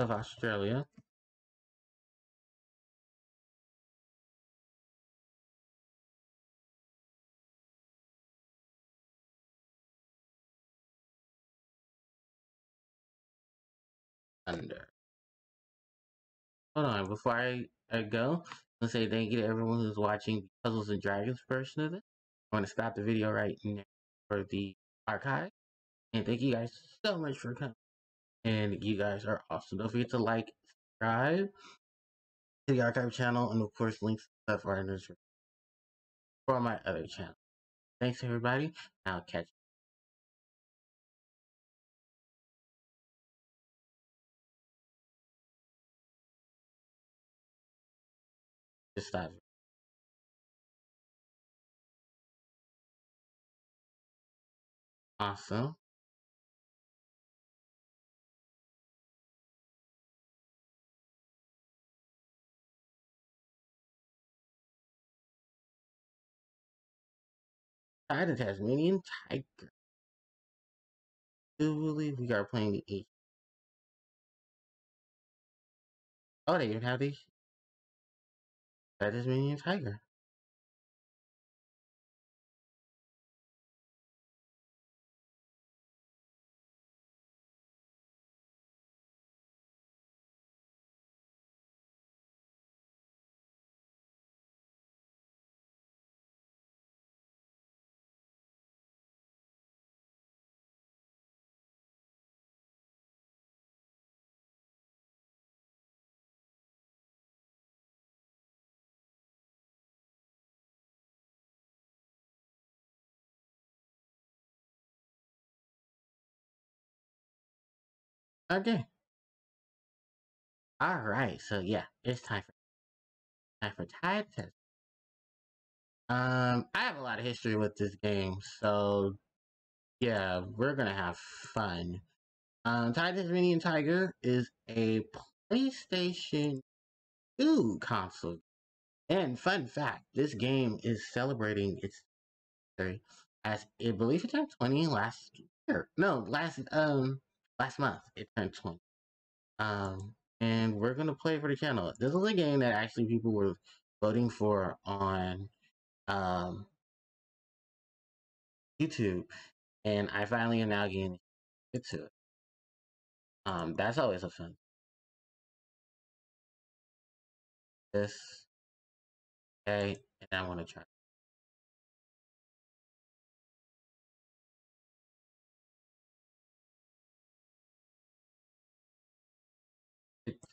of Australia. Thunder. Hold on, before I go, I want to say thank you to everyone who's watching the Puzzles and Dragons version of it. I'm going to stop the video right now for the archive. And thank you guys so much for coming. And you guys are awesome. Don't forget to like, subscribe to the archive channel, and of course, links to stuff are in this room for my other channel. Thanks, everybody. I'll catch you. Stop. Awesome. Ty the Tasmanian Tiger. I do believe we are playing the H. Oh, they even have these. That is Minion Tiger. Okay. All right. So yeah, it's time for Ty the Tasmanian. I have a lot of history with this game, so yeah, we're gonna have fun. Ty the Tasmanian Tiger is a PlayStation 2 console, and fun fact: this game is celebrating its anniversary, as I believe it turned 20 last year. No, last month, it turned 20. And we're going to play for the channel. This is a game that actually people were voting for on YouTube. And I finally am now getting into it. That's always a fun. This. Okay. And I want to try.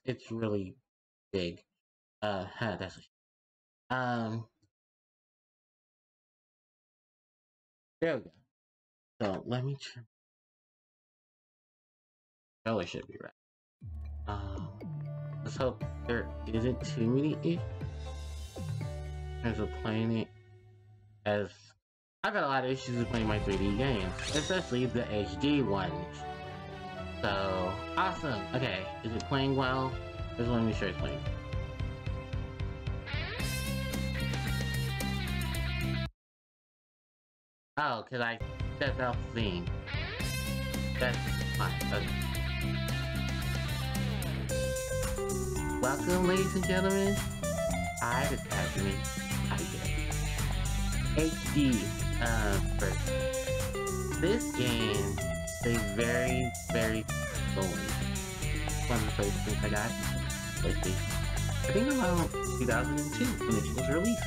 It's really big. That's there we go. So let me try. Probably should be right. Let's hope there isn't too many issues in terms of playing it, as I've got a lot of issues with playing my 3D games, especially the HD ones. So, awesome. Okay, is it playing well? Just want to make sure it's playing. Oh, because I stepped out the scene. That's fine. Okay. Welcome, ladies and gentlemen. I the Tasmanian Tiger. HD version. This game is a very old one of the PlayStation I got. I think about 2002 when it was released.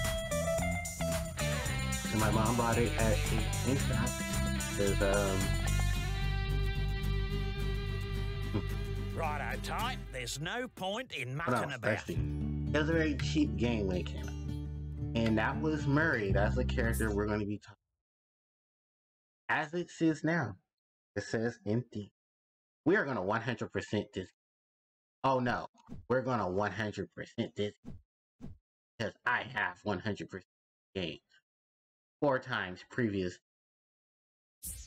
And my mom bought it at a game shop because Righto, Ty, there's no point in mucking about. It was a very cheap game when it came out. And that was Murray. That's the character we're going to be talking about. As it sits now, it says empty. We are going to 100% this. Oh no, we're going to 100% this because I have 100% game 4 times previous.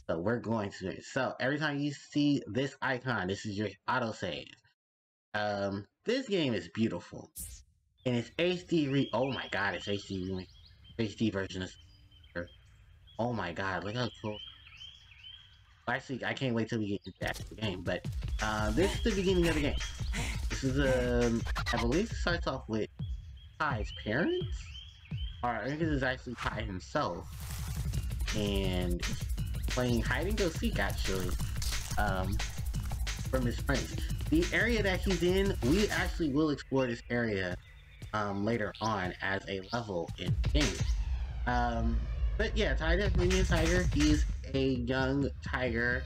So we're going to this. So every time you see this icon, this is your autosave. This game is beautiful, and it's HD re. Oh my god, it's HD version of. Oh my god, look how cool. Actually, I can't wait till we get back to the game, but this is the beginning of the game. This is, I believe it starts off with Ty's parents? Or I think this is actually Ty himself. And playing hide and go seek, actually, from his friends. The area that he's in, we actually will explore this area later on as a level in the game. But yeah, Ty the Tasmanian Tiger, he's a young tiger,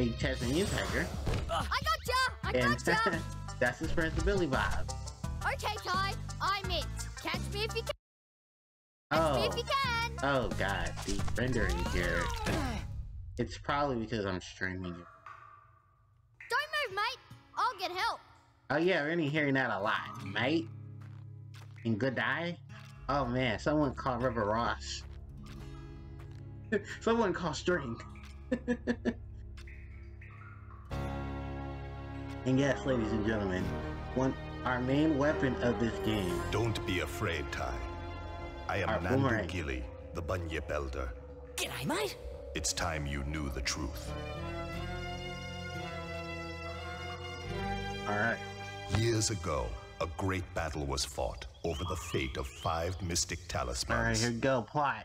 a Tasmanian tiger. I gotcha! I gotcha! That's his friend, the Billy Bob. Okay, Ty, I'm it. Catch me if you can. Catch me if you can! Oh god, the rendering here. It's probably because I'm streaming. Don't move, mate. I'll get help. Oh yeah, we're only hearing that a lot, mate. And good eye. Oh man, someone called River Ross. Someone called String. And yes, ladies and gentlemen, our main weapon of this game. Don't be afraid, Ty. I am Nandu Gili, the Bunyip Elder. G'day, mate. It's time you knew the truth. Alright. Years ago, a great battle was fought over the fate of 5 mystic talismans. Alright, here we go, plot.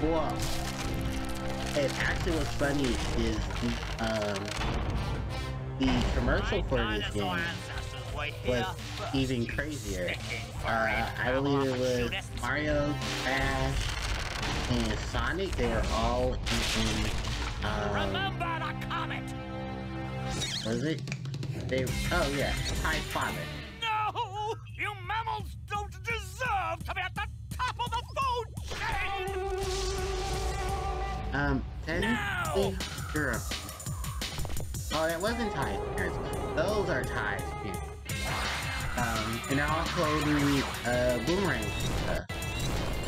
Whoa. And actually what's funny is the commercial for this game was even crazier. I believe it was Mario, Crash, and Sonic. They were all in remember the comet! Was it? They, oh yeah, Ty's father. No! You mammals don't deserve to be at the top of the food chain! Technically, you're up. Oh, that wasn't Ty's parents. Those are Ty's parents. And they're also the Boomerang.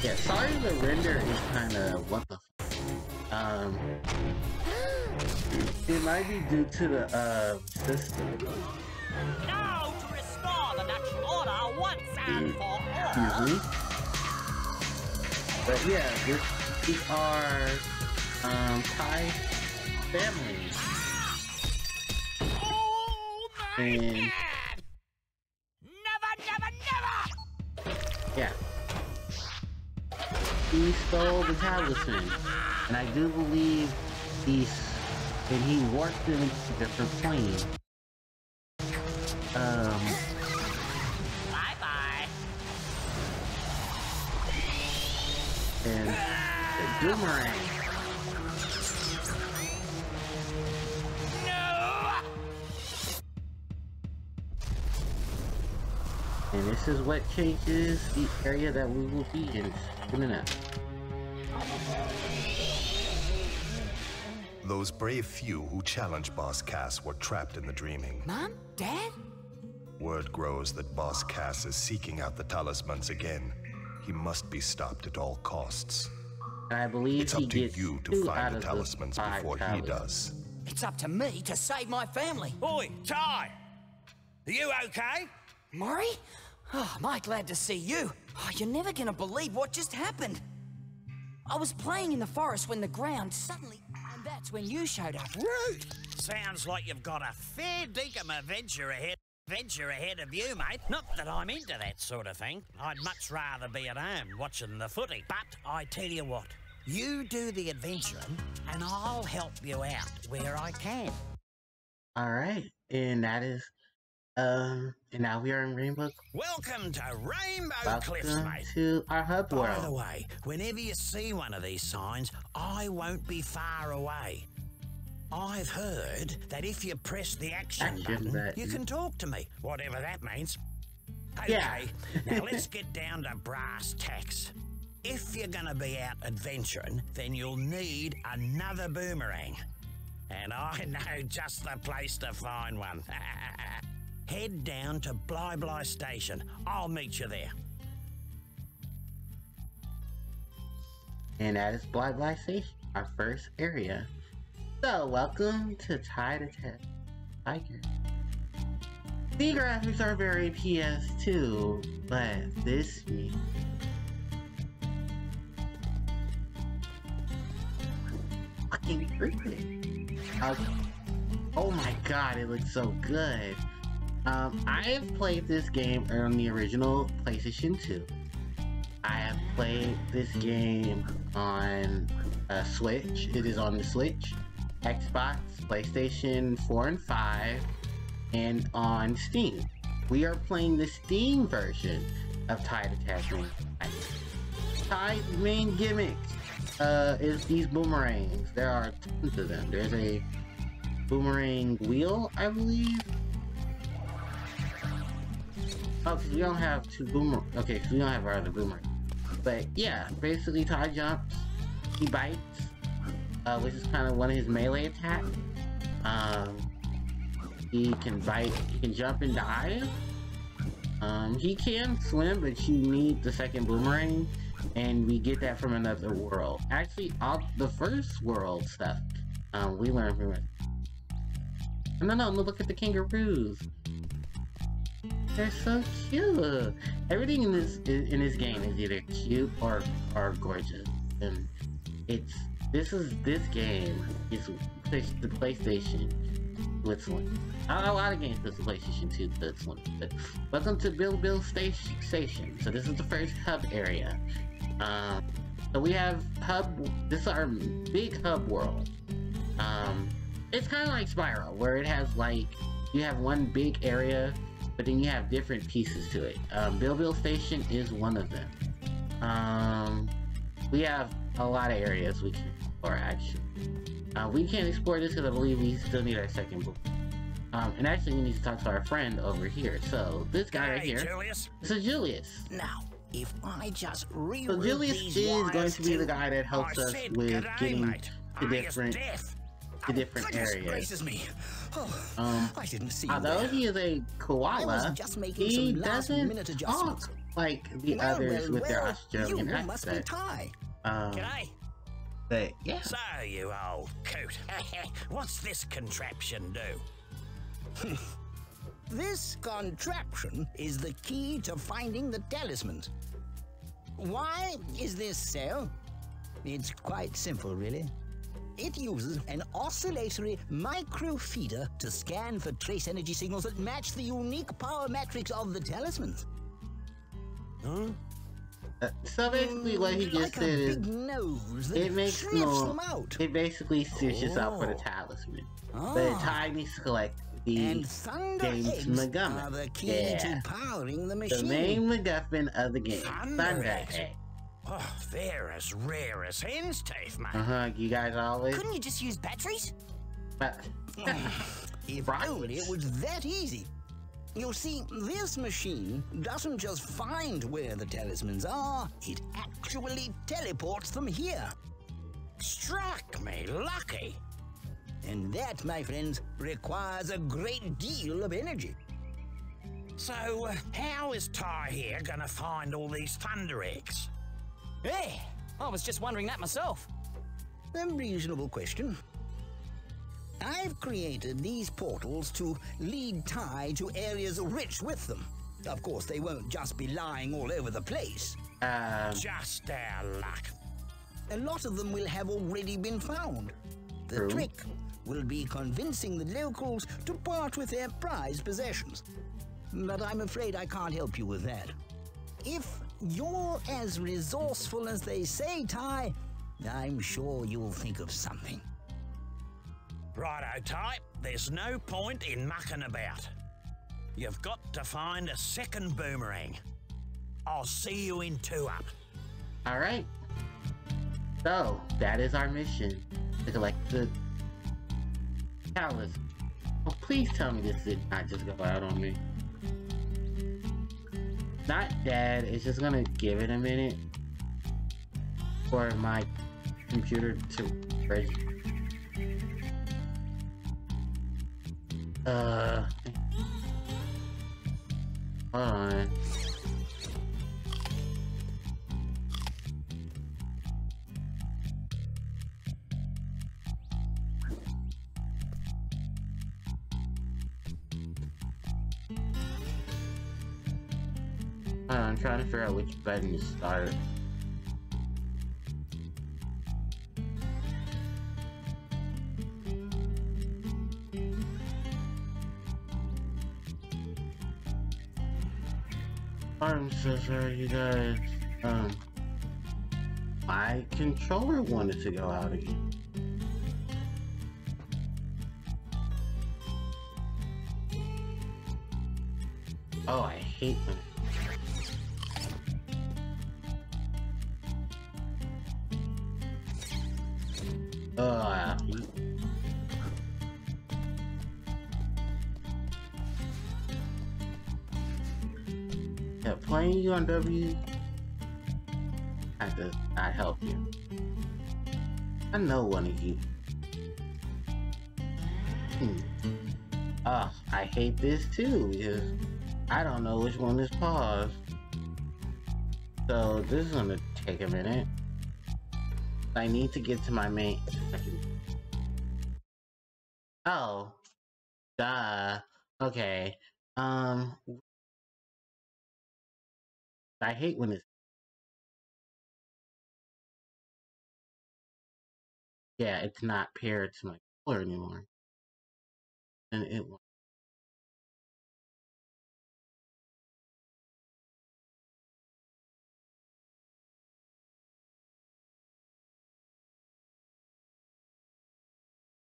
Yeah, sorry the render is kinda what the f. It might be due to the system. Now to restore the natural order once and for all. But yeah, these are Ty's family. Oh my God! Yeah. He stole the talisman. And I do believe he warped them into a different plane. Bye bye. And the Zoomerang. And this is what changes the area that we will be in soon enough. Those brave few who challenged Boss Cass were trapped in the dreaming. Mom? Dad? Word grows that Boss Cass is seeking out the talismans again. He must be stopped at all costs. I believe it's up to you to find the talismans before he does. It's up to me to save my family. Oi, Ty! Are you okay? Murray? Oh, am I glad to see you. Oh, you're never gonna believe what just happened. I was playing in the forest when the ground suddenly... And that's when you showed up. Rude! Sounds like you've got a fair dinkum adventure ahead of you, mate. Not that I'm into that sort of thing. I'd much rather be at home watching the footy. But I tell you what, you do the adventuring and I'll help you out where I can. Alright, and that is... and now we are in Rainbow. Welcome to Rainbow Cliffs, mate. To our hub world. By the way, whenever you see one of these signs, I won't be far away. I've heard that if you press the action button, you can talk to me, whatever that means. Okay, yeah. Now let's get down to brass tacks. If you're gonna be out adventuring, then you'll need another boomerang. And I know just the place to find one. Head down to Bli Bli Station. I'll meet you there. And that is Bli Bli Station, our first area. So, welcome to Ty the Tiger. The graphics are very PS2, but this... fucking freaking. Oh my god, it looks so good. I've played this game on the original PlayStation 2. I have played this game on Switch. It is on the Switch, Xbox, PlayStation 4 and 5, and on Steam. We are playing the Steam version of Ty the Tasmanian Tiger. Ty's main gimmick is these boomerangs. There are tons of them. There's a boomerang wheel, I believe. Oh, because we don't have two boomerangs. Okay, because we don't have our other boomerang. But yeah, basically Ty jumps, he bites, which is kind of one of his melee attacks. He can bite, he can jump and dive. He can swim, but you need the second boomerang, and we get that from another world. Actually, all the first world stuff, we learned from it. No, look at the kangaroos. They're so cute. Everything in this game is either cute or gorgeous, and this game is the PlayStation. A lot of games for the PlayStation 2 to this one. But welcome to Bli Bli Station. So this is the first hub area. So we have this is our big hub world. It's kind of like Spyro, where it has like, you have one big area, but then you have different pieces to it. Bli Bli Station is one of them. We have a lot of areas we can explore, actually. We can't explore this because I believe we still need our second book. And actually we need to talk to our friend over here. So this guy right here. Julius. This is Julius. Now, if I just reroute Julius is going to be the guy that helps us with getting to different areas. Me. Oh, I didn't see although he is a koala, he doesn't talk like the others with their Australian accent. But, yeah. So, you old coot, what's this contraption do? This contraption is the key to finding the talisman. Why is this so? It's quite simple, really. It uses an oscillatory microfeeder to scan for trace energy signals that match the unique power matrix of the talisman. Huh? So basically what he just said is, it makes no, it basically searches out for the talisman. But Ty needs to collect the game's MacGuffin. The main MacGuffin of the game, Thunder Egg. Oh, they're as rare as hen's teeth, man. You guys always... Couldn't you just use batteries? If only it was that easy. You see, this machine doesn't just find where the talismans are, it actually teleports them here. Struck me lucky! And that, my friends, requires a great deal of energy. So, how is Ty here gonna find all these Thunder Eggs? Hey, I was just wondering that myself. A reasonable question. I've created these portals to lead Ty to areas rich with them. Of course, they won't just be lying all over the place. Just our luck. A lot of them will have already been found. The trick will be convincing the locals to part with their prized possessions. But I'm afraid I can't help you with that. If you're as resourceful as they say, Ty, I'm sure you'll think of something. Righto, Ty, there's no point in mucking about. You've got to find a second boomerang. I'll see you in 2 Up. Alright. So, that is our mission. To collect the towers. Oh, please tell me this did not just go out on me. Not dead, it's just gonna give it a minute for my computer to register. Hold on. I'm trying to figure out which button to start. I'm so sorry you guys. My controller wanted to go out again. Oh, I hate them. Yeah, playing you on W, I help you. I know one of you. I hate this too because I don't know which one is paused. So this is gonna take a minute. I need to get to my main. Oh, duh. Okay. I hate when it's. Yeah, it's not paired to my controller anymore. And it won't.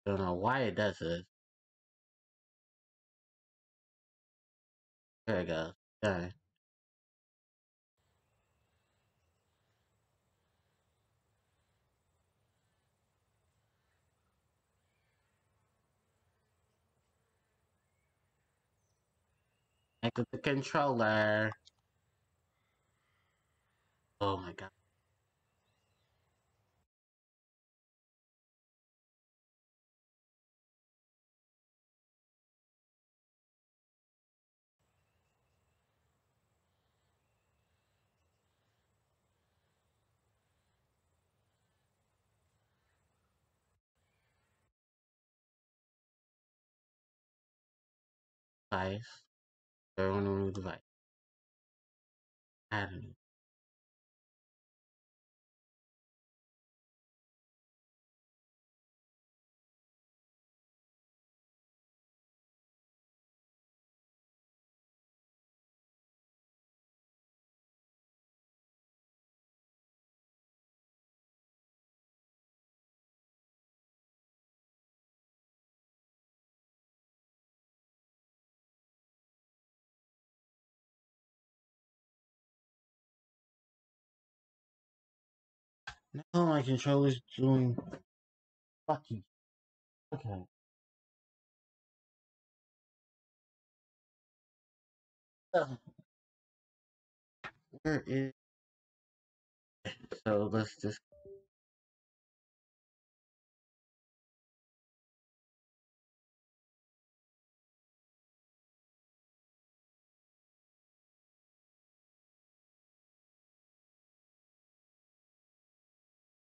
Don't know why it does this. There it goes. Done. With the controller. Oh my god. Nice. I want a new device. Add a new. Now my controller's doing fucking okay. Where is so let's just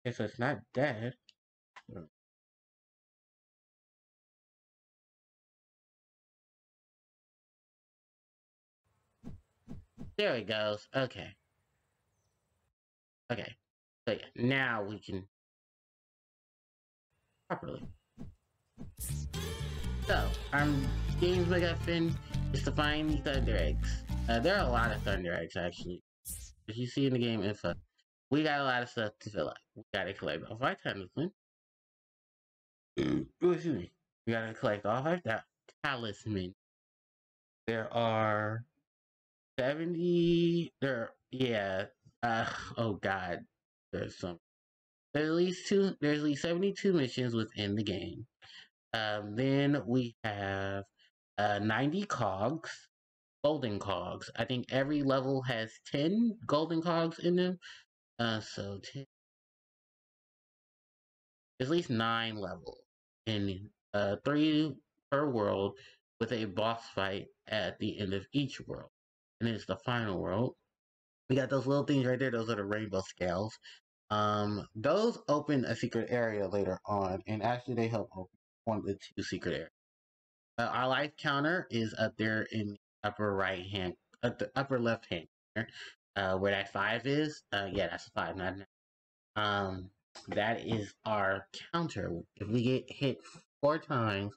okay, so it's not dead. There it goes. Okay. Okay. So yeah, now we can properly. So our games we got fin is to find these thunder eggs. There are a lot of thunder eggs actually. As you see in the game info. We got a lot of stuff to fill out. We gotta collect all 5 talismans. Excuse me. We gotta collect all 5 talismans. There are 70. Yeah. Oh god. There's some. There's at least two. There's at least 72 missions within the game. Then we have 90 cogs, golden cogs. I think every level has 10 golden cogs in them. So 10, at least 9 levels, and 3 per world, with a boss fight at the end of each world, and it's the final world. We got those little things right there; those are the rainbow scales. Those open a secret area later on, and actually they help open one of the 2 secret areas. Our life counter is up there in the upper right hand, at the upper left hand corner. Where that 5 is, yeah, that's 5, not 9. That is our counter. If we get hit 4 times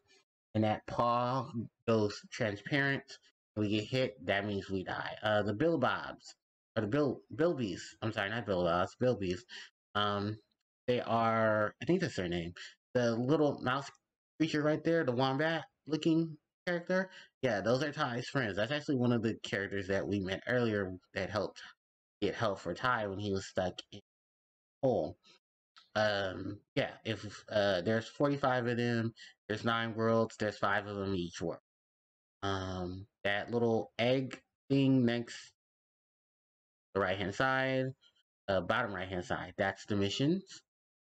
and that paw goes transparent, we get hit, that means we die. The Bilbobs, or the Bilbies, I'm sorry, not Bilbobs, Bilbies. They are, I think that's their name. The little mouse creature right there, the wombat-looking character. Yeah, those are Ty's friends. That's actually one of the characters that we met earlier that helped get help for Ty when he was stuck in a hole. Yeah, if there's 45 of them, there's 9 worlds, there's 5 of them each world. That little egg thing next to the right-hand side, bottom right-hand side, that's the missions.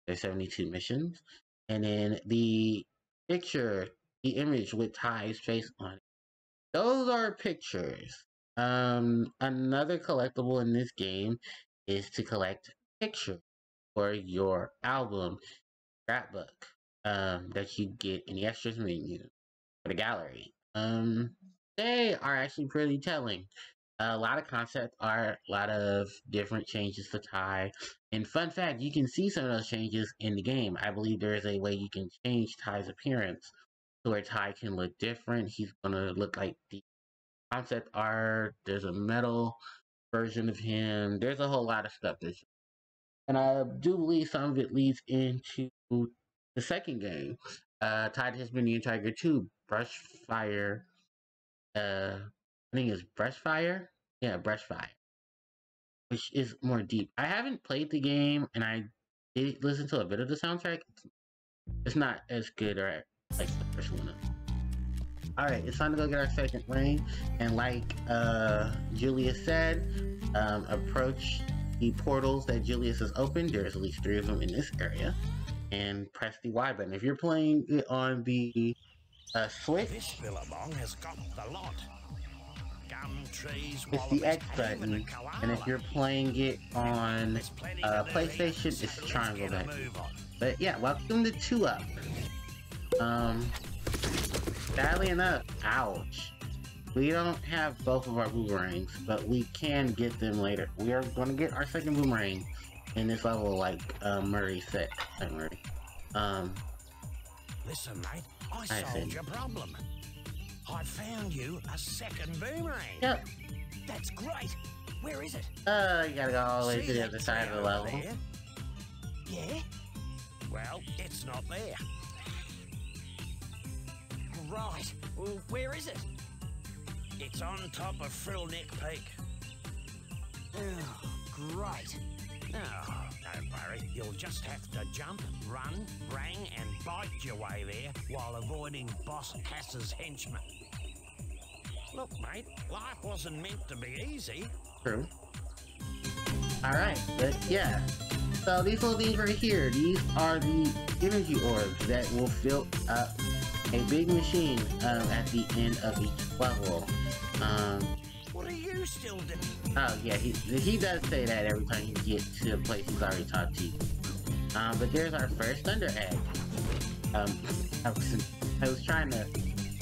There's 72 missions. And then the picture, the image with Ty's face on it. Those are pictures. Another collectible in this game is to collect pictures for your album scrapbook that you get in the extras menu for the gallery. They are actually pretty telling. A lot of concept art, a lot of different changes to Ty. And fun fact, you can see some of those changes in the game. I believe there is a way you can change Ty's appearance to where Ty can look different. He's gonna look like the concept art. There's a metal version of him. There's a whole lot of stuff that's, and I do believe some of it leads into the second game. Ty the Tasmanian Tiger 2, Brushfire. I think it's Brushfire? Yeah, Brushfire. Which is more deep. I haven't played the game, and I did listen to a bit of the soundtrack. It's not as good or like the first one. Alright, it's time to go get our second ring. And like Julius said, approach the portals that Julius has opened. There's at least 3 of them in this area, and press the Y button. If you're playing it on the Switch, this Billabong has got the lot. Gum trees, it's the X button, and if you're playing it on PlayStation, it's the triangle button. But yeah, welcome to 2-Up. Sadly enough, ouch. We don't have both of our boomerangs, but we can get them later. We are going to get our second boomerang in this level, like Murray said. Murray. Listen, mate, I solved your problem. I found you a second boomerang. Yep. That's great. Where is it? You gotta go all the way to the other side of the level. There? Yeah? Well, it's not there. Right. Well, where is it? It's on top of Frillneck Peak. Oh, great. Oh, don't worry. You'll just have to jump, run, bang, and bite your way there while avoiding Boss Cass's henchmen. Look, mate, life wasn't meant to be easy. True. Alright, but yeah. So these little things right here, these are the energy orbs that will fill up a big machine at the end of each level. What are you still doing? Oh yeah, he does say that every time you get to a place he's already talked to you. But there's our first Thunder Egg. I was trying to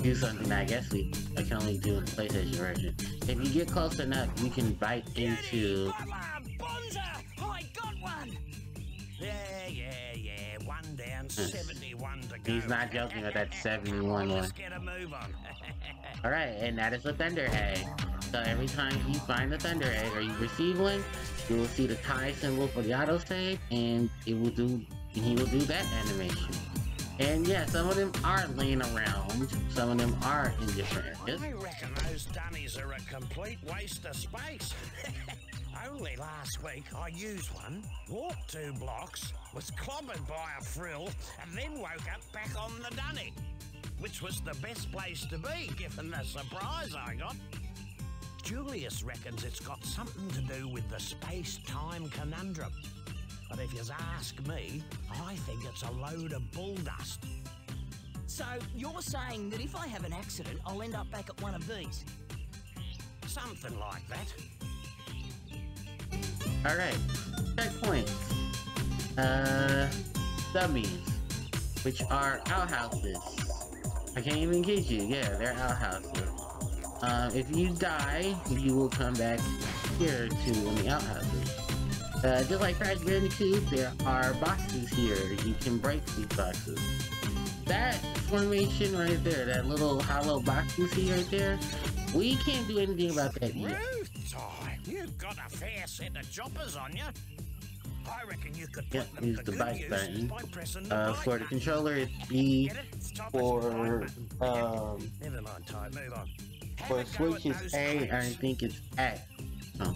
do something I guess I can only do in the PlayStation version. If you get close enough, you can bite into... Bonza! I got one! Yeah, one down, 71 to go. He's not joking with that 71 one. Alright, and that is the Thunder Egg. So every time you find the Thunder Egg or you receive one, you will see the Ty symbol for the auto save, and it will do, and he will do that animation. And yeah, some of them are laying around, some of them are in different areas. I reckon those dunnies are a complete waste of space. Only last week I used one, walked 2 blocks, was clobbered by a frill, and then woke up back on the dunny, which was the best place to be given the surprise I got. Julius reckons it's got something to do with the space-time conundrum, but if you ask me, I think it's a load of bull dust. So you're saying that if I have an accident, I'll end up back at one of these? Something like that. Alright, checkpoints. Dummies, which are outhouses. I can't even kid you, yeah, they're outhouses. If you die, you will come back here to one of the outhouses. Just like Crash Bandicoot, there are boxes here. You can break these boxes. That formation right there, that little hollow box you see right there, We can't do anything about that yet. Ty, you've got a fair set of choppers on you. I reckon you could put them to good use by pressing the bike button. For the controller, it's B. For never mind, Ty, move on. For Switch, it's A. I think it's X. Oh.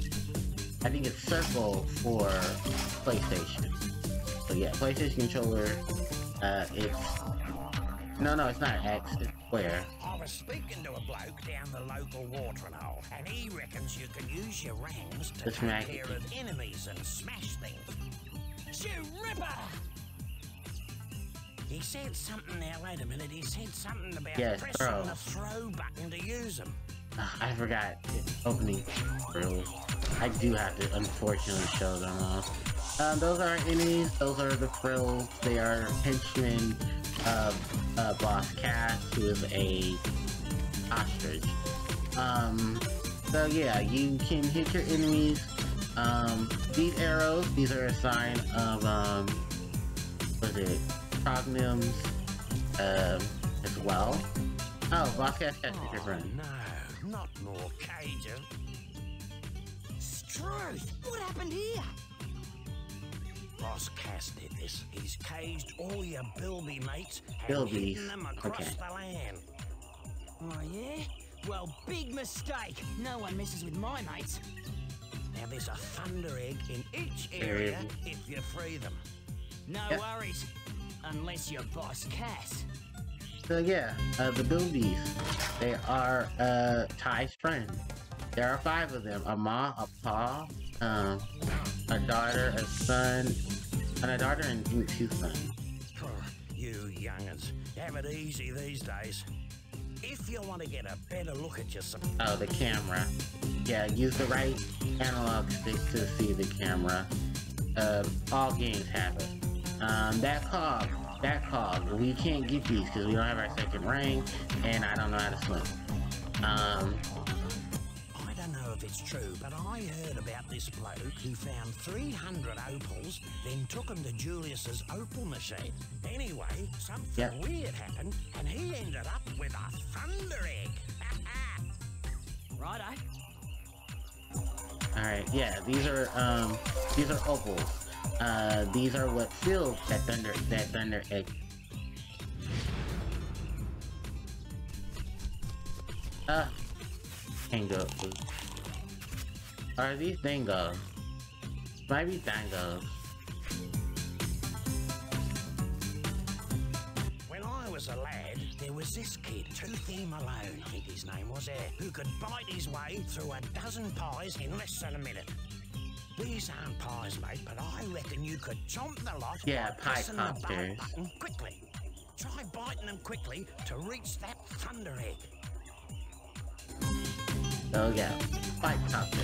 I think it's circle for PlayStation. So yeah, PlayStation controller. It's no, it's not X. It's square. I was speaking to a bloke down the local watering hole, and he reckons you can use your rangs to take care of enemies and smash things. You ripper! He said something now. Wait a minute. He said something about pressing the throw button to use them. I forgot opening early. I do have to unfortunately show them off. Those are enemies, those are the frills, they are henchmen of Boss Cass, who is a ostrich. So yeah, you can hit your enemies. These arrows, these are a sign of what is it? Prognoms as well. Oh, Boss Cass catches your friend. No, not more cages. Struth, what happened here? Boss Cass did this. He's caged all your Bilby mates and hidden them across the land. Oh yeah? Well, big mistake. No one messes with my mates. Now there's a thunder egg in each area if you free them. No worries, unless you're Boss Cass. So yeah, the Bilbies, they are Ty's friends. There are 5 of them, a ma, a pa, a daughter, a son, and a daughter and 2 sons. Oh, you young'uns, have it easy these days. If you want to get a better look at yourself... Oh, the camera. Yeah, use the right analog stick to see the camera. All games have it. That cog, we can't get these because we don't have our second ring, and I don't know how to swim. I don't know if it's true, but I heard about this bloke who found 300 opals, then took them to Julius's opal machine. Anyway, something weird happened, and he ended up with a thunder egg. Righto. Alright, yeah, these are opals. These are what fills that thunder egg. Tango. Are these dangos? Might be dangos. When I was a lad, there was this kid, Toothy Malone, I think his name was there, who could bite his way through a dozen pies in less than a minute. These aren't pies, mate, but I reckon you could chomp the lot by pressing the button quickly. Try biting them quickly to reach that thunder egg. Oh yeah, bite cockers.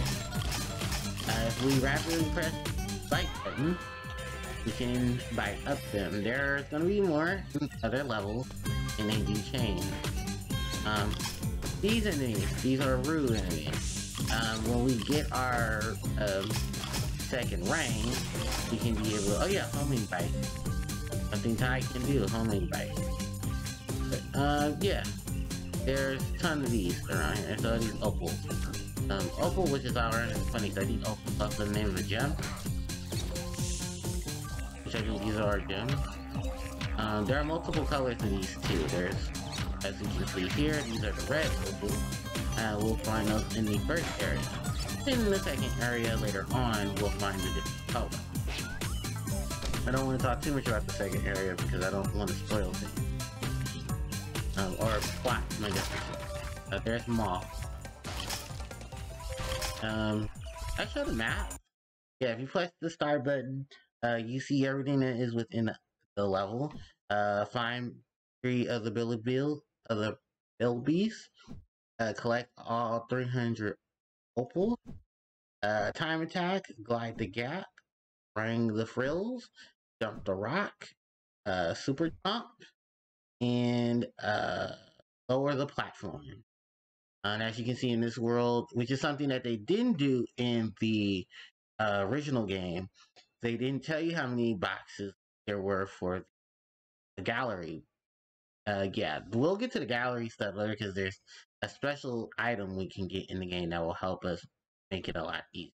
If we rapidly press bite button, we can bite up them. There's gonna be more other levels, and they do change. These enemies, these are rude enemies. When we get our second rank, we can be able to, homing bite. Something Ty can do, homing bite. But, yeah. There's tons of these around here, so these opals. Opal, which is our 120, so I think opal plus the name of the gem. Which I think these are our gems. There are multiple colors in these too. There's, as you can see here, these are the red opals. We'll find those in the first area. In the second area later on, we'll find the different color. I don't want to talk too much about the second area because I don't want to spoil things. Or plot my definition. There's Maw. I showed a map. Yeah, if you press the start button, you see everything that is within the level. Find 3 of the Bilbies. Collect all 300 opals. Time attack, glide the gap, bring the frills, jump the rock, super jump, and lower the platform. And as you can see in this world, which is something that they didn't do in the original game, they didn't tell you how many boxes there were for the gallery. Yeah, we'll get to the gallery stuff later because there's a special item we can get in the game that will help us make it a lot easier.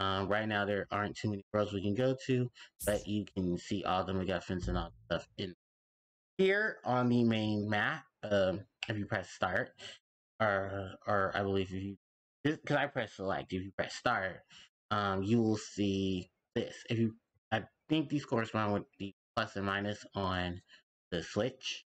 Right now there aren't too many worlds we can go to, but you can see all the MacGuffins and all the stuff in here on the main map. If you press start, or I believe if you, because I press select, if you press start, you will see this. If you, I think these correspond with the plus and minus on the Switch,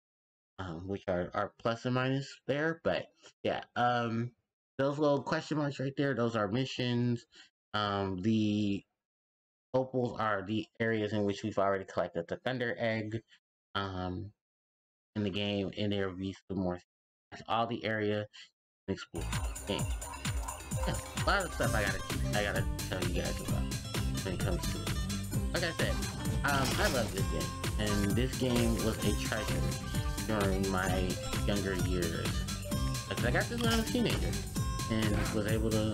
which are plus and minus there. But yeah, those little question marks right there, those are missions. The opals are the areas in which we've already collected the Thunder Egg in the game, and there will be some more. That's all the area you can explore. Okay. Yeah, a lot of stuff I gotta tell you guys about when it comes to it. Like I said, I love this game, and this game was a treasure during my younger years. Because I got this when I was a teenager, and was able to.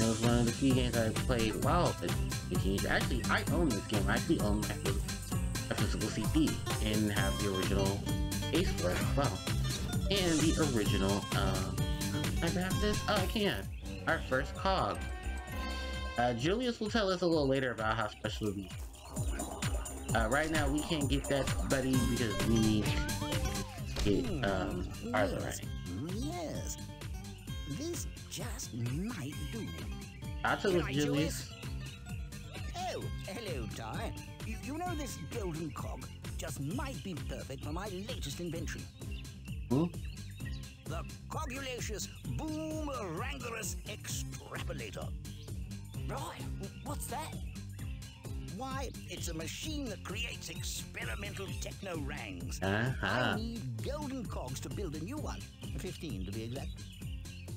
And it was one of the few games I played while a teenager. Actually, I own this game. I actually own my physical CD and have the original case for it as well. And the original, I have this. Oh, I can. Our first cog. Julius will tell us a little later about how special these. Right now, we can't get that, buddy, because we need to get ours right. Yes. This just might do. I took it, Julius. Oh, hello, Ty. You know this golden cog just might be perfect for my latest invention. Hmm? The Cogulaceous Boomerangorous Extrapolator. Right, what's that? Why, it's a machine that creates experimental Techno-Rangs. I need golden cogs to build a new one, 15 to be exact.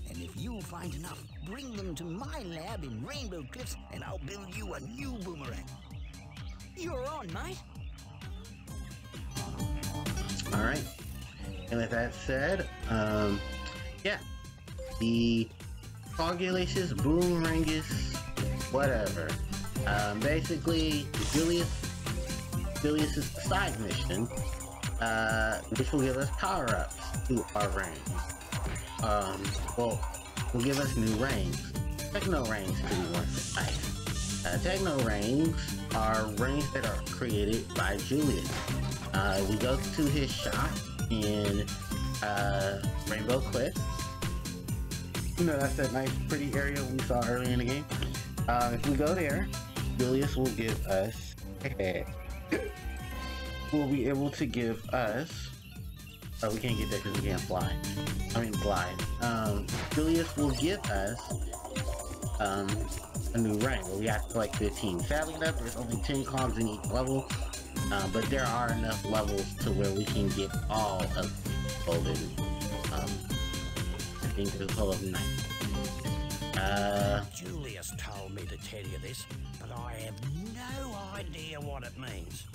And if you find enough, bring them to my lab in Rainbow Cliffs, and I'll build you a new boomerang. You're on, mate. All right. And with that said, yeah, the Cogulaceous Boomerangorous, whatever. Basically, Julius's side mission, which will give us power-ups to our ranks. Will give us new ranks. Techno-Rangs, to be more precise. Techno-Rangs are ranks that are created by Julius. We go to his shop in Rainbow Cliffs. You know, that's that nice pretty area we saw earlier in the game. If we go there, Julius will give us will be able to give us, oh, we can't get there because we can't fly. I mean glide. Julius will give us a new rank. We have to collect 15. Sadly enough, there's only 10 cogs in each level. But there are enough levels to where we can get all of golden. I think there's a total of 9. Julius told me to tell you this, but I have no idea what it means.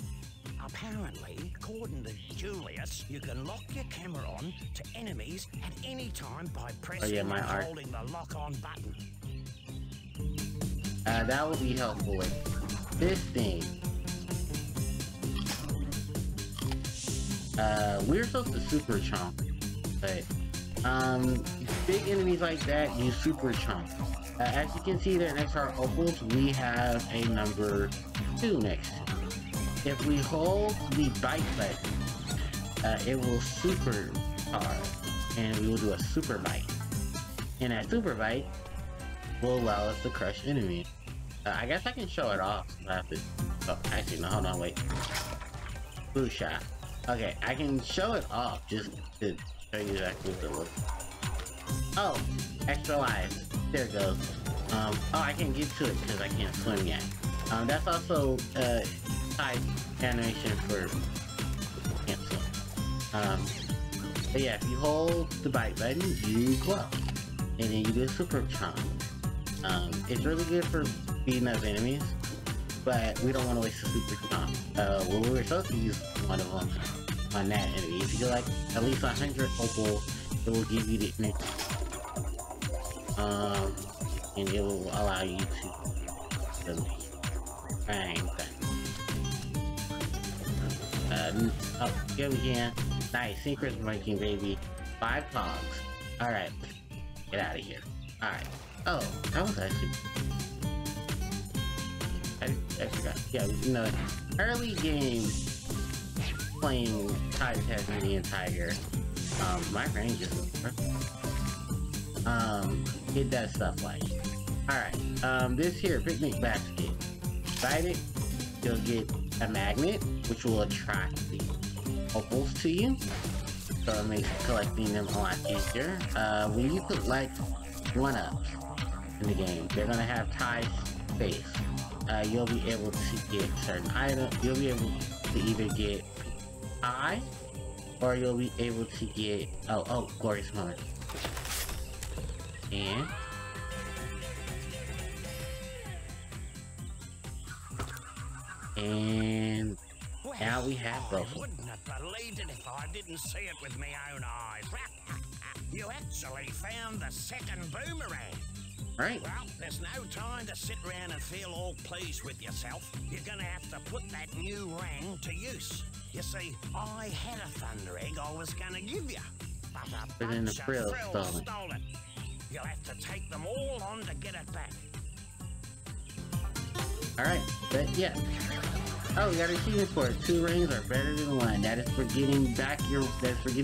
Apparently, according to Julius, you can lock your camera on to enemies at any time by pressing and holding the lock-on button. That would be helpful. This thing. We're supposed to super chomp, but big enemies like that use super chomp. As you can see there next to our opals, we have a number 2 next to it. If we hold the bite button, it will super hard, and we will do a super bite. And that super bite will allow us to crush enemies. I guess I can show it off. I have to, oh, actually, no, hold on, wait. Blue shot. Okay, I can show it off just to show you exactly what it looks like. Oh, extra lives. There it goes. Oh, I can't get to it because I can't swim yet. That's also type animation for can't swim. But yeah, if you hold the bite button, you glow. And then you do a super chomp. It's really good for beating up enemies, but we don't want to waste the super chomp. Well, we were supposed to use one of them on that enemy. If you get like at least 100 opal, it will give you the energy. And it will allow you to do oh, here we can. Nice, secret breaking, baby. 5 cogs. Alright. Get out of here. Alright. Oh, that was actually... I forgot. Yeah, in the early game, playing Ty the Tasmanian Tiger, my range is perfect. It does stuff like... Alright, this here, picnic basket. Inside it, you'll get a magnet, which will attract the opals to you. So it makes collecting them a lot easier. When you put like one-up in the game, they're gonna have Ty's face. You'll be able to get certain items. You'll be able to either get Ty, or you'll be able to get glorious moment. And now we have both. I wouldn't have believed it if I didn't see it with my own eyes. You actually found the second boomerang. Right. Well, there's no time to sit around and feel all pleased with yourself. You're gonna have to put that new rang to use. You see, I had a thunder egg I was gonna give you, but a bunch of frills stole it. You'll have to take them all on to get it back. Alright, but yeah. Oh, we got a achievement for it. 2 rings are better than 1. That is for getting back your second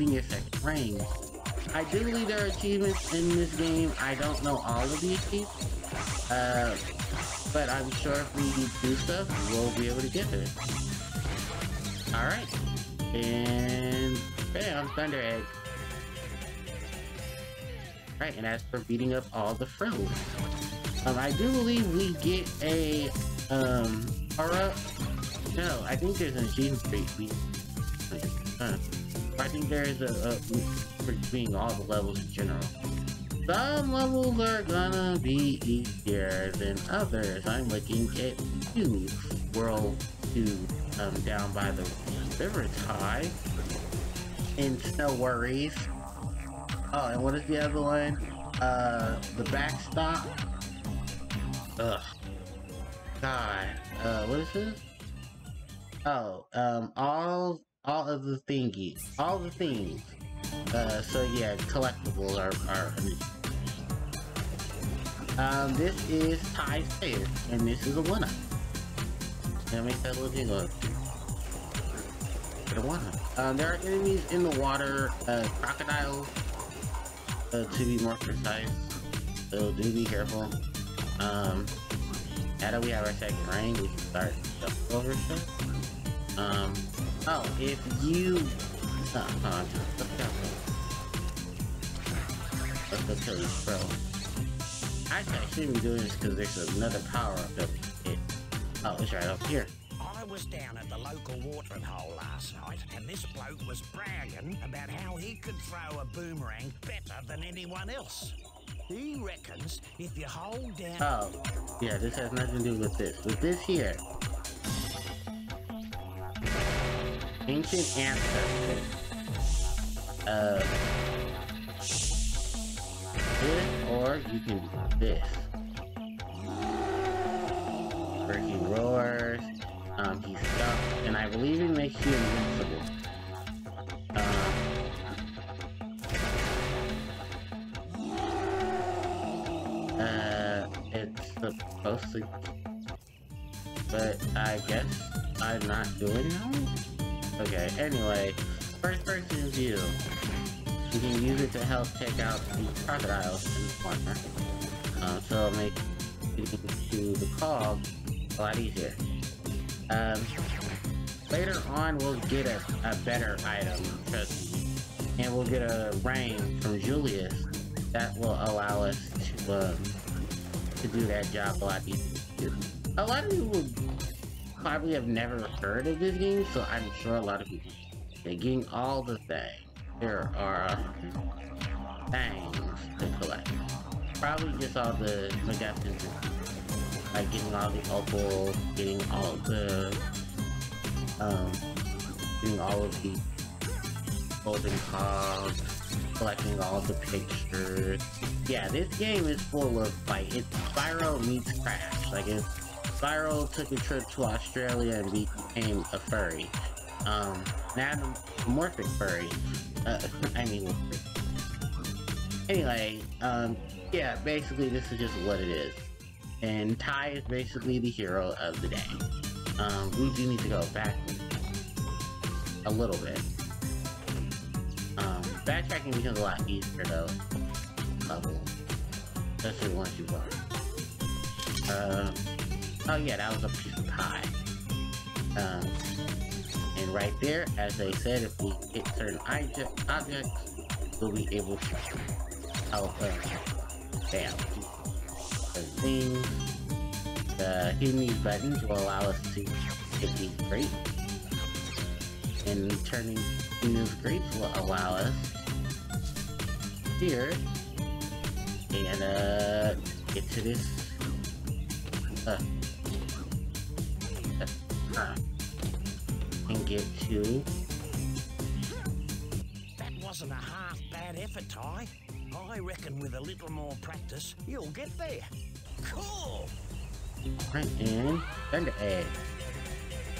ring. I do believe there are achievements in this game. I don't know all of the achievements. But I'm sure if we do stuff, we'll be able to get to it. Alright. And bam, Thunder Egg. Alright, and that's for beating up all the frills. I do believe we get a aura. No, I think there's an achievement for I think there's a for being all the levels in general. Some levels are gonna be easier than others. I'm looking at two World 2 down by the river Ty. And Snow Worries. Oh, and what is the other one? The Backstop. Ugh. God. What is this? Oh, all of the thingies. All the things. So yeah, collectibles are this is Ty's Stairs, and this is a one-up. Gonna make that little jingle. Get a one-up. There are enemies in the water, crocodiles, to be more precise. So do be careful. Now that we have our second ring, we can start jumping over stuff. Oh, if you... let's go kill this bro. Actually, I shouldn't be doing this because there's another power-up that we hit. Oh, it's right up here. I was down at the local watering hole last night, and this bloke was bragging about how he could throw a boomerang better than anyone else. He reckons if you hold down... Oh, yeah, this has nothing to do with this. With this here. Ancient Ancestor. This, or you can do this. Where he roars, he's stuck, and I believe it makes you invincible. It's supposed to, but I guess I'm not doing that. Okay, anyway, first person view. You can use it to help take out the crocodiles in the corner. So it'll make getting to the cog a lot easier. Later on we'll get a better item, trust me. And we'll get a ring from Julius that will allow us to do that job a lot easier. A lot of people probably have never heard of this game, so I'm sure a lot of people are getting all the things. There are things to collect. Probably just all the magazines, like getting all the opals, getting all of the golden cogs, collecting all the pictures. Yeah, this game is full of like it's Spyro meets Crash. Like if Spyro took a trip to Australia and became a furry, an anamorphic furry. I mean, Anyway, yeah, basically this is just what it is. And Ty is basically the hero of the day. We do need to go back a little bit. Backtracking becomes a lot easier though. Level. Especially once you learn. Oh yeah, that was a piece of pie. And right there, as I said, if we hit certain objects, we'll be able to damn. The things, the hitting these buttons will allow us to hit these grapes. And turning these grapes will allow us here and get to this and get to. That wasn't a half bad effort, Ty. I reckon with a little more practice, you'll get there. Cool! Right, and Thunder Egg.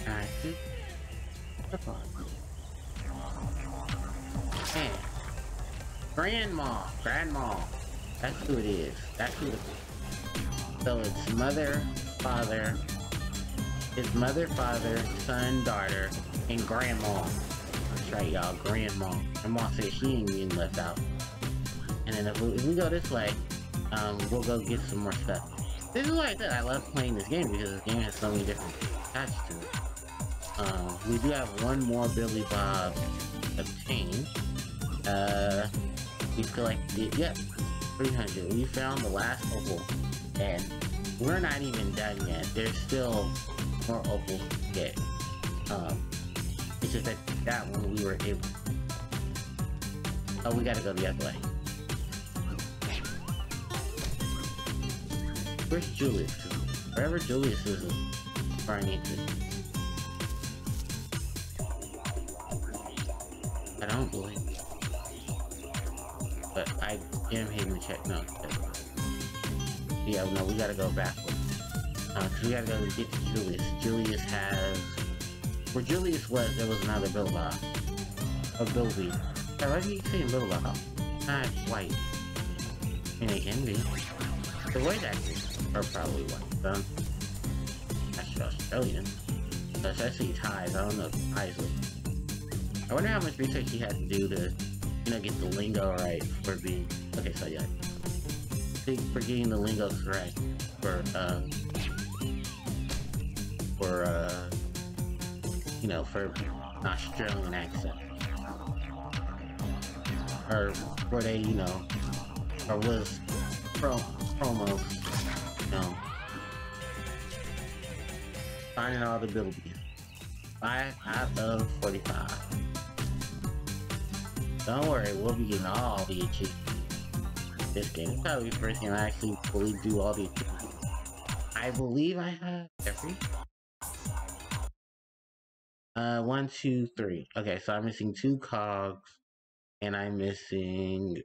Alright, see? That's all. And Grandma. That's who it is. That's who it is. So it's mother, father, son, daughter, and grandma. That's right, y'all, grandma. Grandma says she ain't getting left out. And then if we go this way, we'll go get some more stuff. This is why I said I love playing this game, because this game has so many different types to it. We do have one more Billy Bob obtained. We collected, yep, 300. We found the last opal, and we're not even done yet. There's still more opals to get. It's just that that one we were able. Oh, we gotta go the other way. Where's Julius? Wherever Julius is where I need to. I don't believe it. But I am hitting the check. No. Yeah, no, we gotta go backwards. Cause we gotta go get to Julius. Julius has... Where Julius was, there was another Bilba. A Bilby. Yeah, why do you keep saying Bilba? Not white. And they can be. The voice actors are probably white, though. Actually Australian. Unless I see ties, I don't know if ties look. I wonder how much research he had to do to, you know, get the lingo right for being... Okay, so yeah. For getting the lingo correct for you know, for an Australian accent. Or were they, you know, or was promo, you know, finding all the Bilbies. 5 out of 45. Don't worry, we'll be getting all the achievements. This game is probably the first game I actually fully do all the achievements. I believe I have every. 1, 2, 3. Okay, so I'm missing 2 cogs, and I'm missing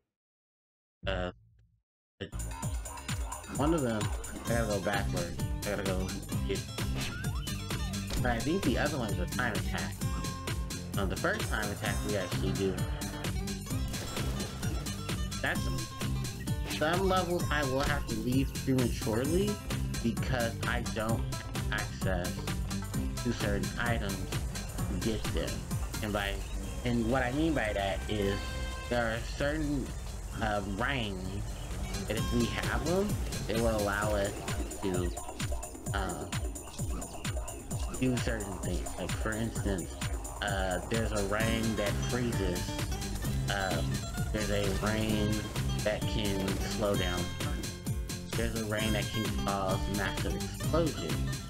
one of them. I gotta go backwards. I gotta go get. But I think the other one's a time attack. The first time attack we actually do. That's some levels I will have to leave prematurely because I don't have access to certain items to get them. And what I mean by that is there are certain rings. And if we have them, it will allow us to do certain things. Like for instance, there's a rain that freezes. There's a rain that can slow down. There's a rain that can cause massive explosions.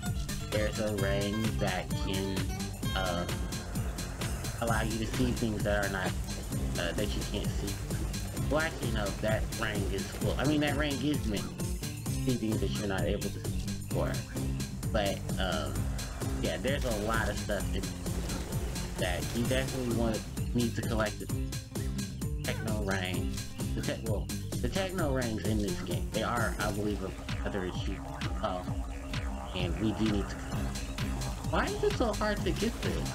There's a rain that can allow you to see things that are not that you can't see. Well, actually, no, that rank is cool. I mean, that rank is meant to see things that you're not able to see before. But, yeah, there's a lot of stuff that you definitely need to collect. The Techno-Rangs. The Techno-Rangs in this game, they are, I believe, another achievement. Oh, and we do need to collect. Why is it so hard to get this?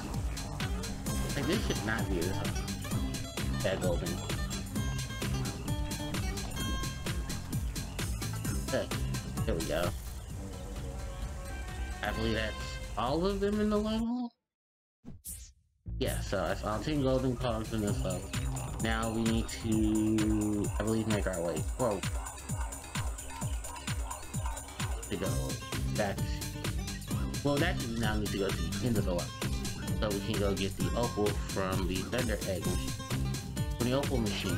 Like, this should not be this hard. That golden. heck? There we go. I believe that's all of them in the level? Yeah, so that's all 10 golden cogs in this level. Now we need to, I believe, make our way forward. To go back. Well, actually, we now need to go to the end of the level. So we can go get the opal from the Thunder Egg machine. From the opal machine.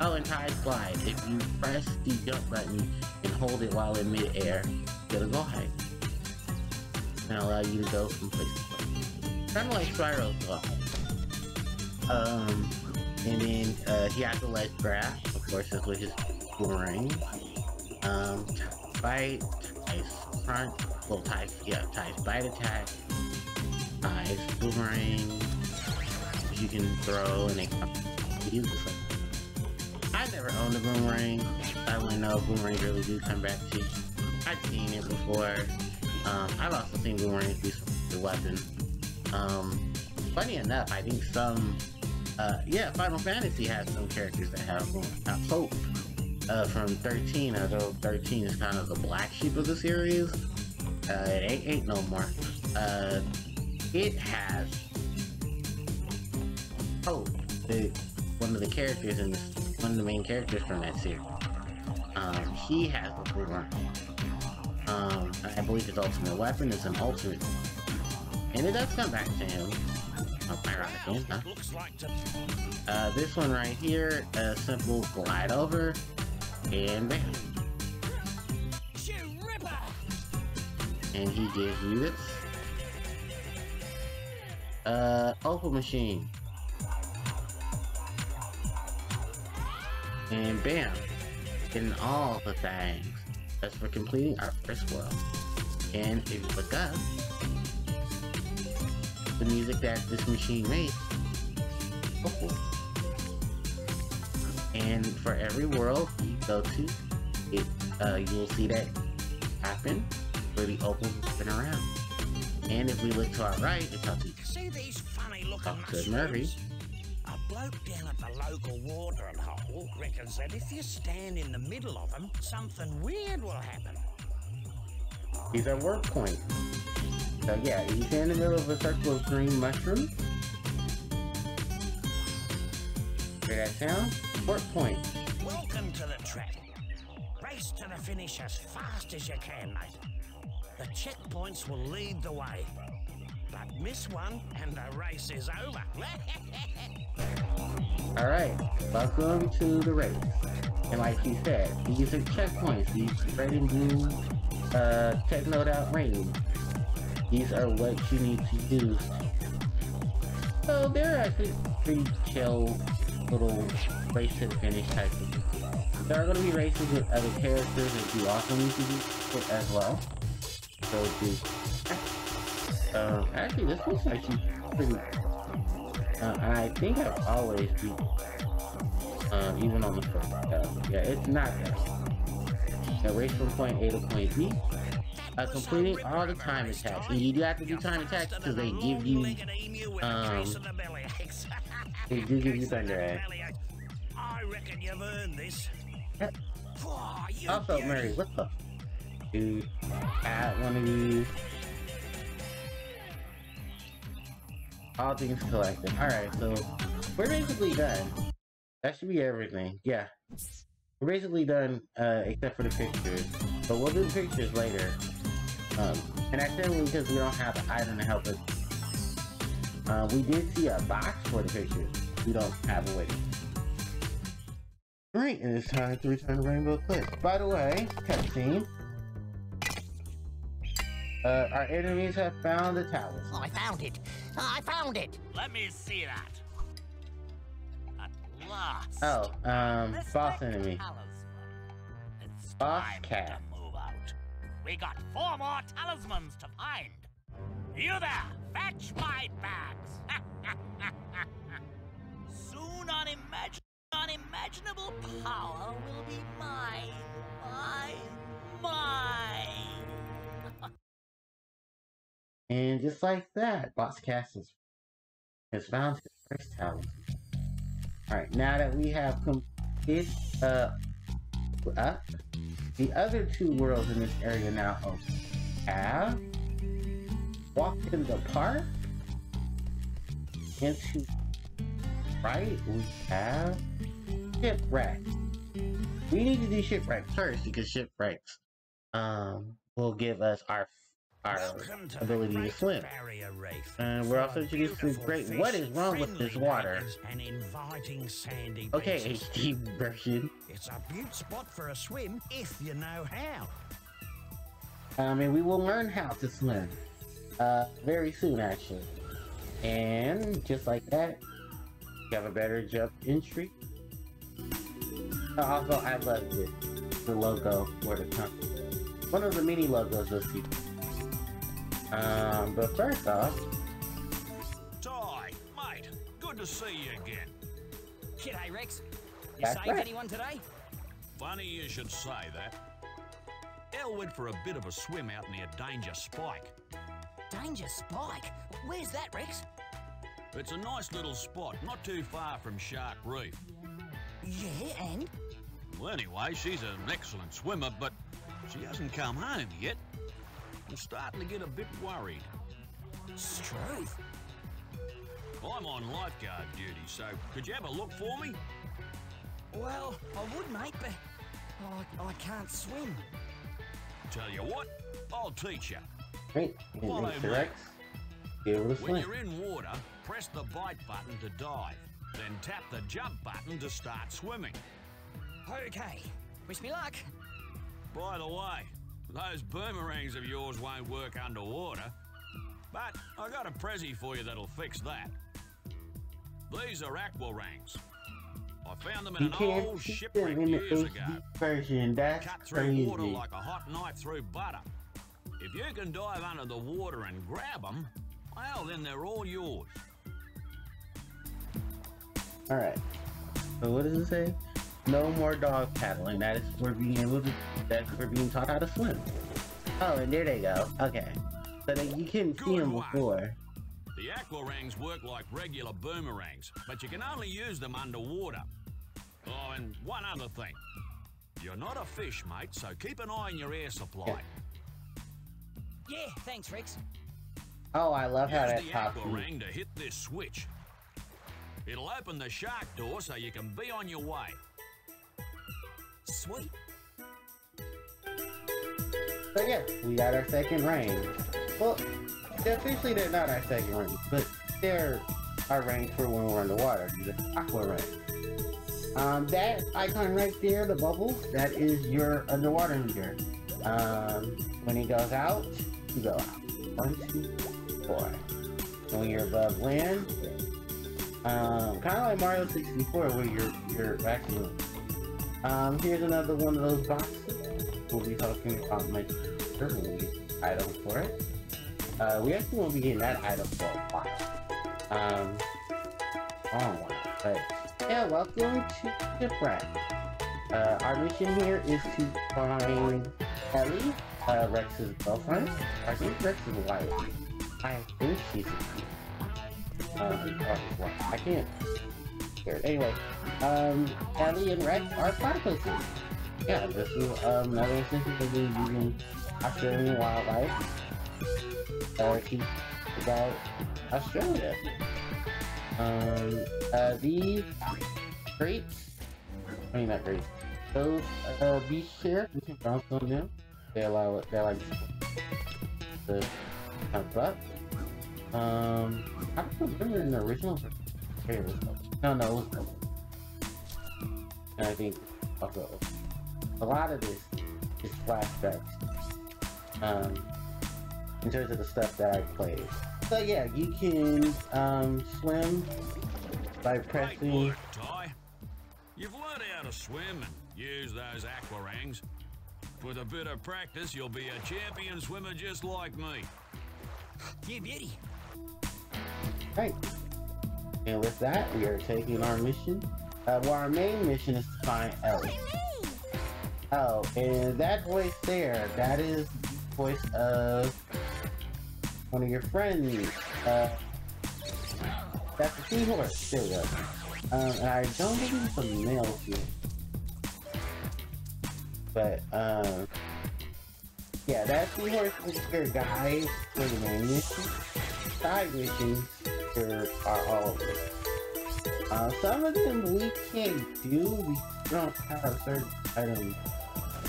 Oh, and Ty Slide. If you press the jump button and hold it while in mid-air, it'll go high. And allow you to go from place to place. Kind of like Spyro's go high. And then he has to let grab, of course, that's what his boomerang. Bite, Ty's front, well, Ty's, yeah, Ty's bite attack, Ty's boomerang, you can throw and they come. Use this one. I never owned a boomerang. I wouldn't know if boomerangs really do come back to you. I've seen it before. I've also seen boomerangs be the weapon. Funny enough, I think some, yeah, Final Fantasy has some characters that have boomerangs. I hope from 13, although 13 is kind of the black sheep of the series. It ain't no more. It has Hope, one of the characters in this. One of the main characters from that series. He has a boomerang. I believe his ultimate weapon is an ultimate. And it does come back to him. Ironically, huh? This one right here, a simple glide over. And bam. And he gives you this. Opal machine. And bam, getting all the things. That's for completing our first world. And if you look up, the music that this machine makes, and for every world you go to, it you'll see that happen where the opal spin around. And if we look to our right, it tells you see these funny looking Murray. A bloke down at the local watering hole reckons that if you stand in the middle of them, something weird will happen. He's at work point. So yeah, you stand in the middle of a circle of green mushrooms. Hear that sound? Work point. Welcome to the track. Race to the finish as fast as you can, mate. The checkpoints will lead the way. But miss one and the race is over. Alright, welcome to the race. And like he said, these are checkpoints. These red and blue technoed out rings. These are what you need to do. So they're actually pretty chill little race to the finish type of things. There are going to be races with other characters that you also need to do as well. So actually, this looks like she's pretty. I think I've always beat even on the first. Yeah, it's not that. Race from point A to point B. Completing all the time attacks. And you do have to do time attacks because they give you. They do give you Thunder Egg. I reckon you've earned this. Also, Murray, what the? Dude, add one of these. All things collected. Alright, so we're basically done. That should be everything. Yeah. We're basically done, except for the pictures. But we'll do the pictures later. And that's simply because we don't have an item to help us. We did see a box for the pictures. We don't have a way. Alright, and it's time to return to Rainbow Cliffs. By the way, cutscene. Our enemies have found the tower. I found it. I found it. Let me see that. At last. Oh, boss enemy. Boss Cass. We got 4 more talismans to find. You there, fetch my bags. Soon unimaginable power will be mine. Mine. And just like that, Boss Cass has found his first talent. Alright, now that we have is up. The other two worlds in this area now are Ave, walk in the park, into right, we have Shipwrecks. We need to do Shipwrecks first because Shipwrecks will give us our ability to swim. And we're also introduced to great. What is wrong with this water? Okay, HD version. It's a beaut spot for a swim if you know how. And we will learn how to swim very soon, actually. And just like that, you have a better jump entry. Also, I love it. The logo for the company. One of the mini logos you'll see. But first off, Ty, mate, good to see you again. G'day, Rex. You saved anyone today? Funny you should say that. Elle went for a bit of a swim out near Danger Spike. Danger Spike? Where's that, Rex? It's a nice little spot, not too far from Shark Reef. Yeah, and? Well, anyway, she's an excellent swimmer, but she hasn't come home yet. I'm starting to get a bit worried. It's true. I'm on lifeguard duty, so could you have a look for me? Well, I would, mate, but I can't swim. Tell you what, I'll teach you. Great. Follow me. When you're in water, press the bite button to dive, then tap the jump button to start swimming. Okay. Wish me luck. By the way, those boomerangs of yours won't work underwater, but I got a prezi for you that'll fix that. These are Aquarangs. I found them in an old shipwreck years ago. Cut through water like a hot knife through butter. If you can dive under the water and grab them, well, then they're all yours. Alright, so what does it say? No more dog paddling. That is for being able to, that's for being taught how to swim. Oh, and there they go. Okay. So that you couldn't see them before. The Aquarangs work like regular boomerangs, but you can only use them underwater. Oh, and one other thing. You're not a fish, mate, so keep an eye on your air supply. Yeah, thanks, Rex. Oh, I love how that pops. Use the Aquarang to hit this switch. It'll open the shark door so you can be on your way. Sweet. So yeah, we got our second range. Well, officially they're not our second range, but they're our range for when we're underwater, the Aquarang. That icon right there, the bubble, that is your underwater meter. When it goes out, you go out. 1, 2, 4. When you're above land, kind of like Mario 64, where you're vacuuming. Here's another one of those boxes. We'll be talking about my item for it. We actually won't be getting that item for a while. But yeah, welcome to Shipwreck. Our mission here is to find Ellie, Rex's girlfriend. I think Rex is white. I think she's white. I can't. Anyway, Ellie and Rex are platypuses. Yeah, this is another instance of using Australian wildlife to teach about Australia. These crates, I mean not crates, those beach chairs, we can bounce on them. They allow it, they like to jump up. I don't remember in the original. No, it was double. And I think also a lot of this is flashbacks. In terms of the stuff that I played. So yeah, you can swim by pressing. Great work, Ty. You've learned how to swim and use those Aquarangs. With a bit of practice, you'll be a champion swimmer just like me. You beauty. Right. And with that, we are taking our mission. Well, our main mission is to find Ellie. Oh, and that voice there, that is the voice of one of your friends. That's the seahorse. There we go. And I don't believe it's a male here. but yeah, that seahorse is your guide for the main mission. Side missions are all of it. Some of them we can't do, we don't have certain items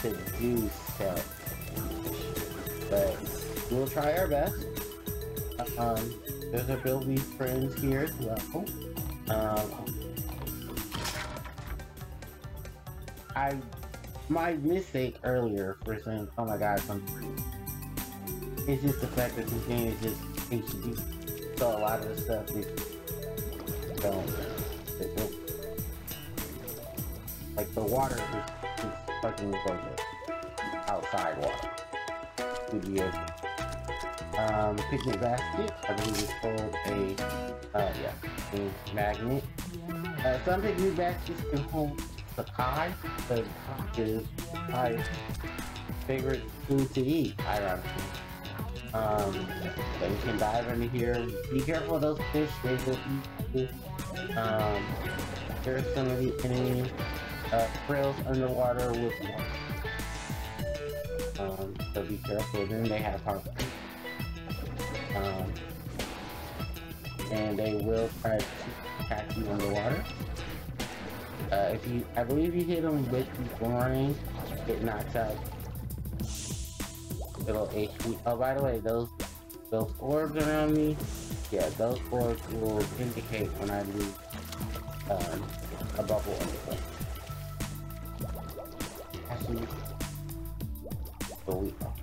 to do stuff, but we'll try our best. There's a Bilby friends here as well. I my mistake earlier for saying, oh my god, something. It's just the fact that this game is just HD, so a lot of the stuff is don't. Like the water is fucking gorgeous. Outside water. Picnic basket. I believe it's called a yeah, magnet. Some picnic baskets can hold Sakai, but is my favorite food to eat, ironically. But you can dive into here. Be careful of those fish, they will eat you. There's some of the enemy frills underwater with water. So be careful, then they have harpoons. And they will try to attack you underwater. If you, I believe you hit them with the boomerang, it knocks out. It'll HP. Oh, by the way, those orbs around me, yeah, those orbs will indicate when I lose a bubble under them. Actually, the weak one.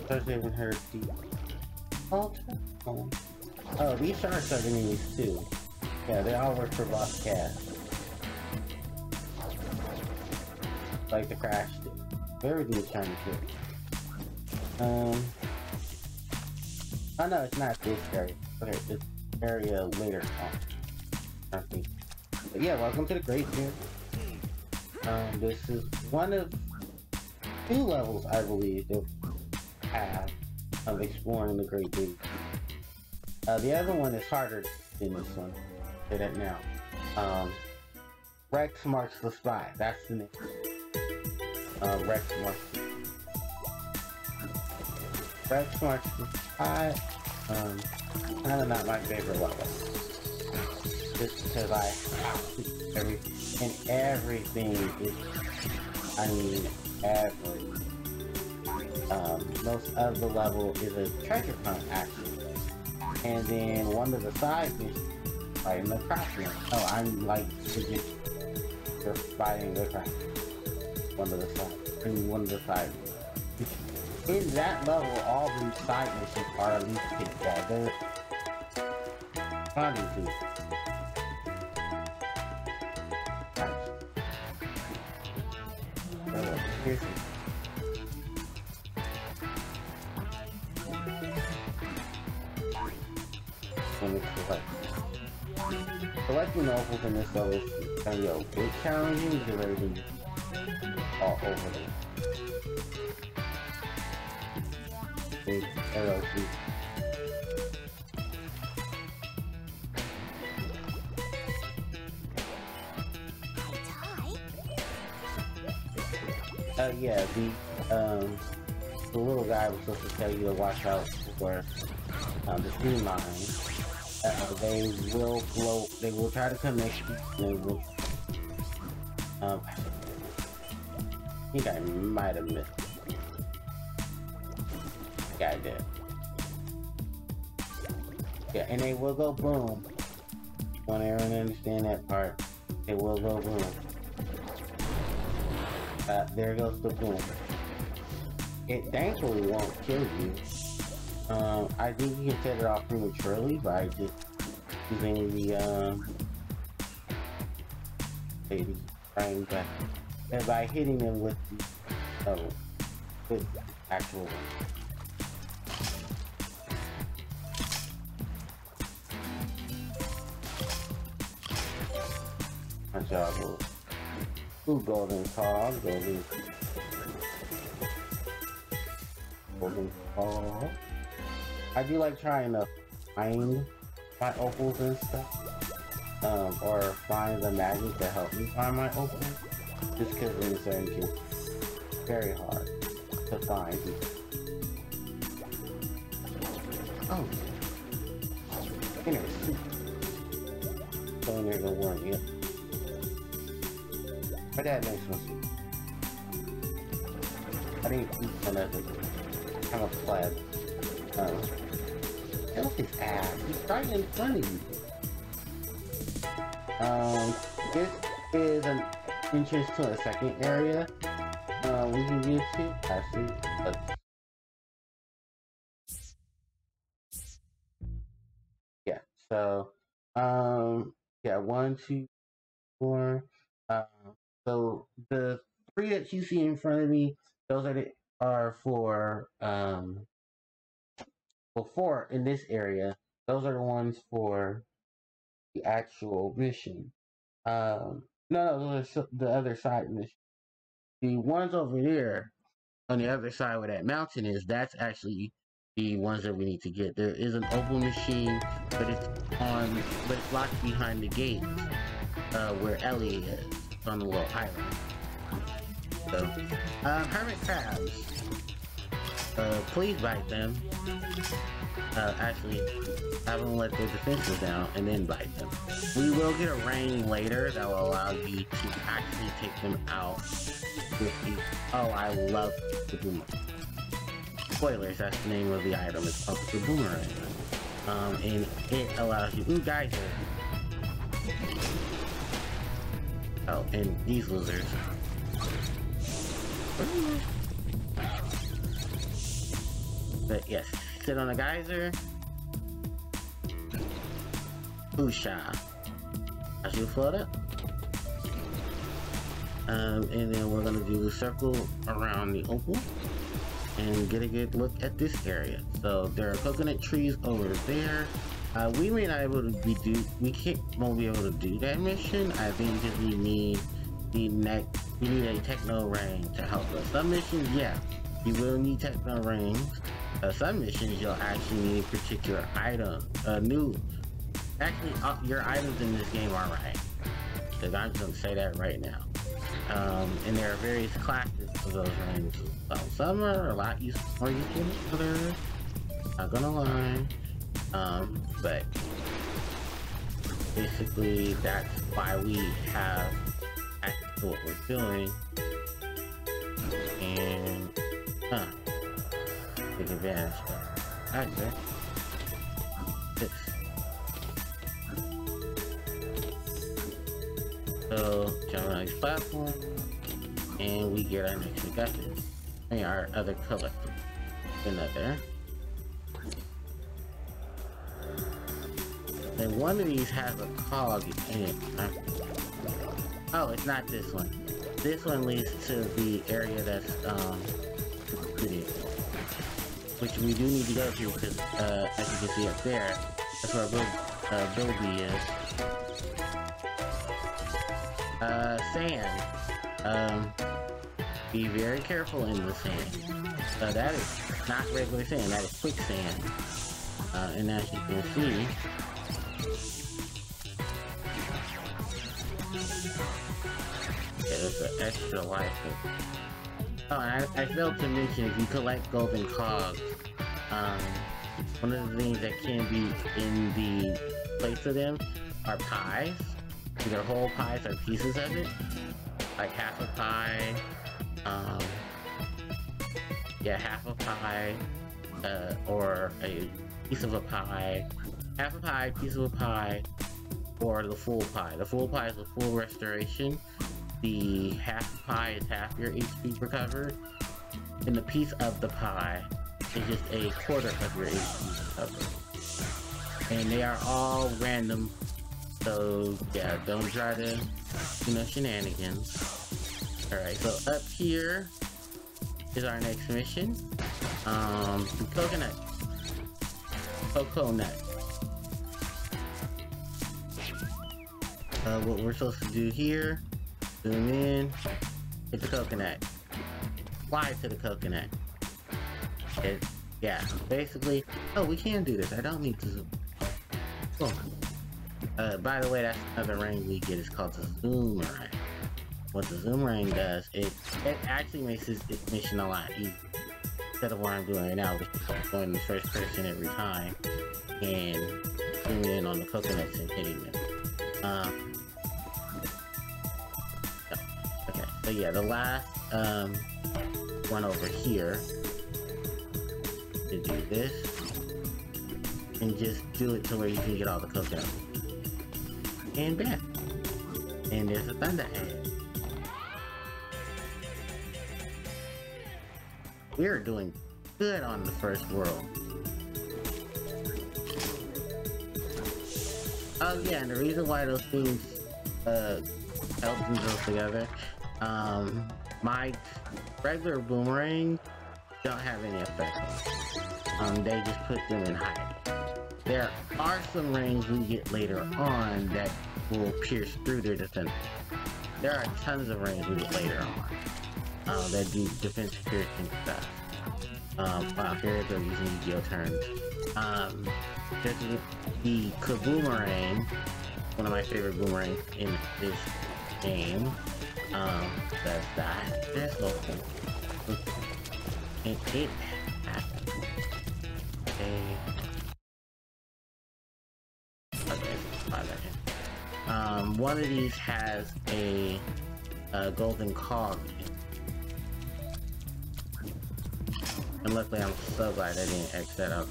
Especially when her deep. Oh, these sharks are enemies too. Yeah, they all work for Boss Cass. Like the Crash Team. Everything's trying to kill. Oh no, it's not this area. Okay, this area later on. I think. But yeah, welcome to the Great Zoo. This is one of two levels, I believe, that we have of exploring the Great Zoo. The other one is harder than this one. Say that now. Rex marks the spot. That's the name. Rex marks the spot. Rex marks the spot. Kind of not my favorite level. Just because I have to everything is, I mean, everything. Most of the level is a treasure hunt, actually. And then one of the side missions, fighting the crash one. Oh, I'm like they're fighting the crash. One of the side. I mean, one of the side. In that level, all the side missions are at least kicked out. They're funny too. Right. Here's it. Selecting levels in this level is going to be a bit challenging because everything is all over there. Big arrow feet. Yeah, the little guy was supposed to tell you to watch out for the sea mines. They will blow, they will try to connect you, they will, I think I might have missed it. Yeah, I did. Yeah, and they will go boom. Don't everyone understand that part? They will go boom. There goes the boom. It thankfully won't kill you. I think you can set it off prematurely by just using the, baby frame back, and by hitting them with the, with the actual one. My job will, ooh, golden cog, golden cog. I do like trying to find my opals and stuff. or find the magic to help me find my opening. Just because Insomniac is very hard to find. Oh. Anyways. So there's a warning, yeah. But that makes no sense. I didn't eat some of it. I'm a pleb. Oh. Look at his ass. He's right in front of you. This is an entrance to a second area. We can use it. Actually, yeah, so, yeah, 1, 2, 4. So the 3 that you see in front of me, those are for, well, 4 in this area. Those are the ones for the actual mission. No, those are the other side mission. The ones over there on the other side where that mountain is, that's actually the ones that we need to get. There is an open machine, but it's locked behind the gate where Ellie is on the little island. So, hermit crabs. Please bite them. Actually, have them let their defenses down and then bite them. We will get a rain later that will allow you to actually take them out with you. Oh, I love the boomerang. Spoilers, that's the name of the item. It's up to boomerang. And it allows you. Ooh, guys. Oh, and these losers. But yes, sit on a geyser. Oosha. I should float up. And then we're gonna do the circle around the opal and get a good look at this area. So there are coconut trees over there. We may not able to won't be able to do that mission. I think that we need the next. We need a Techno-Rang to help us. Some missions, yeah, you will need Techno-Rangs. Some missions, you'll actually need a particular item. Your items in this game are right. Because I'm just going to say that right now. And there are various classes of those rings. So some are a lot more useful than others. Not going to lie. But basically, that's why we have what we're doing, and take advantage of that. Alright, so jump on this platform, and we get our next weapon and our other collector. Another. And one of these has a cog in it. Oh, it's not this one. This one leads to the area that's, which we do need to go to because, as you can see up there, that's where Bilby is. Sand. Be very careful in the sand. That is not regular sand, that is quicksand. And as you can see, it's an extra life. Oh, and I failed to mention, if you collect golden cogs, one of the things that can be in the place of them are pies. Either whole pies or pieces of it. Like half a pie. Yeah, half a pie. Or a piece of a pie. Half a pie, piece of a pie. Or the full pie. The full pie is a full restoration. The half pie is half your HP recovered, and the piece of the pie is just a quarter of your HP recovered. And they are all random, so yeah, don't try to, shenanigans. Alright, so up here is our next mission. Coconut. What we're supposed to do here. Zoom in, hit the coconut, fly to the coconut. Basically, oh, we can do this. I don't need to zoom. Oh. By the way, that's another ring we get. It's called the Zoomerang. What the Zoomerang does, it actually makes this mission a lot easier. Instead of what I'm doing right now, which is going in the first person every time and zooming in on the coconuts and hitting them. Okay, so yeah, the last one over here to do this and just do it to where you can get all the coconuts. And bam! And there's a thunderhead. We're doing good on the first world. Oh yeah, and the reason why those things help themselves together, my regular boomerang don't have any effect on them. They just put them in hiding. There are some rings we get later on that will pierce through their defense. There are tons of rings we get later on. That do defense piercing stuff. Wow, here they're using Yu-Gi-Oh turns. There's the Cogulaceous Boomerangorous, one of my favorite boomerangs in this game. That's that. That's whole thing. And it happens. Okay, one of these has a golden cog. And luckily, I'm so glad I didn't X that up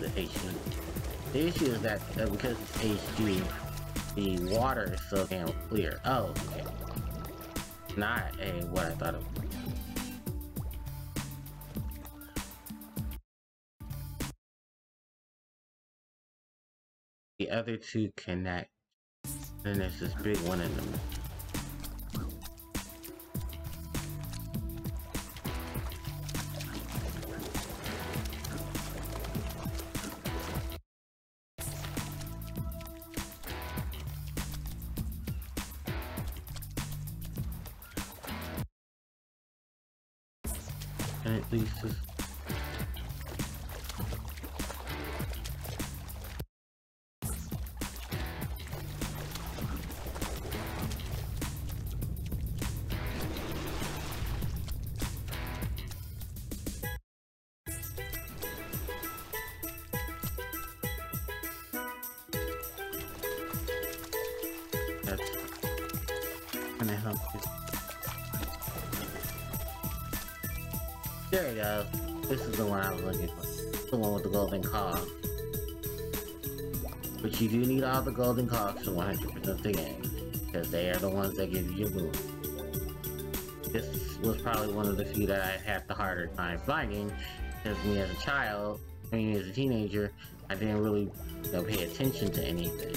the HG. The issue is that because it's HG, the water is so damn clear. Oh, okay. Not a what I thought it was. The other two connect. Then there's this big one in the middle. There we go. This is the one I was looking for. The one with the golden cog. But you do need all the golden cogs to 100% of the game, because they are the ones that give you your boom. This was probably one of the few that I had the harder time finding, because me as a child, as a teenager, I didn't really pay attention to anything.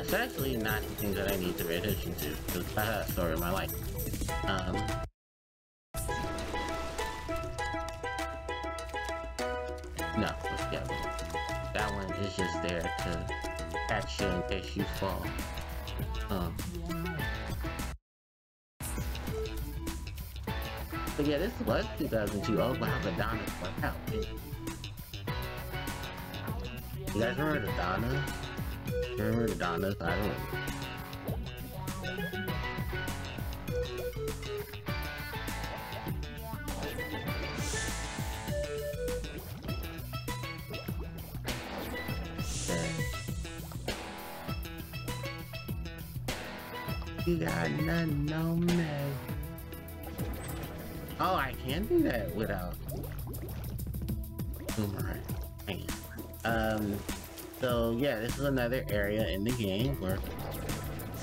It's actually not the things that I need to pay attention to, because I had a story of my life. No, yeah, that one is just there to catch you in case you fall. But yeah, this was 2002. Oh wow, the Donna went out. You guys remember the Donna? You remember the Donnas? I don't know. You got nothing on me. Oh, I can do that without boomerang. So yeah, this is another area in the game where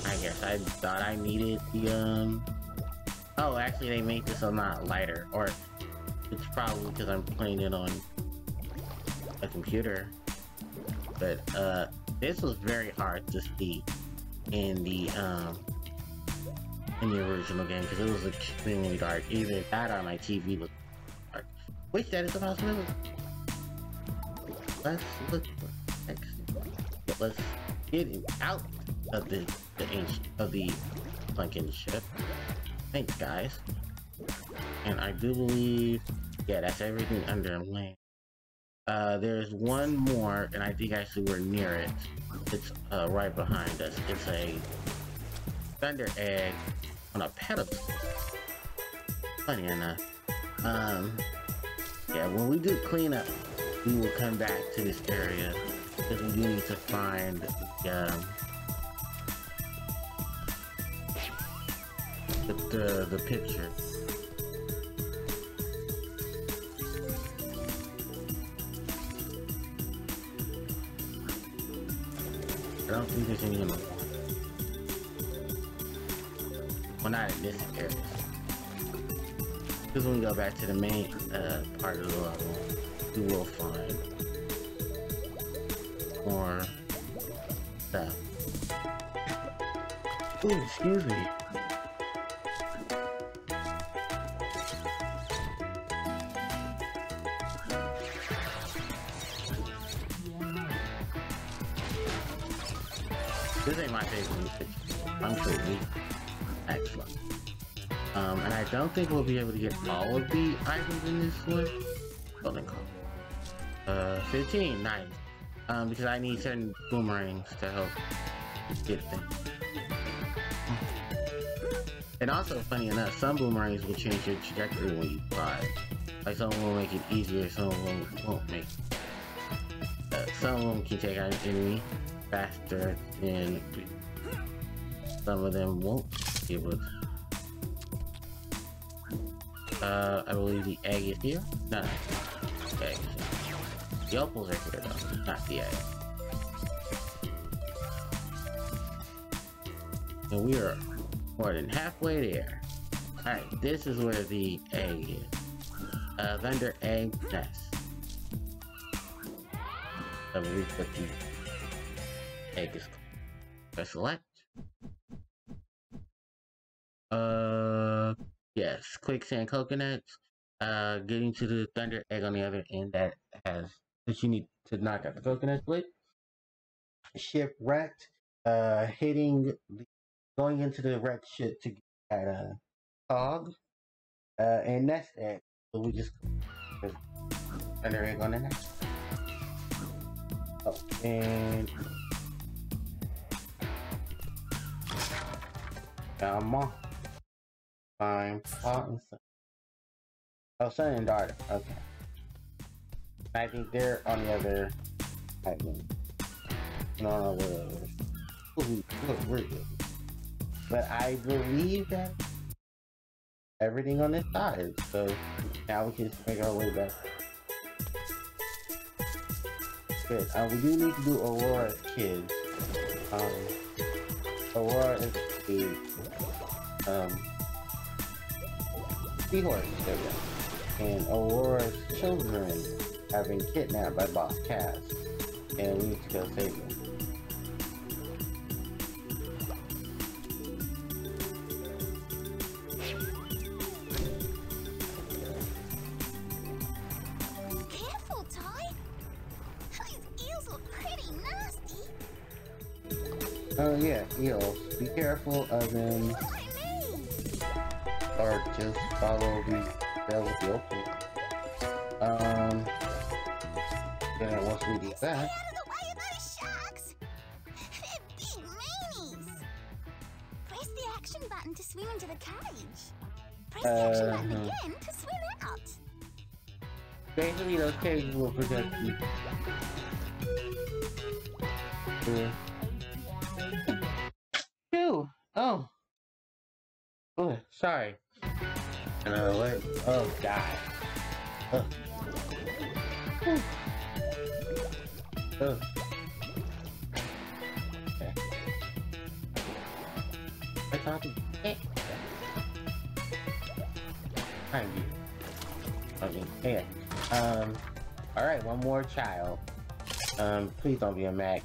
I guess I thought I needed the oh, actually they made this a lot lighter, or it's probably because I'm playing it on a computer. But this was very hard to see in the original game, because it was extremely dark. Either that or my TV was dark. Which that is a possibility. Let's look for exit. Let's get it out of the sunken ship. Thanks, guys. And I do believe, yeah, that's everything under land. There's one more, and I think actually we're near it. It's right behind us. It's a thunder egg on a pedestal. Funny enough. Yeah, when we do cleanup, we will come back to this area because we do need to find the picture. I don't think there's any in the water. Well, not in this area. Because when we go back to the main part of the level, we will find more stuff. Ooh, excuse me. This ain't my favorite music. I'm so weak. Excellent. And I don't think we'll be able to get all of the items in this one. Golden call. 15, nice. Because I need certain boomerangs to help get them. And also, funny enough, some boomerangs will change your trajectory when you fly. Like some will make it easier, some won't make it. Some of them can take out an enemy faster than some of them won't be able to. I believe the egg is here? No, no. Okay. The opals are here though, not the egg. And we are more than halfway there. Alright, this is where the egg is. Thunder egg nest. I believe that the egg is cool. Press select. Yes, quicksand coconuts. Getting to the thunder egg on the other end that has that you need to knock out the coconut split. Shipwrecked. Hitting the, going into the wreck ship to get that cog. And nest egg. So we just thunder egg on the nest. Oh, and come on. Fine. Oh, son and daughter. Okay. I think they're on the other island. No, we're good. But I believe that everything on this side. So now we can just make our way back. Good. We do need to do Aurora's kids. Aurora is the seahorse, there we go. And Aurora's children have been kidnapped by Boss Cass, and we need to go save them. Careful, Ty! Those eels are pretty nasty! Oh yeah, eels. Be careful of them. Or just follow the bell of the open. Then once we do that, out of the way of those sharks. They're big meanies. Press the action button to swim into the cage. Press the action button again to swim out. Basically, those cages will protect you. Ew. Oh. Oh, sorry. Another way. Oh, God. Oh. Oh. Okay. I thought you. Thank you. Okay. Yeah. Alright, one more child. Please don't be a Mac.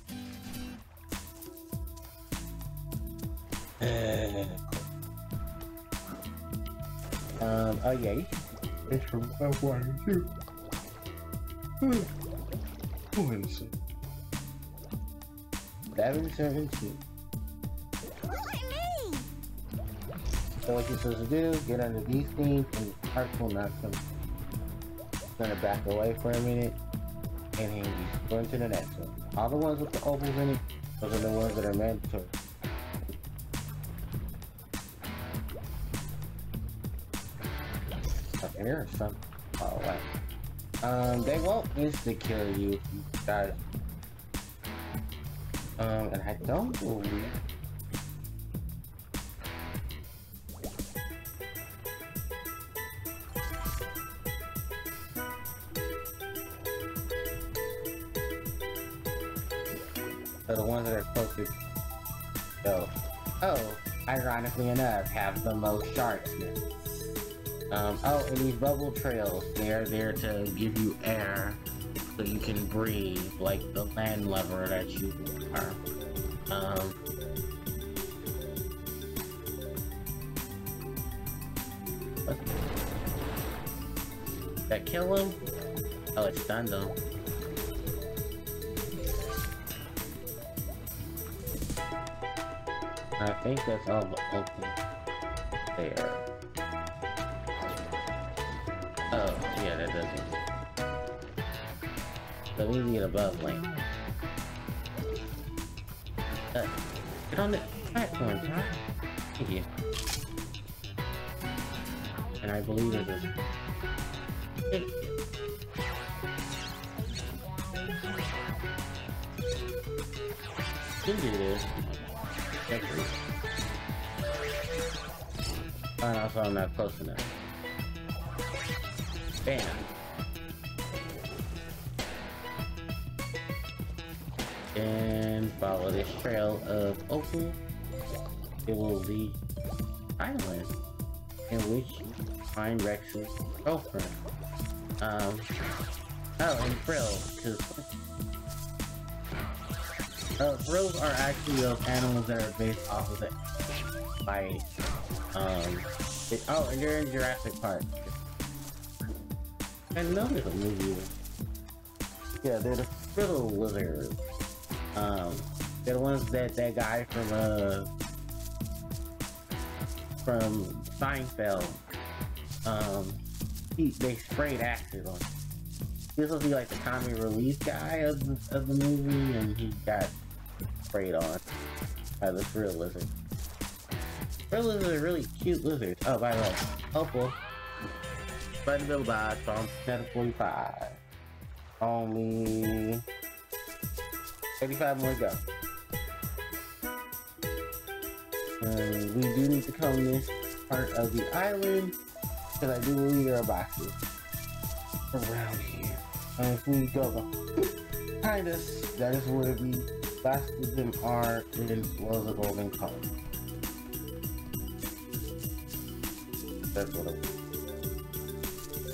Oh yeah, you can fish from above water too. Who is it? 772. So what you're supposed to do, get under these things and the sharks will not come. Just gonna back away for a minute. in handy, going to the next one. All the ones with the ovals in it, those are the ones that are mandatory. Something here or something? Oh, wow. They won't instantly kill you if you die. And I don't believe... So the ones that are closest, though, oh, ironically enough, have the most sharpness. Oh, and these bubble trails, they're there to give you air so you can breathe, like the land lever that you are. Did that kill him? Oh, it stunned him. I think that's all the open there. Oh, yeah, that doesn't. But we need a above link. Get on the platform, huh? Thank you. And I believe it is. You can do this. And also I'm not close enough. Bam! And follow this trail of opal. It will lead island in which you find Rex's girlfriend. Oh, and frills, because frills are actually those animals that are based off of it. By oh, and you're in Jurassic Park. I know there's a movie. Yeah, they're the frill lizards. They're the ones that guy from Seinfeld. They sprayed acid on. This will be like the comic relief guy of the movie, and he got sprayed on by the frill lizard. Frill lizards are really cute lizards. Oh, by the way, helpful. Button Bill Bob from 745. Only 35 more to go. We do need to comb this part of the island because I do believe there are boxes around here. And if we go behind us, that is where the boxes of them are, as well as the golden color. That's what it is.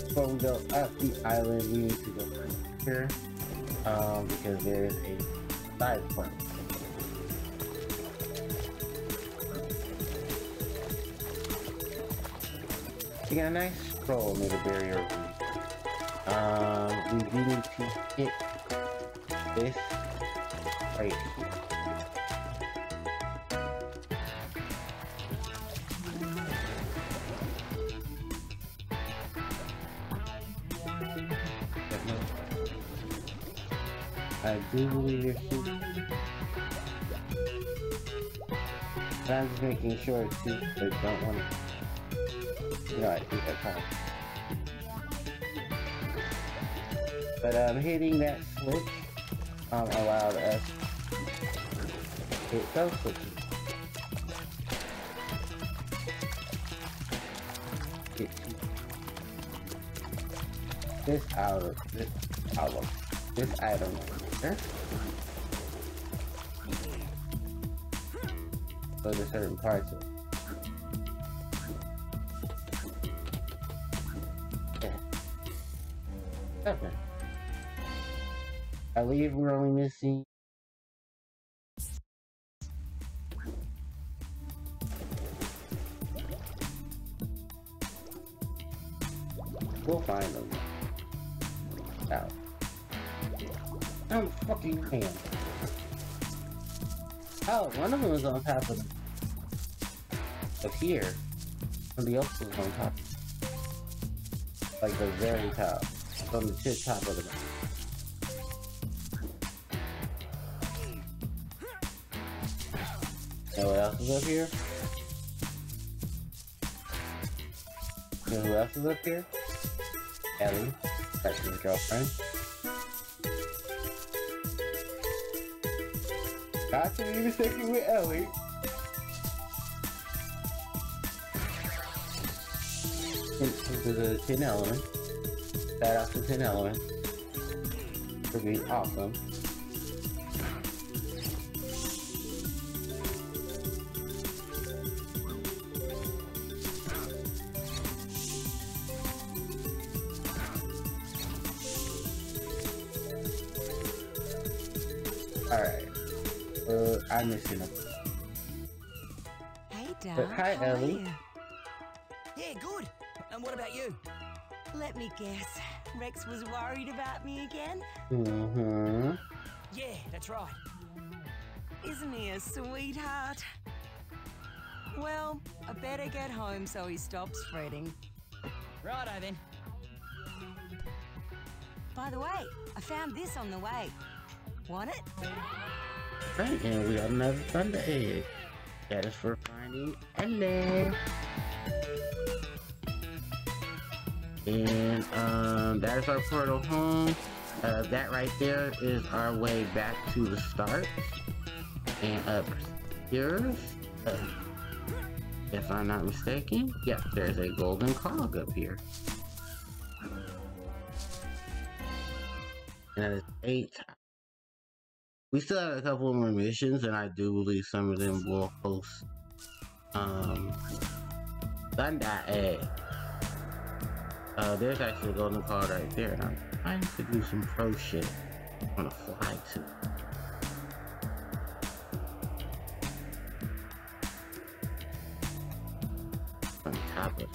Before we go up the island, we need to go right here, because there is a side point. We got a nice scroll near the barrier. We do need to hit this right here. I do believe you're shooting. But I'm just making sure too, they don't want to. No, I think that's fine. But hitting that switch allowed us to hit those switches. Get this out of this item here. So there's certain parts of it. Yeah. Okay. I believe we're only missing. We'll find them. Out. I'm fucking man. Oh, one of them was on top of up here, and the other was on top, like the very top, on the tip top of the Now what else is up here? You know who else is up here? Ellie. That's his girlfriend. Got to be mistaken with Ellie. Into the 10 element. That off the 10 element. Would be awesome. I'm missing him. Hey, Dad. Hi, Ellie. Yeah, good. And what about you? Let me guess. Rex was worried about me again? Mm-hmm. Yeah, that's right. Isn't he a sweetheart? Well, I better get home so he stops fretting. Righto then. By the way, I found this on the way. Want it? Right, and we got another thunder egg. That is for finding Ellie. And that is our portal home. That right there is our way back to the start. And up here, if I'm not mistaken, yeah, there's a golden cog up here. And that is 8. We still have a couple more missions, and I do believe some of them will host Thunder Egg. There's actually a golden card right there, and I'm trying to do some pro shit. I'm gonna fly to. On top of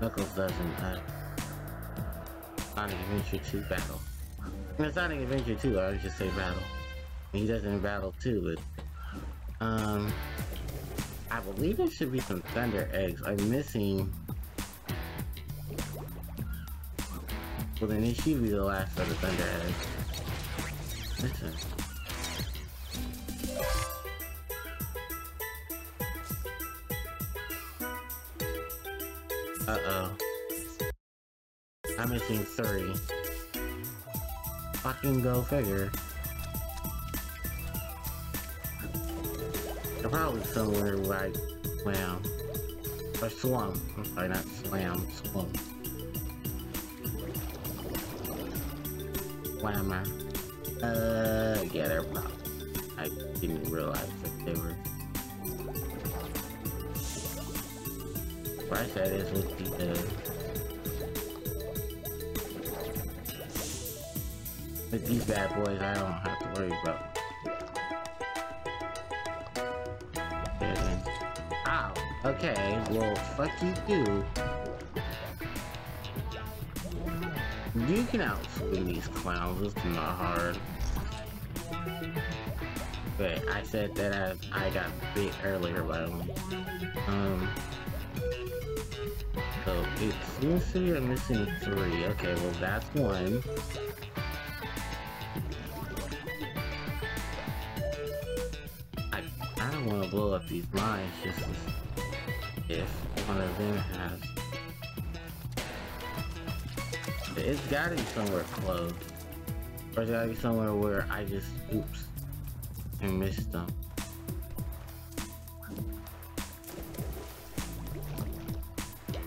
Knuckles doesn't Sonic Adventure 2 battle. In Sonic Adventure 2, I would just say battle. He doesn't battle too, but I believe there should be some thunder eggs. I'm missing. Well, then it should be the last of the thunder eggs. Listen. Uh-oh. I'm missing 3. Fucking go figure. They're probably somewhere like Slam. Or Slum. I'm sorry, not Slam. Slum. Slammer. Yeah, they're probably. I didn't realize that they were. Where I said is with the. With these bad boys, I don't have to worry about. Ow! Okay, well, fuck you too. You can outswing these clowns, it's not hard. But I said that I got bit earlier by one. So it seems to be I'm missing 3. Okay, well, that's one. Blow up these lines just as if one of them has. It's gotta be somewhere close. Or it's gotta be somewhere where I just oops and missed them.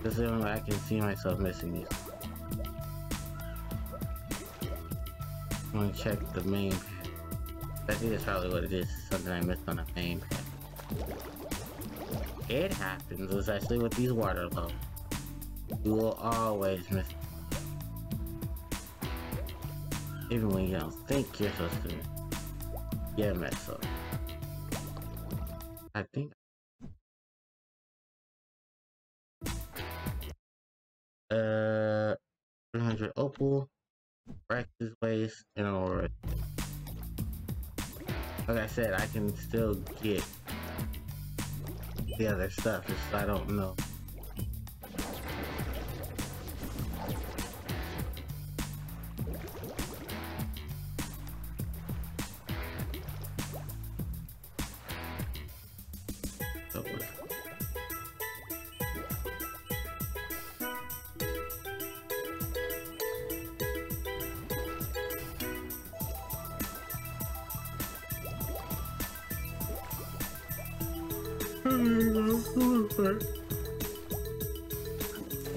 This is where I can see myself missing it. I'm gonna check the main pad. I think that's probably what it is, something I missed on the main pad. It happens, especially with these water levels. You will always miss them. Even when you don't think you're supposed to, you mess up. I think. Uh, 300 opal, Rex's waste, and Aurora. Like I said, I can still get the other stuff, just I don't know. dealt with.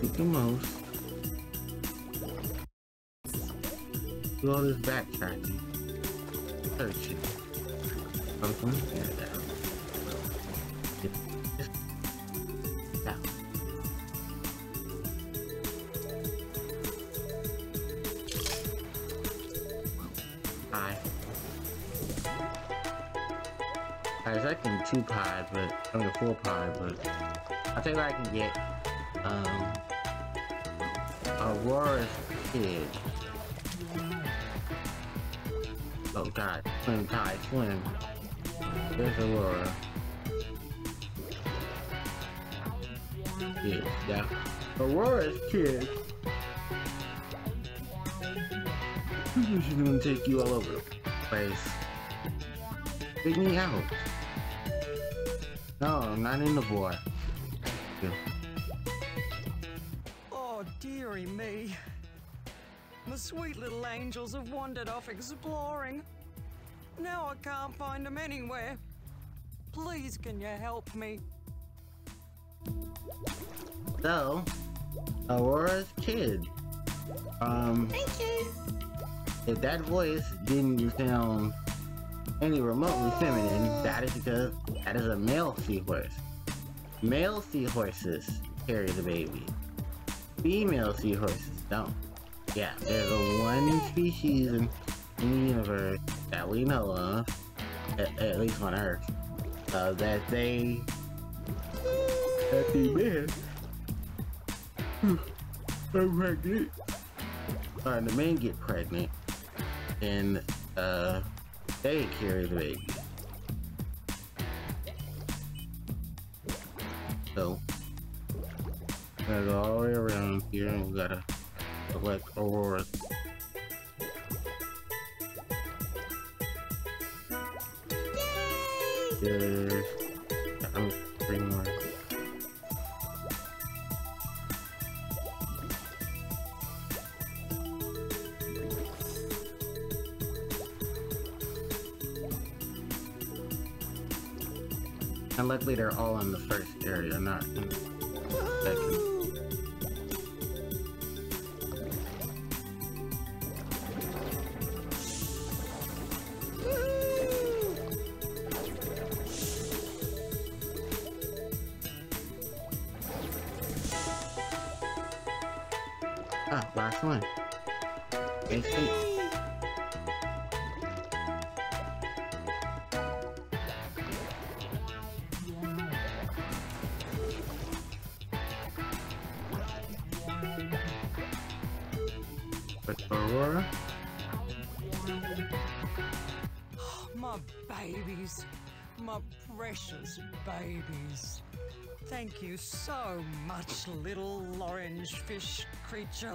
Keep the mouse. Do all this backtracking. Searching. Something like that. Two pie, but I'm the 4 pie, but I think I can get Aurora's kid. Oh god, swim Ty, swim. There's Aurora. Yeah, yeah. Aurora's kid. She's gonna take you all over the place. Take me out. No, I'm not in the boy. Yeah. Oh, dearie me. The sweet little angels have wandered off exploring. Now I can't find them anywhere. Please, can you help me? So, Aurora's kid. Thank you. If that voice didn't sound any remotely feminine, that is because that is a male seahorse. Male seahorses carry the baby. Female seahorses don't. Yeah, there's a one species in the universe that we know of, at least on Earth, that they men are pregnant. Or the men get pregnant, and they carry the baby. So, we gotta go all the way around here and we gotta select Aurora. Yay! There's, I'm 3 more. And luckily they're all in the first area, not in the second. Ah, last one. Basically. Babies. Thank you so much, little orange fish creature.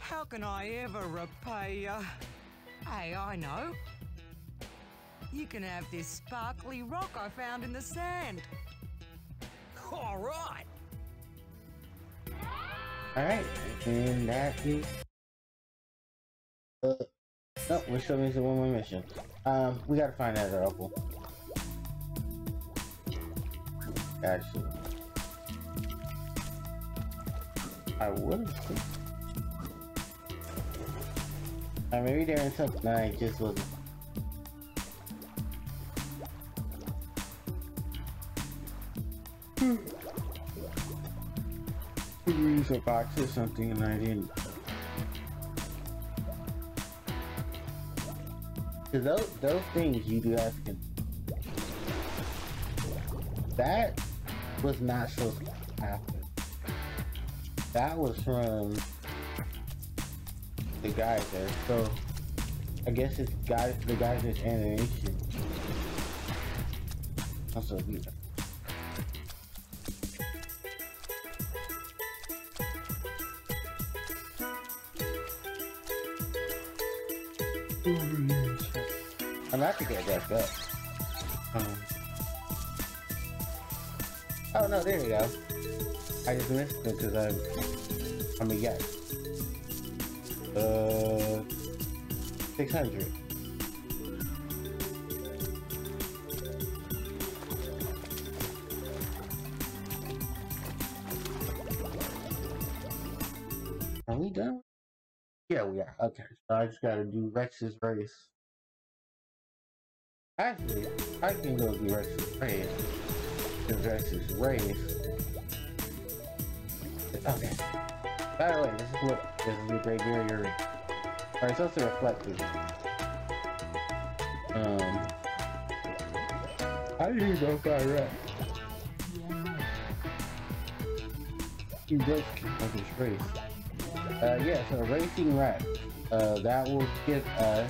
How can I ever repay you? Hey, I know. You can have this sparkly rock I found in the sand. All right. All right, and that is... no, we're still missing one more mission. We gotta find another opal. Actually, I would. Maybe they're in something I just wasn't. We used a box or something, and I didn't. Cause those things you do have to. That was not supposed to happen. That was from the guy there. So I guess it's the guy's just animation. Also, yeah. I'm about to get back up. Oh no, there you go. I just missed it because I'm a guess. 600. Are we done? Yeah, we are. Okay, so I just gotta do Rex's race. Actually, I can go do Rex's race. Because Rex's race. Okay. By the way, this is the Great Barrier Reef. Alright, it's also reflective. I need to go find Rex. He broke on his race. Yeah, so Racing Rex. That will give us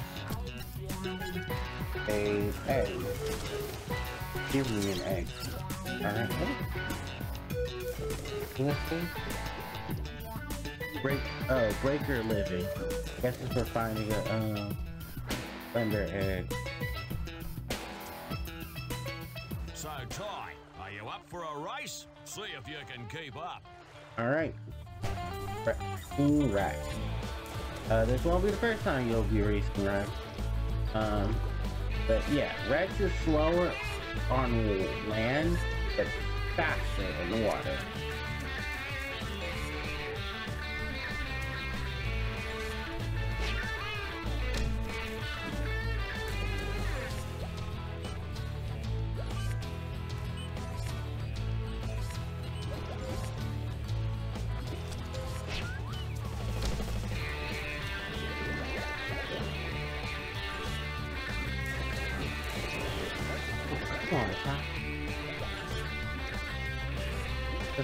an egg. Give me an egg. Alright. Let's see. Breaker Living. Guess it's for finding a thunder egg. So Ty, are you up for a race? See if you can keep up. Alright. Racing Rex. This won't be the first time you'll be racing Rex. But yeah, Rex is slower on the land, but faster in the water.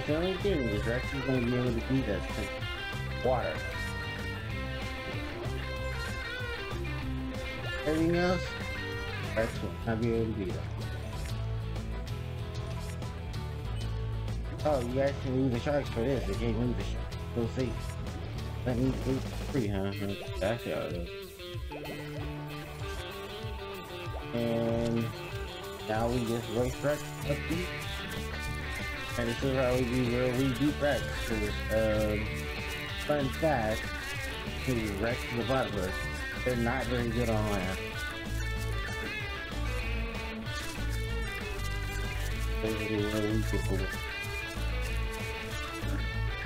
The only thing is Rex is going to be able to beat us in water. Everything else, Rex will not be able to beat us. Oh, you guys can leave the sharks for this. They can't leave the sharks. We'll see. Let me leave free, huh? That's how it is. And now we just race Rex up these. And this is how we do Rex, because, fun fact, to Rex the Butler, they're not very good on land. Basically, what we could do.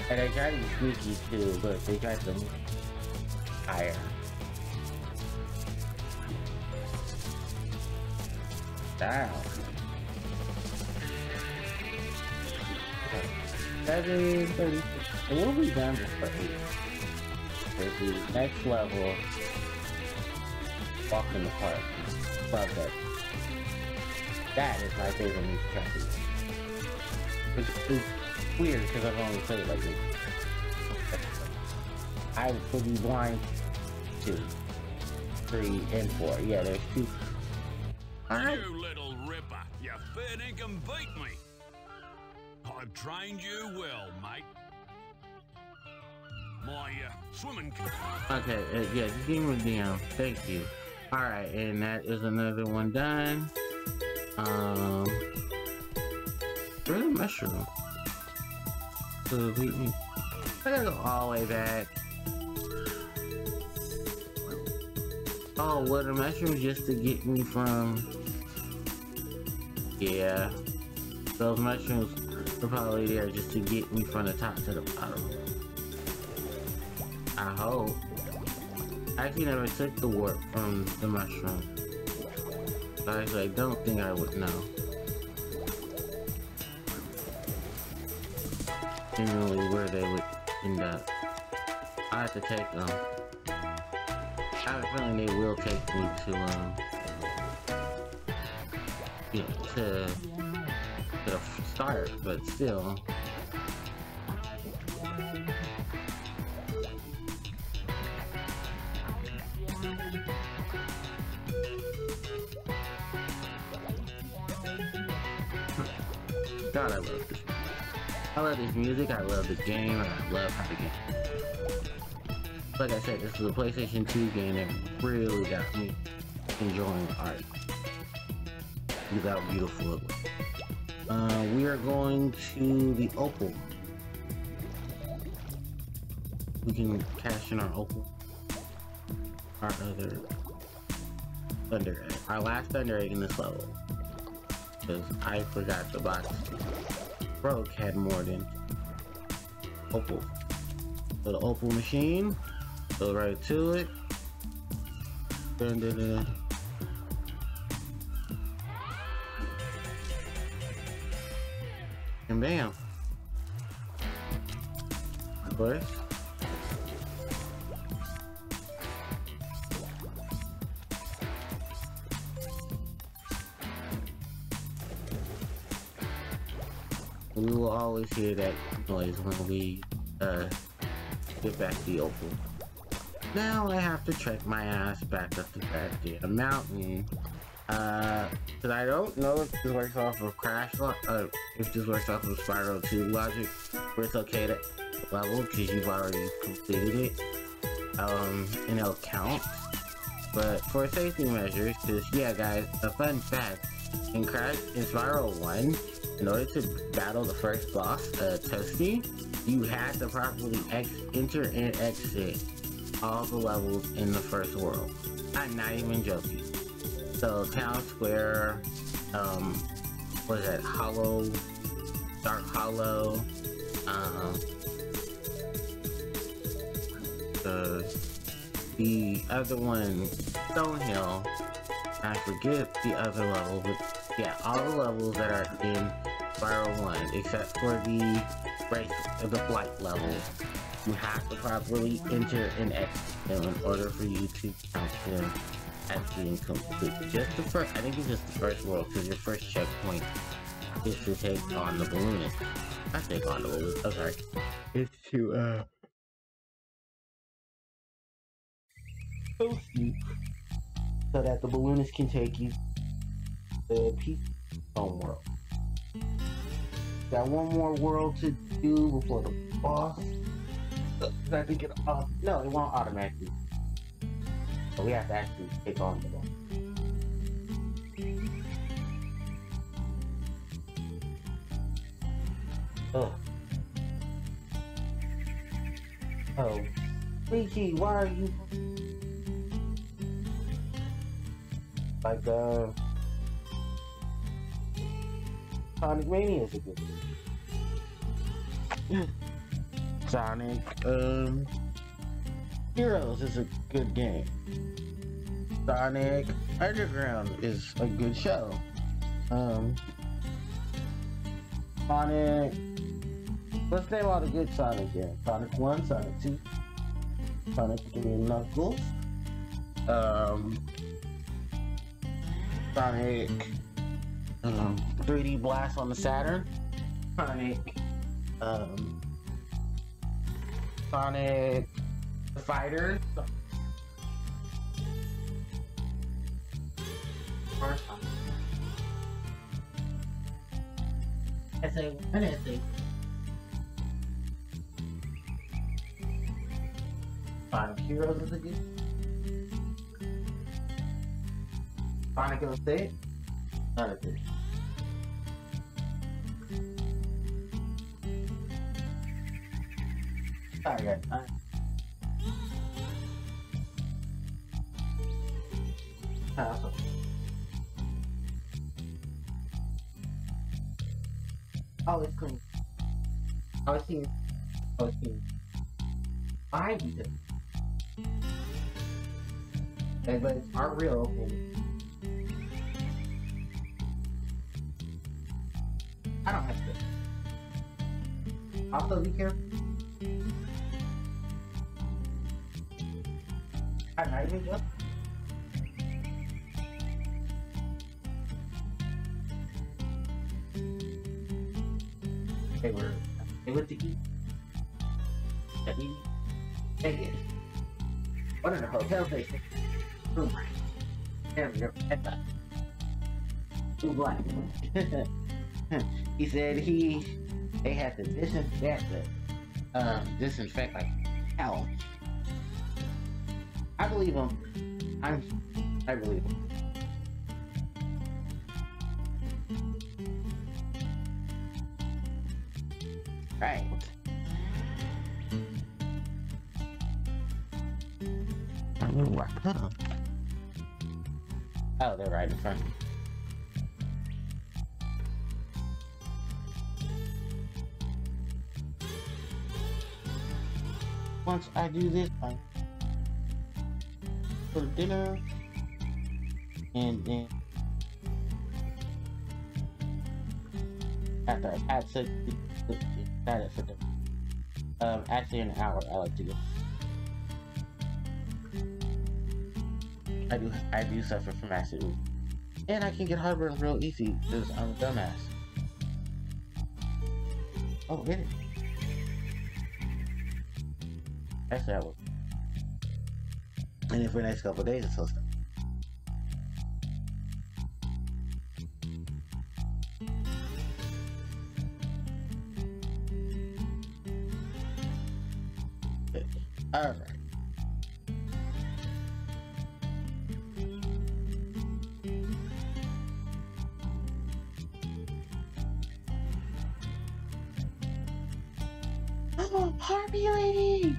And they tried to be sneaky too, but they tried to move higher. Wow. 7:30. And we'll be done before 8. There's the next level. Walk in the park. Love that. That is my favorite music track. Which is weird because I've only played it like this. I would be blind 2, 3, and 4. Yeah, there's 2. You little ripper. You fed ink and beat me. I've trained you well, mate. My swimming. Okay, yeah, just give me down. Thank you. All right, and that is another one done. Where's the mushroom? So beat me. I gotta go all the way back. Oh, well, the mushroom just to get me from. Yeah, those mushrooms. They're probably there just to get me from the top to the bottom. I hope. I actually never took the warp from the mushroom. So actually, I don't think I would know. Generally where they would end up. I have to take them. I have a feeling they will take me to you know, to the start, but still. God, I love this. I love this music, I love the game, and I love how the game. Like I said, this is a PlayStation 2 game that really got me enjoying art. Look how beautiful it was. We are going to the opal. We can cash in our opal. Our other thunder egg. Our last thunder egg in this level. Because I forgot the box. Rogue had more than opal. So the opal machine. Go right to it. Dun, dun, dun. And bam. Of course. We will always hear that noise when we get back the opal. Now I have to trek my ass back up to that mountain. Because I don't know if this works off of if this works off of Spyro 2 logic, where it's okay to level because you've already completed it. And it'll count. But for safety measures, because yeah guys, a fun fact, in Spyro 1, in order to battle the first boss, Toasty, you had to properly enter and exit all the levels in the first world. I'm not even joking. So Town Square, what is that, Hollow, Dark Hollow, the other one, Stonehill, I forget the other level, but yeah, all the levels that are in Spyro 1, except for the race, the flight level. You have to properly enter and exit them in order for you to count them as being complete. Just the first, I think it's just the first world, because your first checkpoint is to take on the balloonist. I take on the balloonist, I'm sorry. It's to, so that the balloonist can take you to the peak home world. Got one more world to do before the boss. I think it no, it won't automatically. But we have to actually take on the ball. Oh. Oh. Freaky, why are you like Sonic Mania is a good one. Sonic, Heroes is a good game. Sonic Underground is a good show. Sonic, let's name all the good Sonic games. Sonic 1, Sonic 2, Sonic 3 and Knuckles, Sonic 3D Blast on the Saturn, Sonic, Sonic the Fighter. Sonic Heroes is a good. Sonic 06. Sonic 3. Sorry guys, oh, it's clean. Oh, it's here. Oh, it's here. I do this. Okay, but it's not real. I don't have to. Also, be careful. I'm not even up. They went to eat. That means they did. One of the hotels they picked. Boomerang. There we go. Too black. He said they had to disinfect like hell. I believe him. I believe him. Right. I'm gonna wrap that up. Oh, they're right in front. Once I do this, I for dinner, and then after I've had it for dinner, actually in an hour, I like to go. I do suffer from acid reflux, and I can get heartburn real easy because I'm a dumbass. Oh, hit it. Actually, I will. And then for the next couple of days, it's so stuff. All right. Oh, Harpy Lady!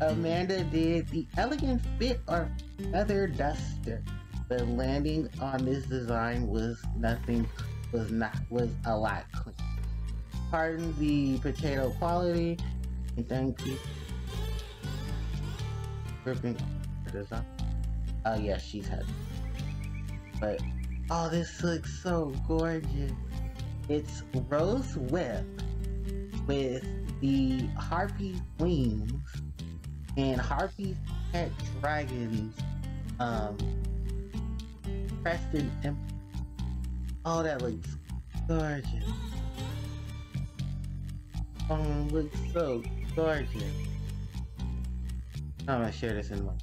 Amanda did the elegant fit of feather duster. The landing on this design was a lot clean. Pardon the potato quality, and thank you for being design. Oh yeah, she's had it. But oh, this looks so gorgeous. It's rose whip with the harpy wings. And Harpy's pet dragons, crested and all that looks gorgeous. Oh, it looks so gorgeous. I'm gonna share this in one.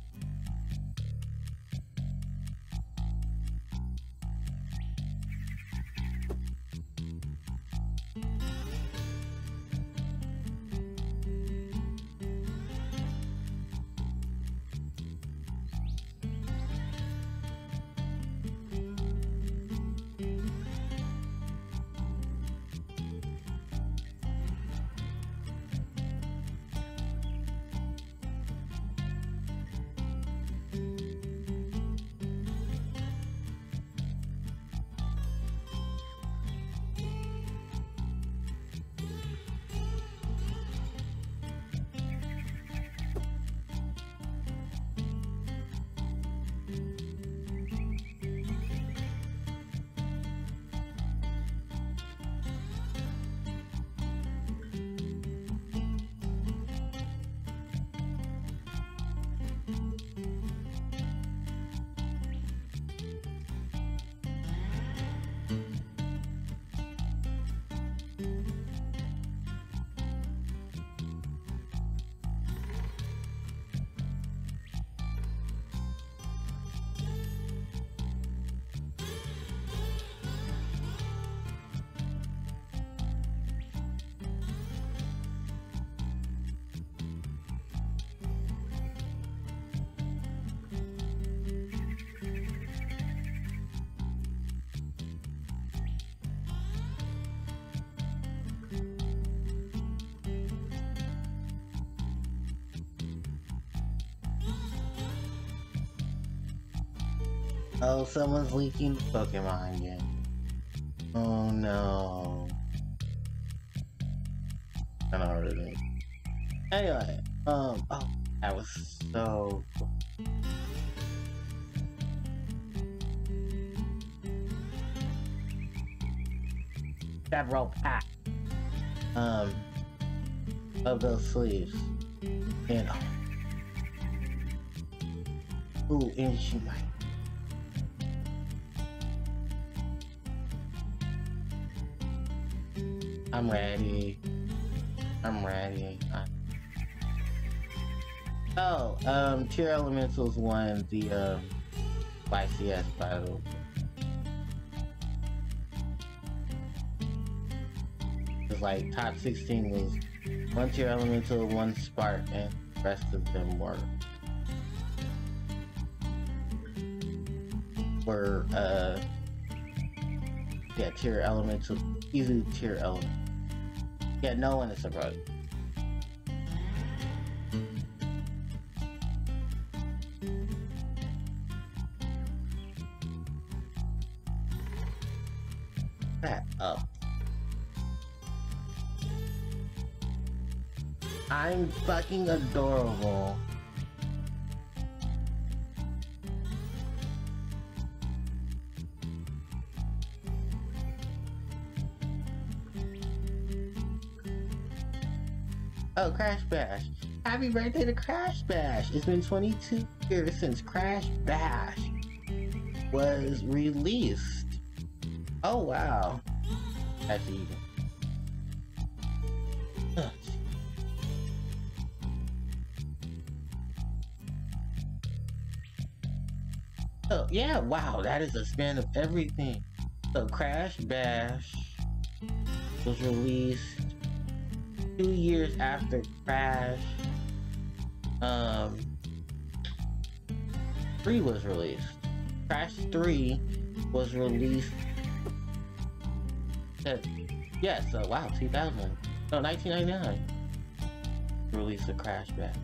Oh, someone's leaking Pokemon again. Oh no. I don't know what it is. Anyway, oh, that was so cool. Several packs of those sleeves. And ooh, and she might. I'm ready. I'm ready. Oh, Tier Elementals won the YCS battle. It's like top 16 was one Tier Elemental, one Spark, and the rest of them were Tier Elemental, easily Tier Elemental. Yeah, no one is surprised. That up. I'm fucking adorable. Oh, Crash Bash. Happy birthday to Crash Bash. It's been 22 years since Crash Bash was released. Oh, wow. That's even. Ugh. Oh, yeah, wow. That is a span of everything. So, Crash Bash was released 2 years after Crash 3 was released. Crash 3 was released. Yes, wow, 2000. No, 1999. Release of Crash Bash.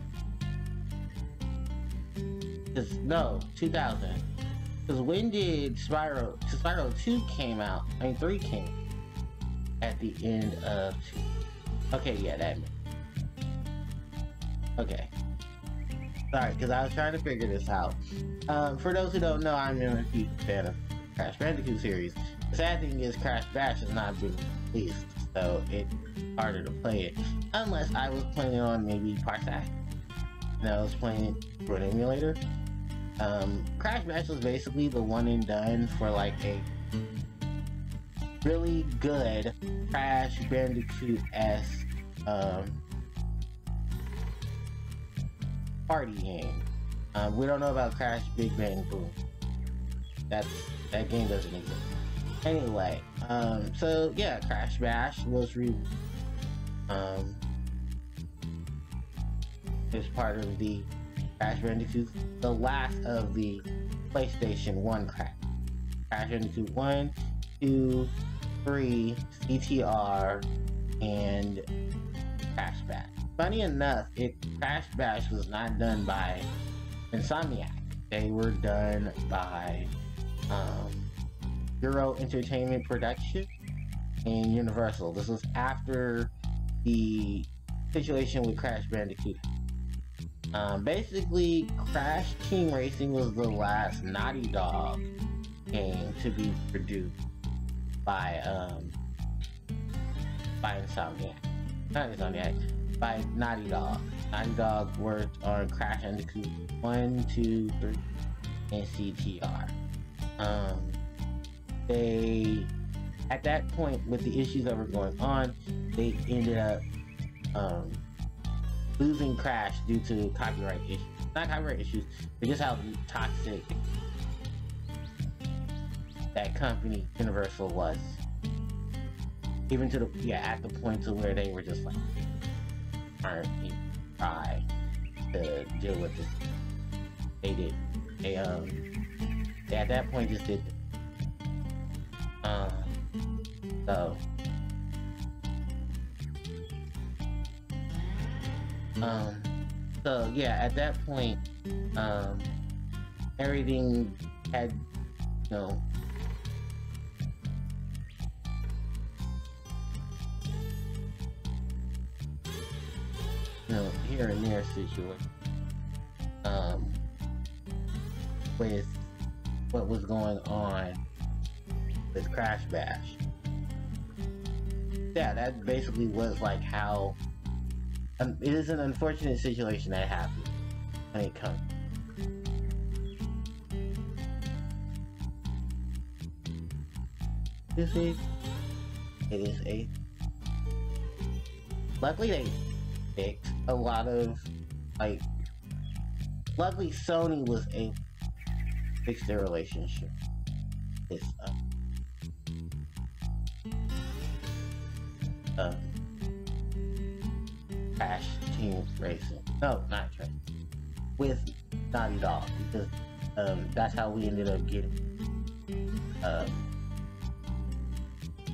No, 2000. Because when did Spyro? Spyro 2 came out. I mean, 3 came at the end of 2. Okay, yeah, that. Okay. Sorry, because I was trying to figure this out. For those who don't know, I'm a huge fan of Crash Bandicoot series. The sad thing is, Crash Bash has not been released, so it's harder to play it. Unless I was playing on maybe Parsec, and I was playing it for an emulator. Crash Bash was basically the one and done for like a really good Crash Bandicoot-esque party game. We don't know about Crash Big Bang Boom. That game doesn't exist. Anyway, so yeah, Crash Bash was is part of the Crash Bandicoot, the last of the PlayStation 1 Crash Bandicoot 1, 2, 3, CTR, and Crash Bash. Funny enough, Crash Bash was not done by Insomniac. They were done by Euro Entertainment Production and Universal. This was after the situation with Crash Bandicoot. Basically, Crash Team Racing was the last Naughty Dog game to be produced by Insomniac. Not Insomniac, by Naughty Dog. Naughty Dog worked on Crash Bandicoot 1, 2, 3, and CTR. They, at that point, with the issues that were going on, they ended up losing Crash due to copyright issues. Not copyright issues, but just how toxic that company, Universal, was. Even to the, yeah, at the point to where they were just like, aren't even try to deal with this. They did. They at that point just did. So yeah, at that point, everything had, you know, here and there situation, with what was going on with Crash Bash. Yeah, that basically was like how it is an unfortunate situation that happened when it comes. It is a Luckily they fixed a lot of, like, luckily Sony was able to fix their relationship with Crash Team Racing. No, not Crash. With Naughty Dog, because that's how we ended up getting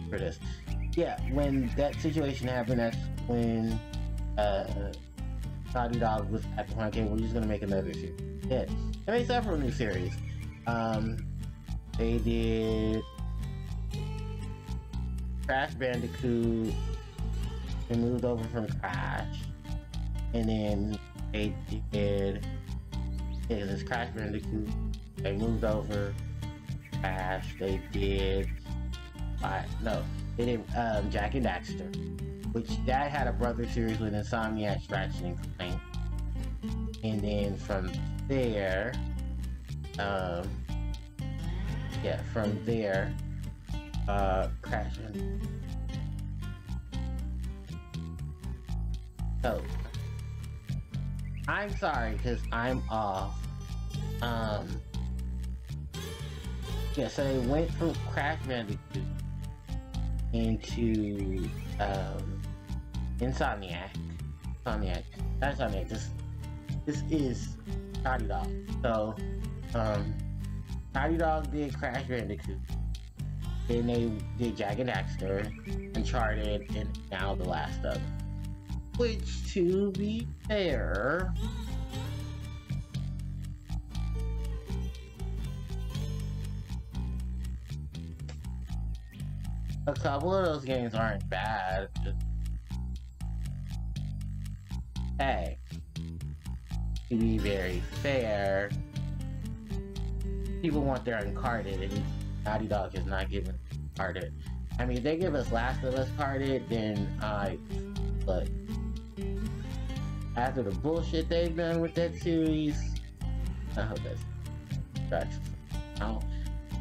for this. Yeah, when that situation happened, that's when Naughty Dog was at the point, okay, we're just gonna make another series. Yeah, they made several new series. They did Crash Bandicoot. They moved over from Crash, and then they did this Crash Bandicoot. They moved over Crash. They did Jack and Daxter, which that had a brother series with Insomniac, Ratchet and Clank. And then from there, Crash and so I'm sorry because I'm off. So they went from Crash Bandicoot into Insomniac. Not Insomniac. This is Naughty Dog. So Naughty Dog did Crash Bandicoot. Then they did Jack and Daxter, Uncharted, and now The Last of Us. Which, to be fair, a couple of those games aren't bad. Hey, to be very fair, people want their Uncharted, and Naughty Dog is not giving Uncharted. I mean, if they give us Last of Us Uncharted, then but after the bullshit they've done with that series, I hope that's out.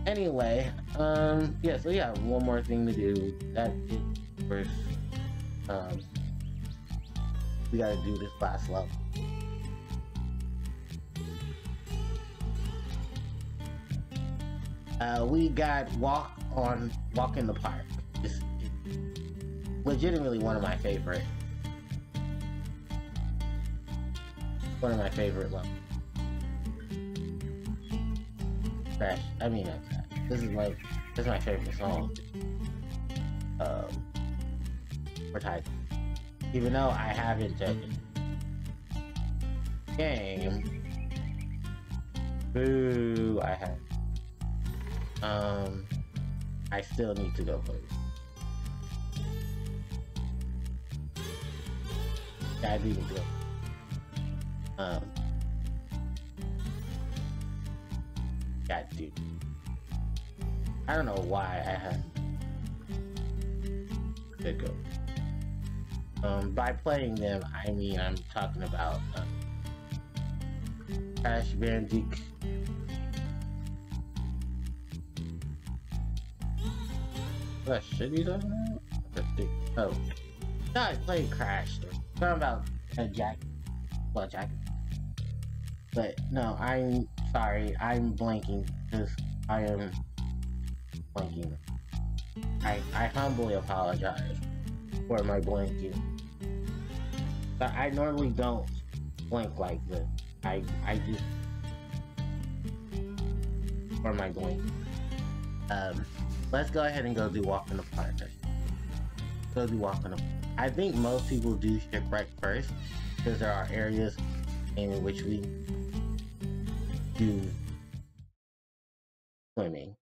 Anyway, so we have one more thing to do. That is first. We gotta do this last level. We got Walk in the Park. This is legitimately one of my favorite levels. This is my favorite song. For Ty, even though I haven't judged the game. Boo, I have. I still need to go play it. I need to go. God, dude. I don't know why I had to go. By playing them, I mean I'm talking about Crash Bandicoot. What should be done? Oh, no, I played Crash. I'm talking about Jack. But no, I'm sorry, I'm blanking because I am blanking. I humbly apologize for my blanking. But I normally don't blank like this. I do for my blank. Let's go ahead and go do Walk in the Park. I think most people do Shipwreck first because there are areas in which we do swimming,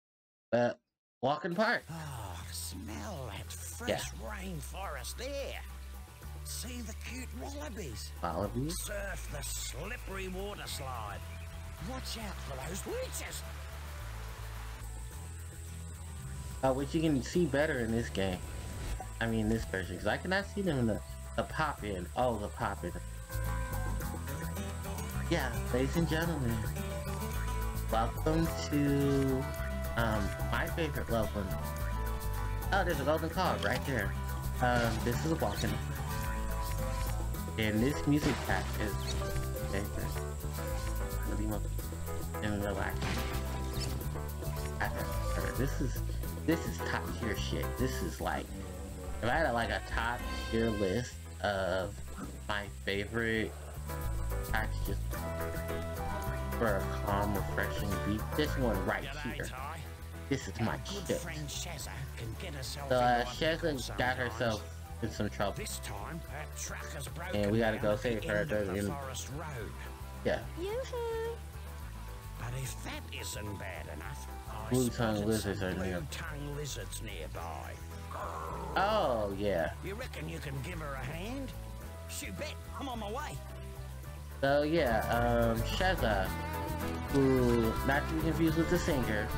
but Walk in the Park. Oh, smell that fresh rainforest there. See the cute wallabies. Surf the slippery water slide. Watch out for those leeches. Which you can see better in this game. I mean, this version, because I cannot see them in the pop in. Oh, the pop in. Yeah, ladies and gentlemen, welcome to my favorite level. Oh, there's a golden cog right there. This is a walk in the And this music pack is favorite. Really much and relaxing. This is top tier shit. This is like, if I had like a top tier list of my favorite tracks just for a calm, refreshing beat, this one right here. This is my shit. So Shazza got herself in some trouble. This time, and we gotta go save her. Yeah. But if that isn't bad enough, blue-tongued lizards are near. Nearby. Oh yeah. You reckon you can give her a hand? Shoot, bet I'm on my way. So yeah, Shazza, who not to be confused with the singer,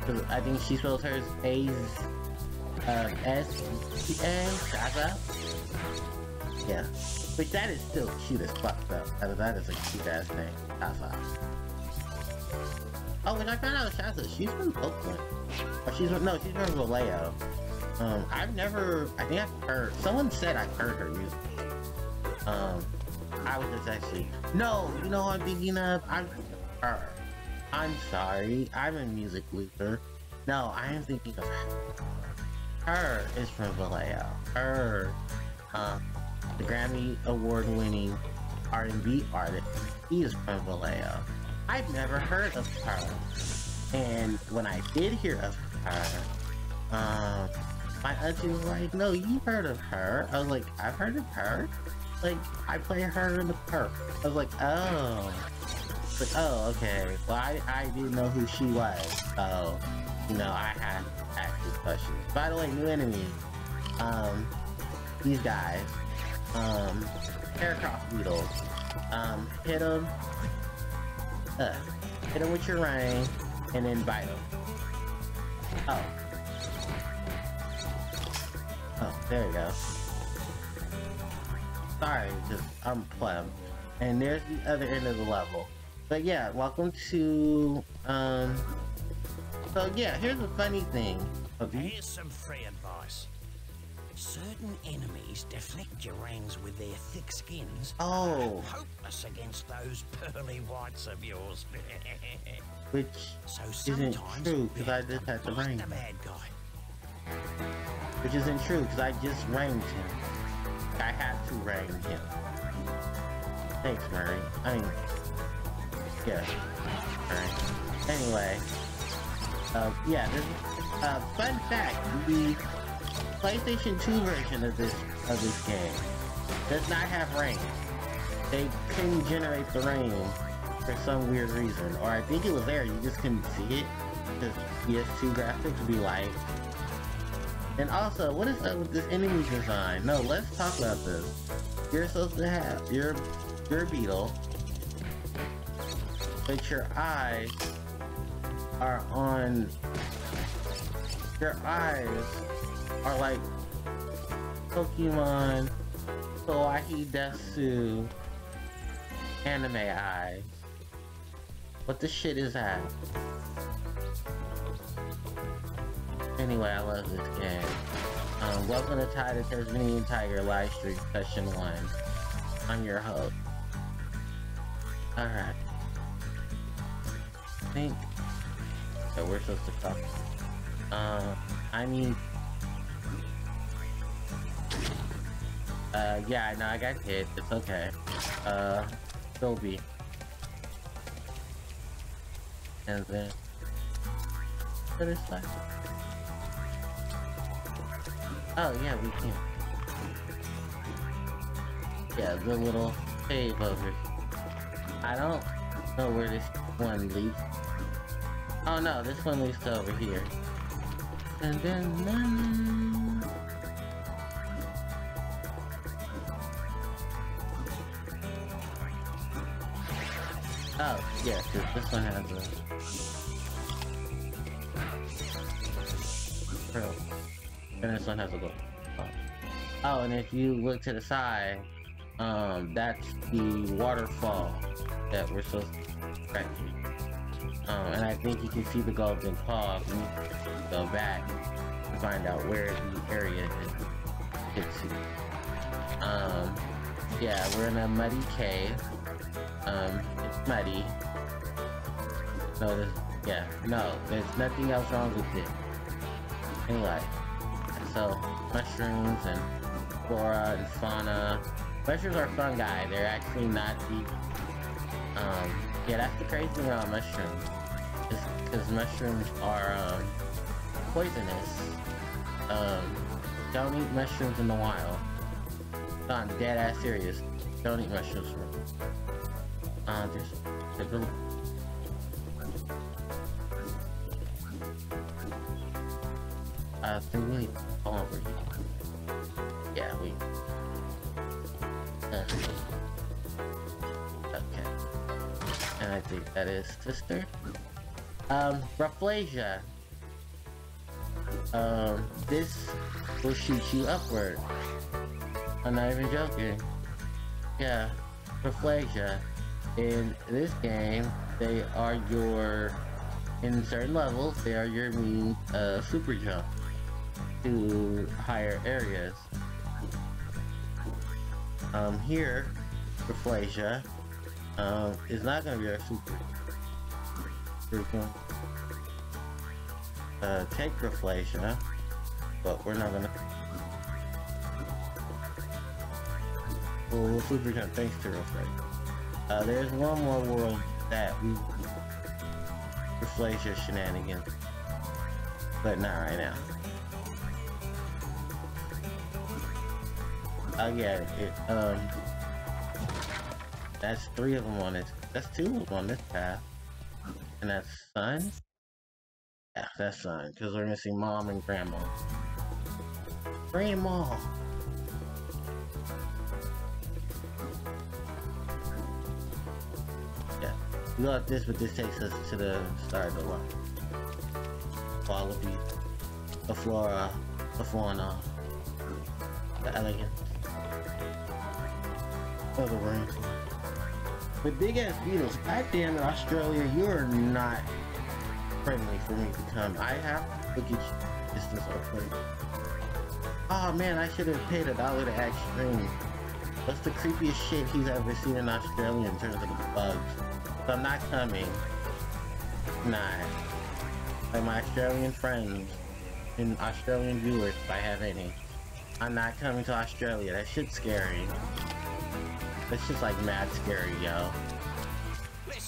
because I think she spells hers A's. Shazza? Yeah. But that is still cute as fuck though. That is a cute ass name. Shazza. Oh, and I found out Shazza, she's from Oakland. Or she's from Vallejo. I think I've heard, someone said I've heard her music. I was just actually, no, you know what I'm thinking of? I'm her. I'm sorry, I'm a music leader. No, I am thinking of her. Her is from Vallejo. Her, the Grammy Award-winning R&B artist, he is from Vallejo. I've never heard of her, and when I did hear of her, my auntie was like, "No, you heard of her?" I was like, "I've heard of her. Like, I play her in the park." I was like, "Oh, okay." Well, I didn't know who she was, so you know I had to ask these questions. By the way, new enemy. These guys, aircraft beetles, hit them with your rain, and then bite them. Oh, there you go. Sorry, just, I'm pleb. And there's the other end of the level. But yeah, welcome to, so yeah, here's a funny thing. Here's some free advice. Certain enemies deflect your rangs with their thick skins. Oh, hopeless against those pearly whites of yours. Which isn't true because I just had to rank the bad guy. Which isn't true because I just ranked him. I had to rank him. Thanks, Murray. I mean, yeah. All right. Anyway, yeah. Fun fact: the PlayStation 2 version of this game does not have rain. They couldn't generate the rain for some weird reason, or I think it was there, you just couldn't see it. The PS2 graphics be like. And also, what is up with this enemy design? No, let's talk about this. You're supposed to have your beetle, but your eyes are on are like Pokemon Kawaii Desu anime eyes. What the shit is that? Anyway, I love this game. Welcome to Ty the Tasmanian Tiger live stream session 1. I'm your host. Alright. I think that we're supposed to talk. Yeah, I know I got hit. It's okay. Bilby. And then other side. Oh yeah, we can. Yeah, the little cave over here. I don't know where this one leads. Oh no, this one leads to over here. And then oh, yeah, cause this one has a pearl. And this one has a gold. Oh. Oh, and if you look to the side, that's the waterfall that we're supposed to track. And I think you can see the golden paw. And you can go back to find out where the area is. Yeah, we're in a muddy cave. It's muddy. No, there's nothing else wrong with it. Anyway, so mushrooms and flora and fauna. Mushrooms are fungi. They're actually not deep. Yeah, that's the crazy thing about mushrooms. Because mushrooms are poisonous. Don't eat mushrooms in the wild. No, I'm dead ass serious. Don't eat mushrooms. There's wait, all over you. Yeah, we. Okay. And I think that is sister. Rafflesia. This will shoot you upward. I'm not even joking. Yeah, Rafflesia. In this game, they are your. In certain levels, they are your mean super jump to higher areas. Here, Rafflesia is not going to be our super jump. Take Rafflesia, but we're not going to. We'll super jump thanks to Rafflesia. There's one more world that we Rafflesia shenanigans, but not right now. That's three of them on it. That's two on this path, and that's Sun. Yeah, that's Sun, because we're missing Mom and Grandma. Grandma. We like this, but this takes us to the start of the line. Wallaby, the flora, the fauna, the elegance, other rings. But big ass beetles, goddamn it, Australia, you are not friendly for me to come. I have to look at you. Distance or place. Oh man, I should have paid $1 to act streaming. That's the creepiest shit he's ever seen in Australia in terms of the bugs. I'm not coming. Nah. Like my Australian friends and Australian viewers, if I have any. I'm not coming to Australia. That shit's scary. That shit's like mad scary, yo.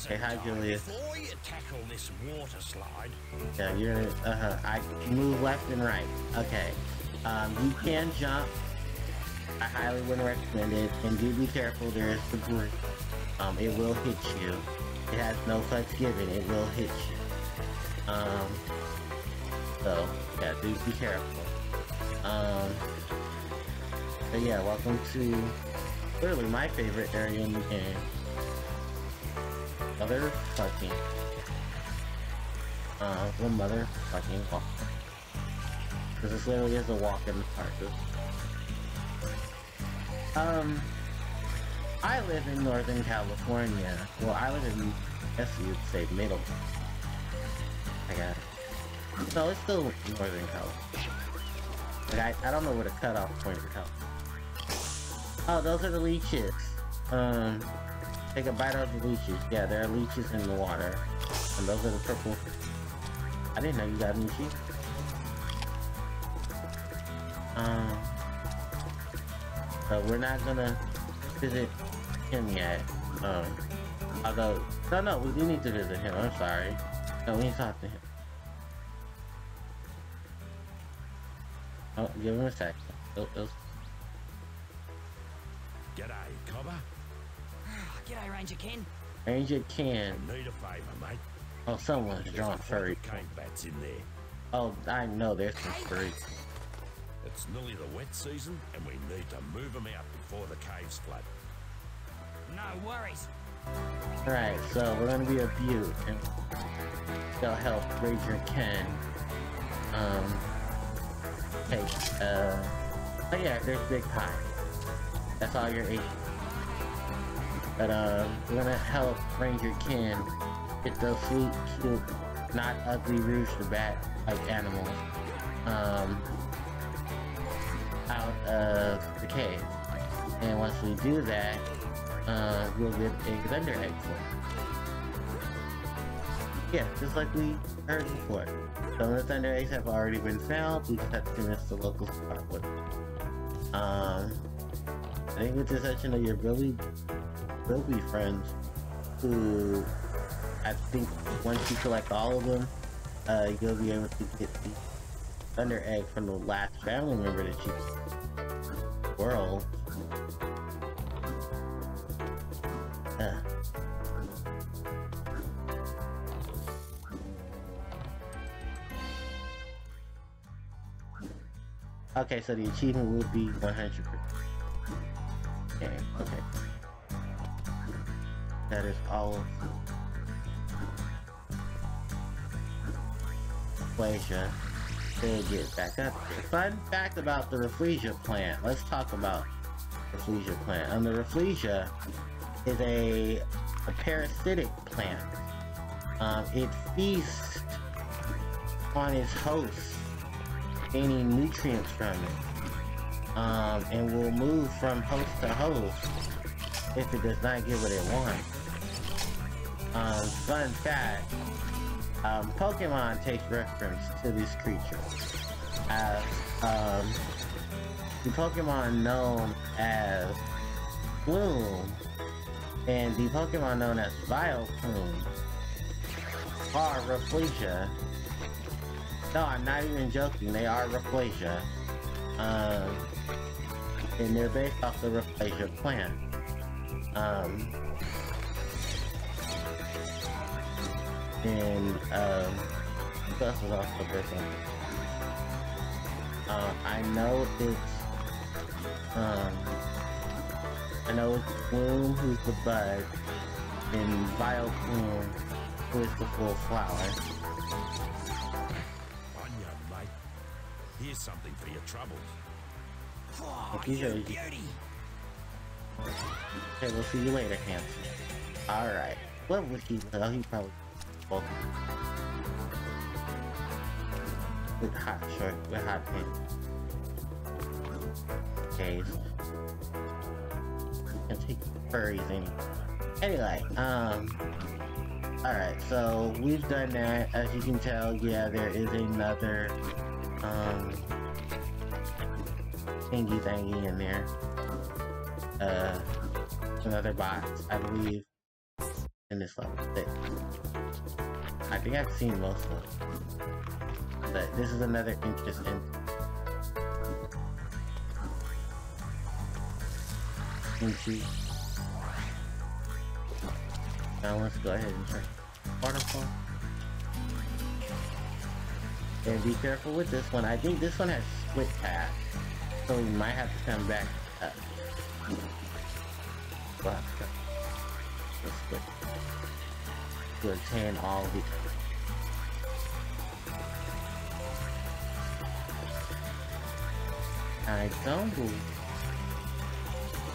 Hey, hi, Julius. Before you tackle this water slide. Yeah, you're. I move left and right. Okay. You can jump. I highly wouldn't recommend it. And do be careful. There is debris. It will hit you. It has no fucks given. It will hit you. So, yeah, do be careful. But yeah, welcome to literally my favorite area in the game. The motherfucking walk. Because this literally is a walk in the park. I live in Northern California. Well, I live in, I guess you'd say, middle. I got it. No, it's still Northern California. Like, I don't know where the cutoff point for California. Oh, those are the leeches. Take a bite out of the leeches. Yeah, there are leeches in the water. And those are the purple. I didn't know you got leeches. So we're not gonna visit him yet. Although, no, we do need to visit him. I'm sorry. No, we need to talk to him. Oh, give him a sec. G'day, Cobber. G'day, Ranger Ken. Ranger Ken. Need a favor, mate. Oh, someone's drawing furry. Bats in there. Oh, I know there's some furry. It's nearly the wet season, and we need to move them out before the caves flood. No worries. Alright, so we're gonna be a beaut, and they'll help Ranger Ken, take, oh yeah, there's Big Pie. That's all you're eating. But, we're gonna help Ranger Ken get those sweet, cute, not ugly rooster bat-like animals, out of the cave. And once we do that, we'll get a vendor egg for it. Yeah, just like we heard before. Some of the Thunder Eggs have already been found, we just have to convince the local star with them. I think with the exception of your Bilby friends, who I think once you collect all of them, you'll be able to get the Thunder Egg from the last family member that you whirled. Okay, so the achievement will be 100%. Okay, okay. That is all of Rafflesia. They get back up there. Fun fact about the Rafflesia plant. Let's talk about Rafflesia plant. The Rafflesia is a parasitic plant. It feasts on its host, gaining nutrients from it, and will move from host to host if it does not get what it wants. Fun fact, Pokemon takes reference to this creature as the Pokemon known as Gloom and the Pokemon known as Vileplume are Rafflesia. No, I'm not even joking, they are Rafflesia. And they're based off the Rafflesia plant. This is also based on I know it's Bloom who's the bud, and Vileplume who is the full flower. Here's something for your troubles. Oh, you beauty. Okay, we'll see you later, handsome. Alright. What would he do? He probably... Well, with hot shirt, with hot pants. Okay. And take furries in. Anyway, alright, so we've done that. As you can tell, yeah, there is another... thingy thingy in there. Another box, I believe, in this level 6. I think I've seen most of it, but this is another interesting. Now let's go ahead and check waterfall. And be careful with this one. I think this one has split path, so we might have to come back up. We'll have to go. Let's go. To obtain all the... I don't believe...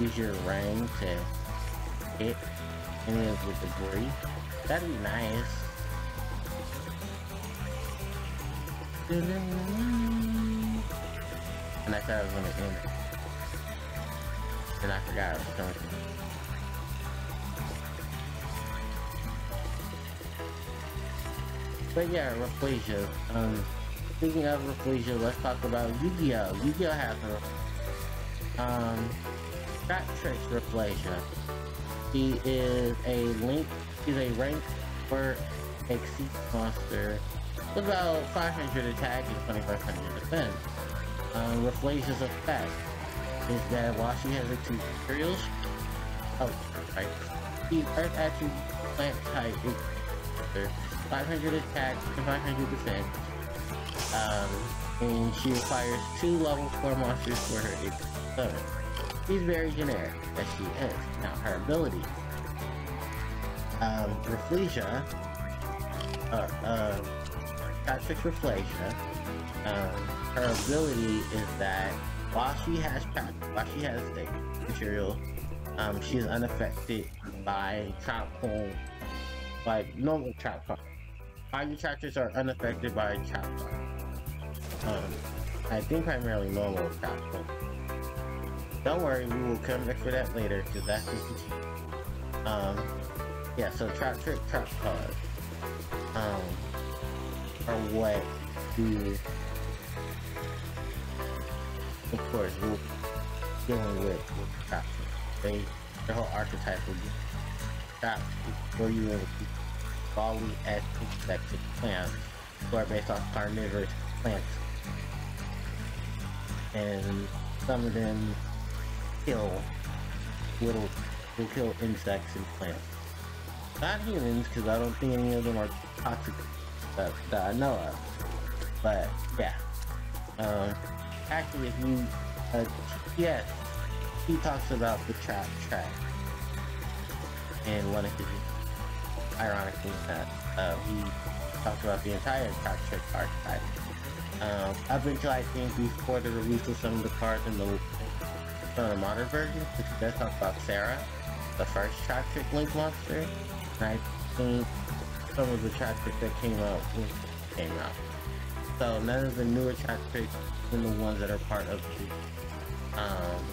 Use your ring to hit any of the debris. That'd be nice. And I thought I was going to end it. And I forgot I was going to end it. But yeah, Rafflesia. Speaking of Rafflesia, let's talk about Yu-Gi-Oh! Yu-Gi-Oh! Has a Traptrix Rafflesia. She is a link, she's a rank for exceed monster. About 500 attack and 2500 defense. Rafflesia's effect is that while she has a tutorial, the earth attribute plant type is 500 attack and 500 defense. And she requires 2 level 4 monsters for her exotic. She's very generic, as she is. Now her ability. Rafflesia, Traptrix Rafflesia, her ability is that while she has the material, she is unaffected by trap coin, by normal trap cards. All your Traptrix are unaffected by trap cards. I think primarily normal trap cards. Don't worry, we will come back for that later, because that's just... yeah, so Traptrix, Traptrix, or what we... Of course, we're dealing with Traptrix. The whole archetype will be Traptrix, where you will be following as complex plants, who are based on carnivorous plants. And some of them will kill insects and plants. Not humans, because I don't think any of them are toxic stuff that I know of. But yeah. Actually, yes, he talks about the trap track. And one of his, ironically, he talks about the entire Traptrix archetype. Up until I think before the release of some of the cards in the modern version, which does talk about Sarah, the first Traptrix Link monster, and I think some of the Traptrix that came out when it came out. So none of the newer Traptrix than the ones that are part of the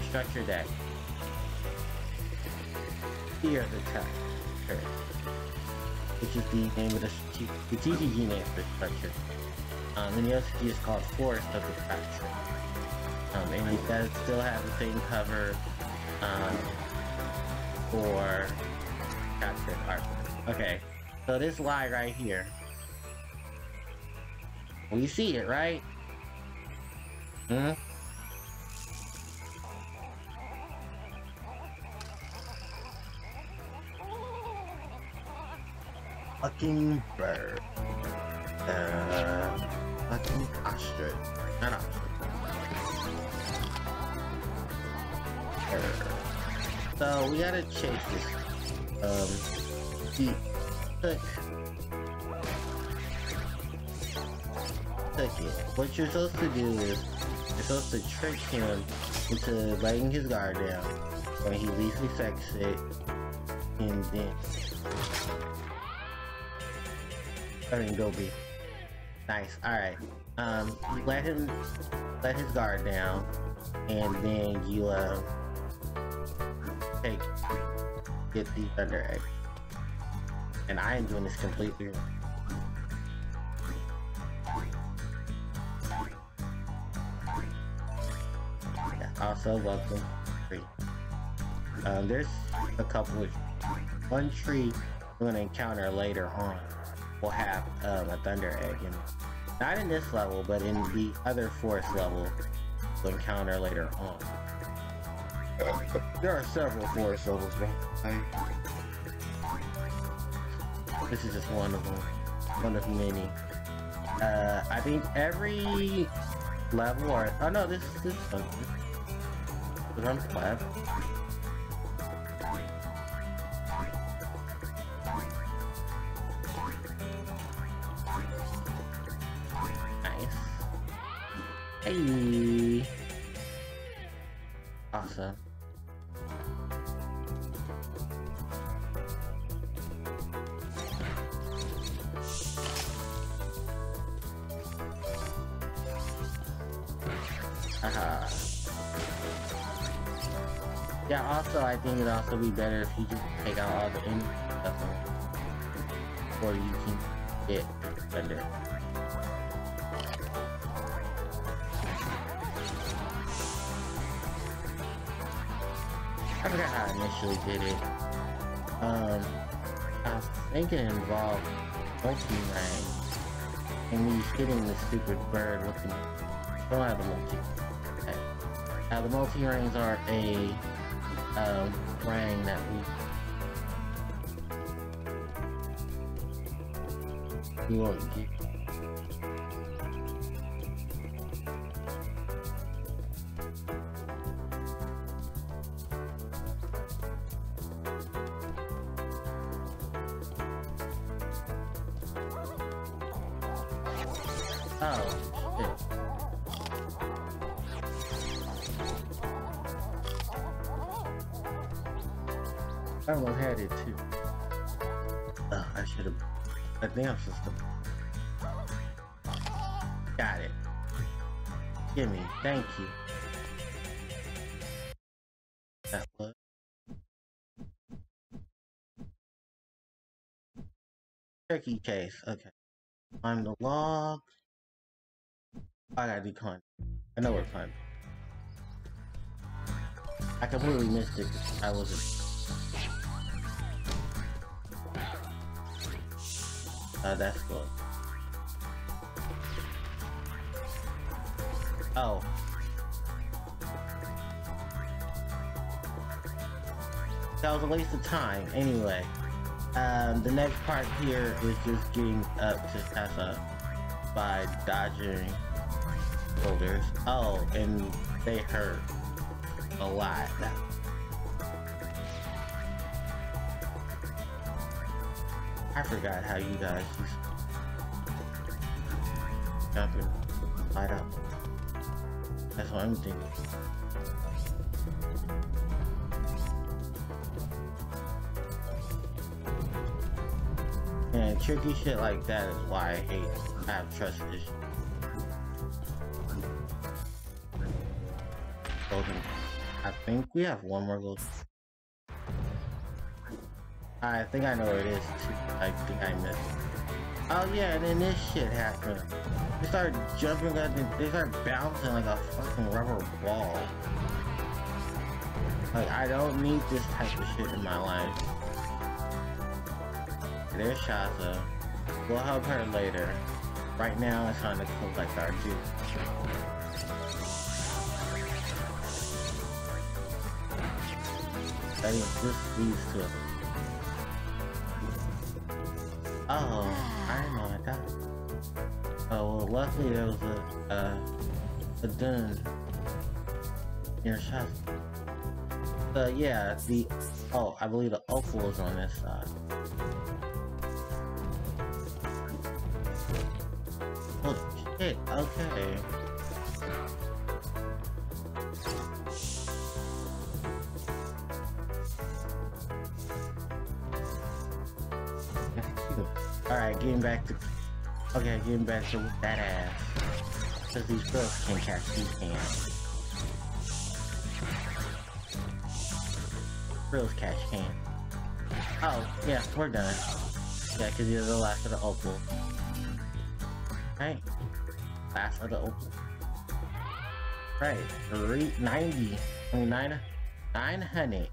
structure deck. Here are the Traptrix, which is the name of the TCG name for structure. And the LCG is called Forest of the Traptrix. And it does still have the same cover for Traptrix art. Okay, so this line right here. We see it, right? Hmm? Fucking bird. Fucking ostrich. Not ostrich. So we gotta chase this. He took it. What you're supposed to do is you're supposed to trick him into letting his guard down when he least affects it, and then Bilby. Nice. All right. Let him let his guard down, and then you get the Thunder Egg. And I am doing this completely wrong. Yeah, also welcome tree. There's a couple of one tree you're gonna encounter later on. Will have a Thunder Egg in it. Not in this level, but in the other forest level we'll encounter later on. There are several forest levels, man. This is just one of them. One of many. I think every level or... Oh no, this is this one. This one's flat. Hey. Awesome. Haha. Yeah, also I think it'd also be better if you just take out all the enemy stuff before you can get Thunder. I forgot how I initially did it. I was thinking it involved Multi-rang. And we hitting this stupid bird with the... Don't have the Multi-rang. Okay. Now the Multi-rangs are a... rang that we... You won't get... I almost had it too. Oh, I should have. That damn system. Got it. Gimme. Thank you. Turkey chase. Okay. Climb the log. I gotta do climbing. I know we're climbing. I completely missed it. I wasn't. That's good. Oh. That was a waste of time. Anyway, the next part here is just getting up to Shazza by dodging boulders. Oh, and they hurt a lot. I forgot how you guys just jump and light up. That's what I'm thinking. And tricky shit like that is why I hate it. I have trust issues. I think we have one more little. I think I know where it is too. I think I missed it. Oh yeah, and then this shit happened. They started jumping at me. They started bouncing like a fucking rubber ball. Like, I don't need this type of shit in my life. There's Shazza. We'll help her later. Right now, it's time to collect our juice. That is, this leads to a... Oh, I know I got it. Oh, well, luckily there was a dun near Shazza. But yeah, oh, I believe the opal is on this side. Oh shit, okay. That's cute. Alright, getting back to that ass. Because these girls can't catch these hands. Real cash can. Oh, yeah, we're done. Yeah, cause you're the last of the opal. Right. Last of the opal. Right. 390. I mean, 900.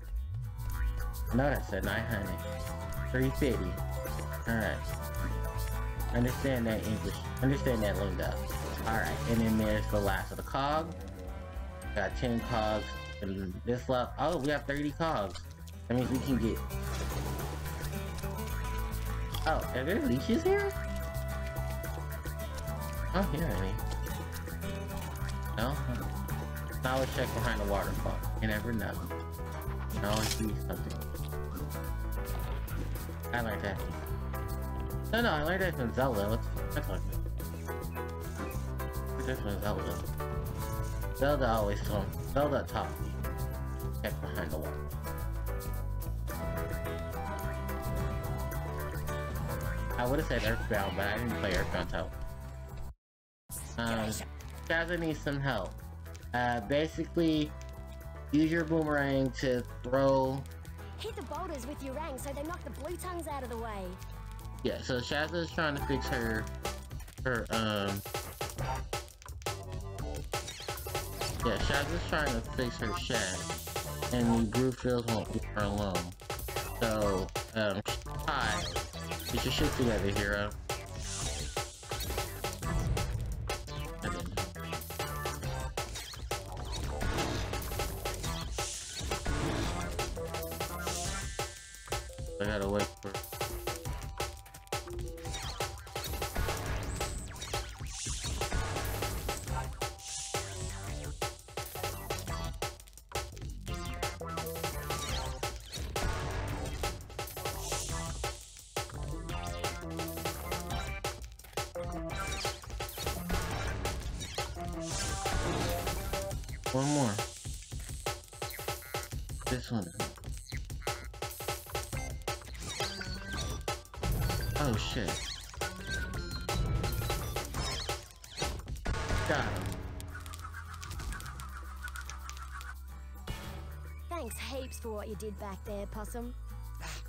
No, that said 900. 350. Alright. Understand that English. Understand that lingo. Alright, and then there's the last of the cog. Got 10 cogs. And this level, oh, we have 30 cogs. That means we can get. Oh, are there leashes here? I don't hear any. No? I always check behind the waterfall. You never know. You can always see something. I learned that. No, I learned that from Zelda. What's talking about? That's from Zelda. Zelda always told me. Zelda taught me. Check behind the wall. I would have said Earthbound, but I didn't play Earthbound Tower. Shazza needs some help. Basically, use your boomerang to throw. Hit the boulders with your rang so they knock the blue tongues out of the way. Yeah, so Shazza is trying to fix her. Yeah, Shazza's trying to fix her shed, and the Groovefields won't leave her alone. So, Ty, get your shit together, hero. I gotta wait for it. One more. This one. Oh shit. Got him. Thanks heaps for what you did back there, Possum.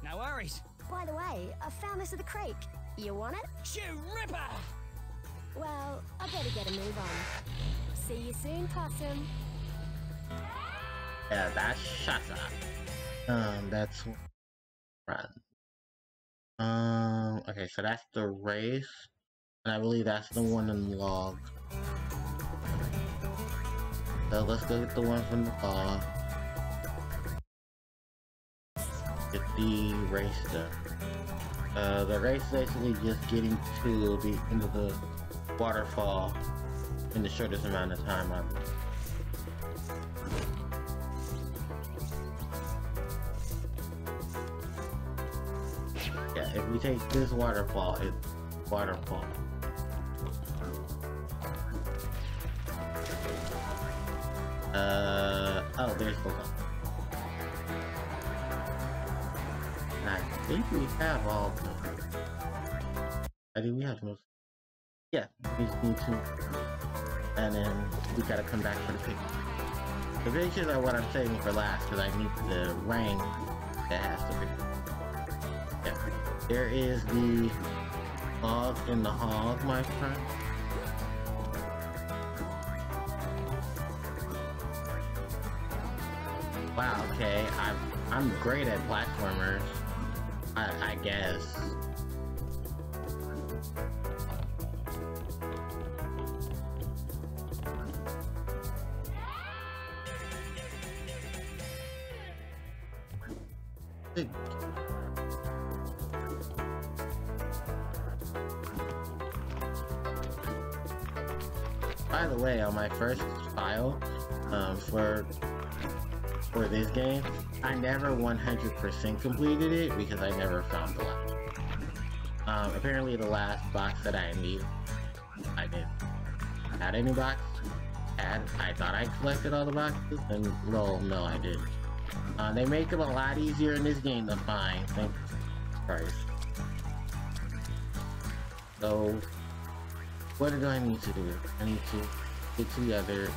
No worries. By the way, I found this at the creek. You want it? You ripper! Well, I better get a move on. See you soon, Possum. Yeah, that's Shazza. That's run. Okay, so that's the race. And I believe that's the one in the log. So let's go get the one from the log. Get the race done. The race basically just getting to the end of the waterfall in the shortest amount of time. Yeah, if we take this waterfall, it's waterfall. Oh, there's the one. And I think we have all of them. I think we have most. Yeah, we just need to. And then we gotta come back for the pictures. The pictures are what I'm saving for last, because I need the rank that has the pictures. Yeah. There is the log in the hog, my friend. Wow, okay, I'm great at platformers, I guess. By the way, on my first trial for this game, I never 100% completed it because I never found the last. Apparently the last box that I need, I didn't add any box. I thought I collected all the boxes, and no, I didn't. They make them a lot easier in this game to find. Thank Christ. So, what do I need to do? I need to get to the other.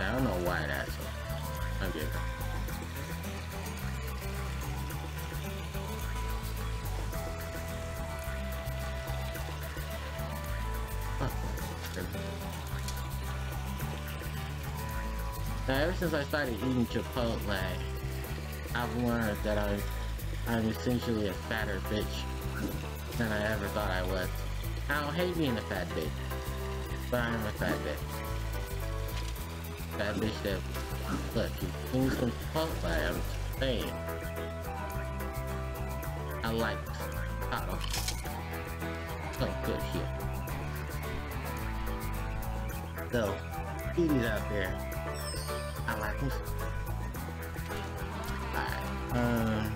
I don't know why that's okay. Now, ever since I started eating Chipotle, I've learned that I'm essentially a fatter bitch than I ever thought I was. I don't hate being a fat bitch, but I'm a fat bitch. That bitch that, look, you things from Chipotle, I'm saying. I like some good shit. So, beauties out there, I like them. Alright,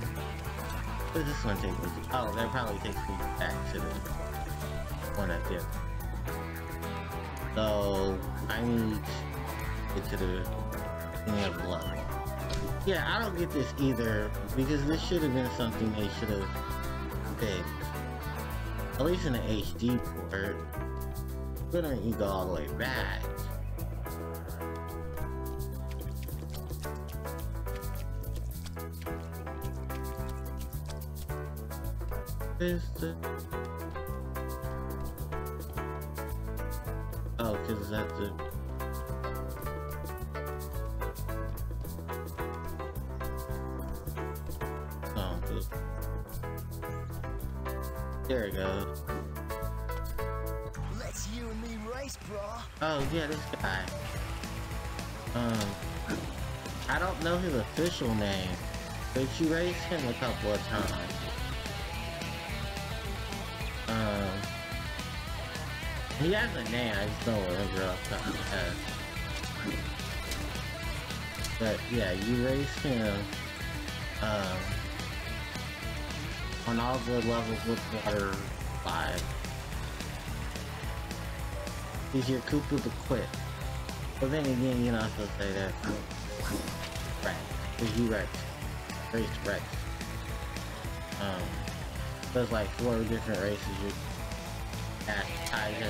what does this one take me to? Oh, that probably takes me back to the one up there. So, I need to the end of the level. Yeah, I don't get this either, because this should have been something they should have fixed. At least in the HD port. Why don't you go all the way back? Oh, because that's the there it goes. Let's you and me race, bro. Oh yeah, this guy. I don't know his official name, but you raced him a couple of times. He has a name, I just don't remember off the top of my head. But yeah, you raced him. On all the levels with water 5. He's your Koopa the Quick. But then again, you're not supposed to say that. Rex. Because you Rex. Race Rex. There's like 4 different races. at Tiger.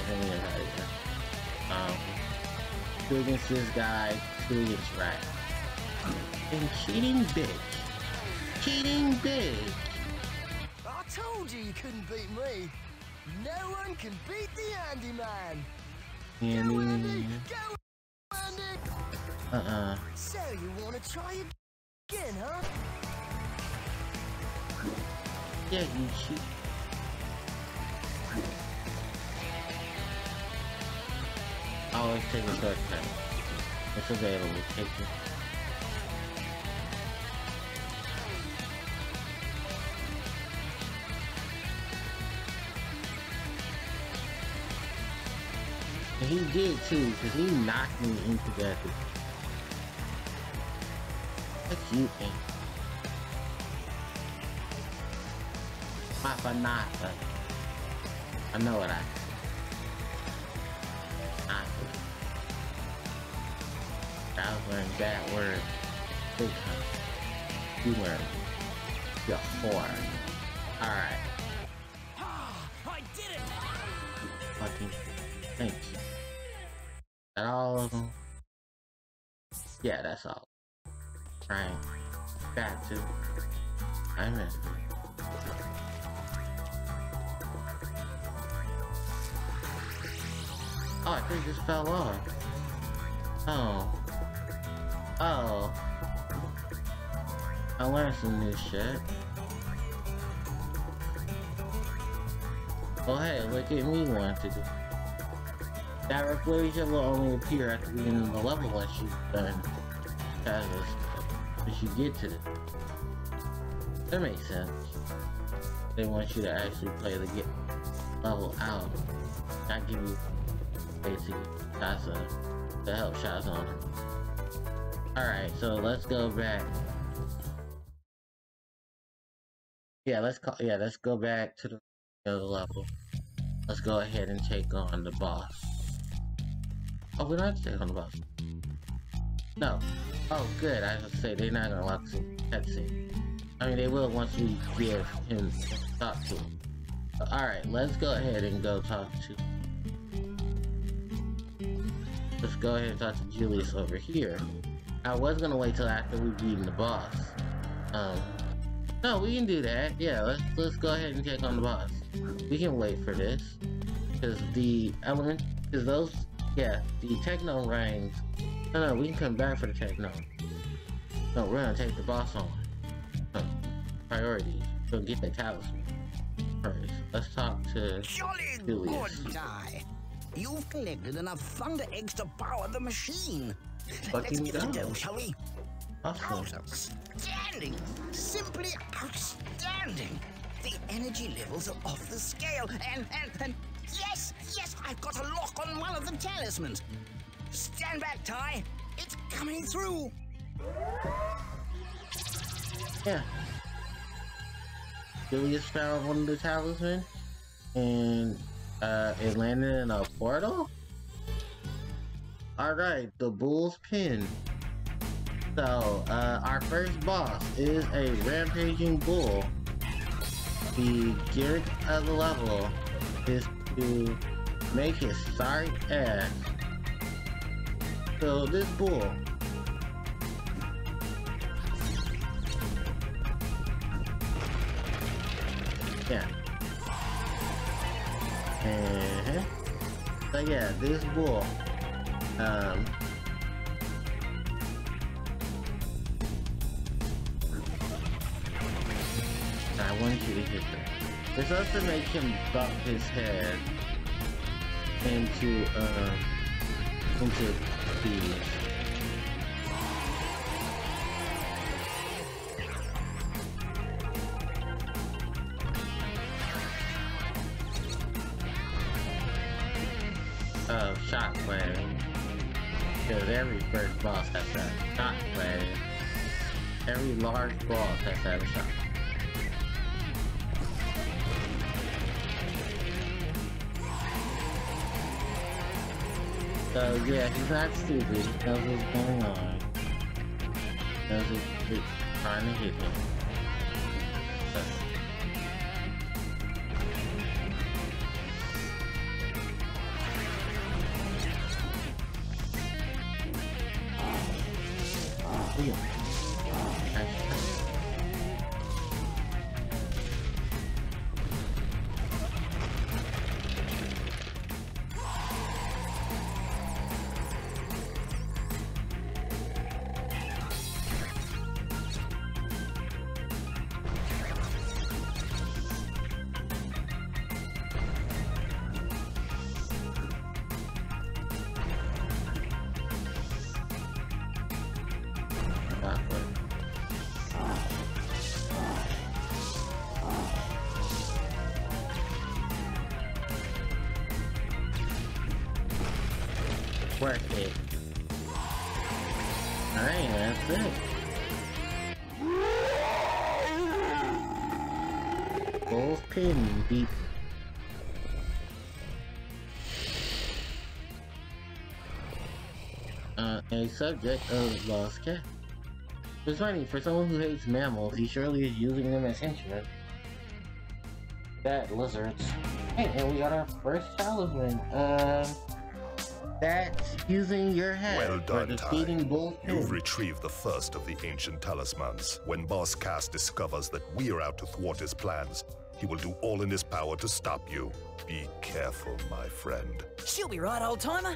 Julius' guy, Julius rat. And cheating bitch. Cheating bitch! I told you you couldn't beat me. No one can beat the Andy Man. Go Andy! Go Andy! So you wanna try again, huh? Yeah, you cheat. I always take a shortcut. It's available. Take it. And he did too, because he knocked me into that. That's you, man. Papa Nata. I know what I. I learned that word big time. You learned it before. Alright. Ah, I did it! Fucking thank you. That all of them? Yeah, that's all. Right. Got to. I missed it. Oh, I think this fell off. Oh. Oh, I learned some new shit. Oh hey, look at me wanting to do. That Rafflesia will only appear at the beginning of the level unless you've done puzzles, but you get to it. That makes sense. They want you to actually play the level out. I give you basic Shazza to help Shazza on it. Alright, so let's go back. Yeah, let's go back to the level. Let's go ahead and take on the boss. Oh, we're not taking on the boss. No. Oh, good. I was gonna say they're not gonna lock that scene. I mean, they will once you give him talk to him. Alright, let's go ahead and go talk to. Let's go ahead and talk to Julius over here. I was gonna wait till after we beat the boss. No, we can do that. Yeah, let's go ahead and take on the boss. We can wait for this, cause the element, cause those, yeah, the Techno-Rangs. No, we can come back for the Techno. No, we're gonna take the boss on. Priorities. Go get the talisman first. Let's talk to Julius. Good guy. You've collected enough thunder eggs to power the machine. Let's give it a go, shall we? Awesome. Outstanding! Simply outstanding! The energy levels are off the scale, and yes, I've got a lock on one of the talismans. Stand back, Ty. It's coming through. Yeah. Julius found one of the talismans, and it landed in a portal. Alright, the bull's pin. So, our first boss is a rampaging bull. The gimmick of the level is to make his sorry ass. So, this bull. Yeah. So yeah, this bull. I want you to hit that. It's supposed to make him bump his head into these. Shockwave. Because every first boss has to have a shockwave. Every large boss has to have a shockwave. So yeah, he's not stupid. He knows what's going on. He knows what's trying to hit him. clear. Okay. Work it. Alright, that's it. Gold pin beat. A subject of Boss Cass. It's funny, for someone who hates mammals, he surely is using them as instruments. Bad lizards. Hey, and we got our first talisman. That's using your head. Well done, Ty. You've retrieved the first of the ancient talismans. When Boss Cass discovers that we're out to thwart his plans, he will do all in his power to stop you. Be careful, my friend. She'll be right, old-timer.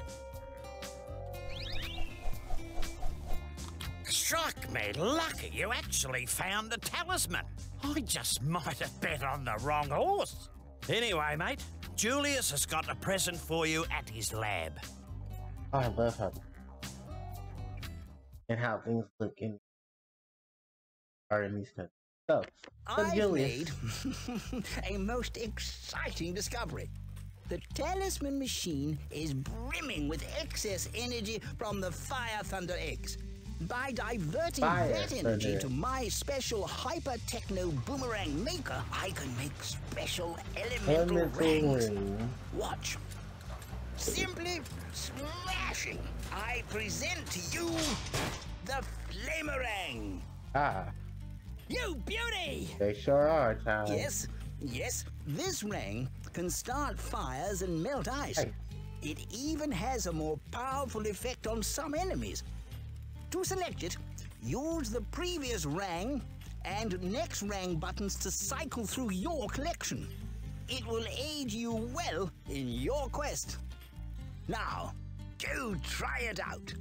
Strike me lucky you actually found the talisman. I just might have bet on the wrong horse. Anyway, mate, Julius has got a present for you at his lab. I love her and how things look in are in these times. So, I made a most exciting discovery. The talisman machine is brimming with excess energy from the Fire Thunder eggs. By diverting that energy to my special hyper techno boomerang maker, I can make special elemental rings. Watch. Simply smashing, I present to you the Flamerang. Ah. You beauty! They sure are, Ty. Yes, yes, this ring can start fires and melt ice. Hey. It even has a more powerful effect on some enemies. To select it, use the previous rang and next rang buttons to cycle through your collection. It will aid you well in your quest. Now, go try it out.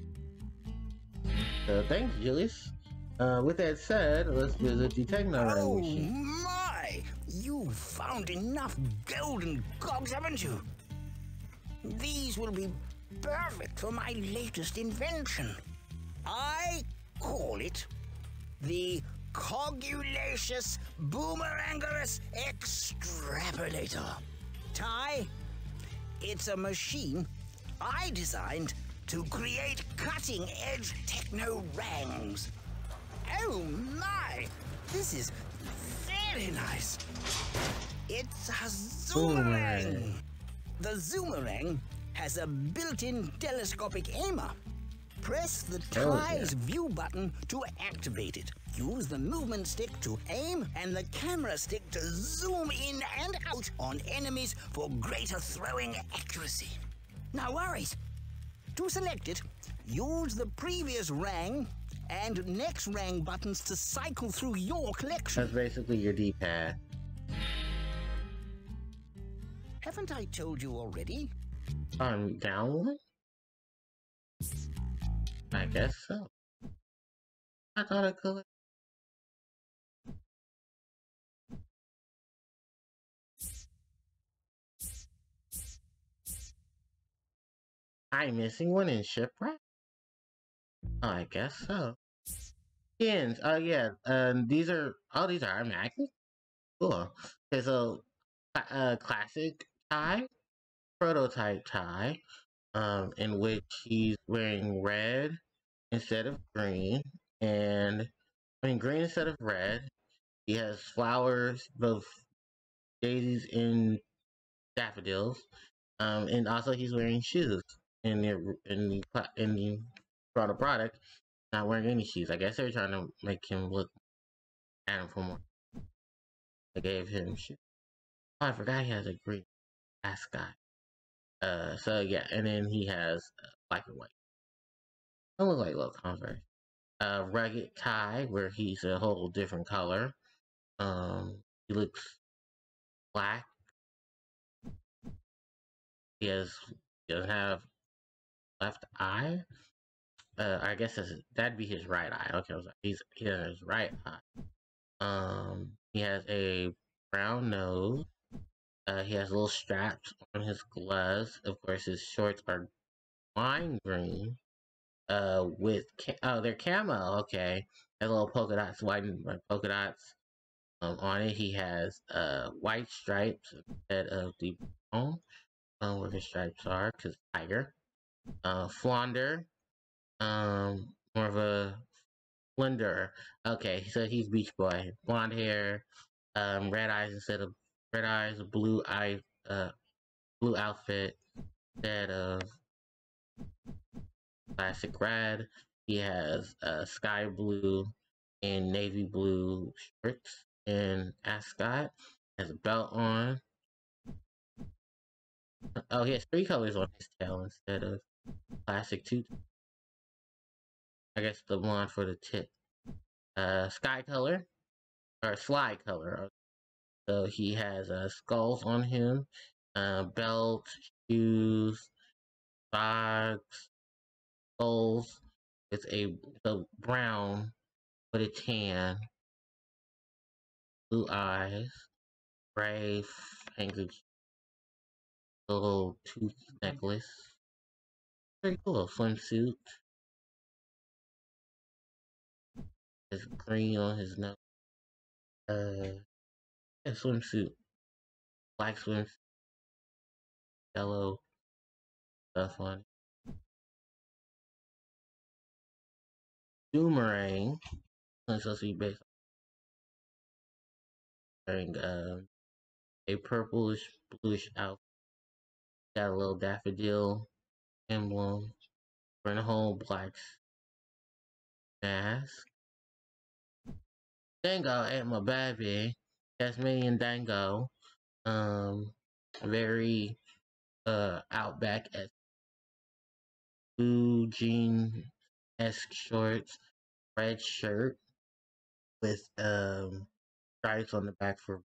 Thanks, Julius. With that said, let's visit the Techno-Rangs machine. Oh my! You found enough golden cogs, haven't you? These will be perfect for my latest invention. I call it the Cogulaceous Boomerangorous Extrapolator. Ty, it's a machine I designed to create cutting-edge Techno-Rangs. Oh my! This is very nice! It's a Zoomerang! The Zoomerang has a built-in telescopic aimer. Press the Ty's view button to activate it. Use the movement stick to aim and the camera stick to zoom in and out on enemies for greater throwing accuracy. No worries. To select it, use the previous rang and next rang buttons to cycle through your collection. That's basically your D-pad. Haven't I told you already? Down? I guess so. I thought I could. I'm missing one in Shipwreck? I guess so. Skins, oh yeah, these are, oh these are automatic? Cool. Okay, so, classic tie, prototype tie, in which he's wearing red instead of green, and, I mean green instead of red. He has flowers, both daisies and daffodils, and also he's wearing shoes. In the product, not wearing any shoes. I guess they're trying to make him look animal more. They gave him shoes. Oh, I forgot he has a green ascot. So yeah, and then he has black and white. I look like little Converse. Ragged Ty, where he's a whole different color. He looks black. He doesn't have left eye. I guess that'd be his right eye. Okay, I was like, he has his right eye. He has a brown nose. He has little straps on his gloves. Of course, his shorts are lime green. With they're camo. Okay, has little polka dots, white polka dots on it. He has white stripes instead of the brown. Where his stripes are, cause tiger. Flounder. More of a Flunderer. Okay, so he's Beach Boy. Blonde hair, red eyes instead of red eyes, blue eye, blue outfit instead of classic red. He has sky blue and navy blue shorts and ascot. Has a belt on. Oh, he has three colors on his tail instead of classic two. I guess the blonde for the tip. Sky color, or slide color. So he has skulls on him, belt, shoes, socks, skulls. It's a brown with a tan, blue eyes, gray handkerchief, little tooth necklace. Pretty cool swimsuit. It's green on his nose. A swimsuit. Black swimsuit. Yellow stuff on it. Zoomerang. It's supposed to be based on a purplish bluish outfit. Got a little daffodil emblem. Wearing a whole black mask. Dango ate my baby. Tasmanian Dango. Very outback esque. Blue jean esque shorts. Red shirt with stripes on the back for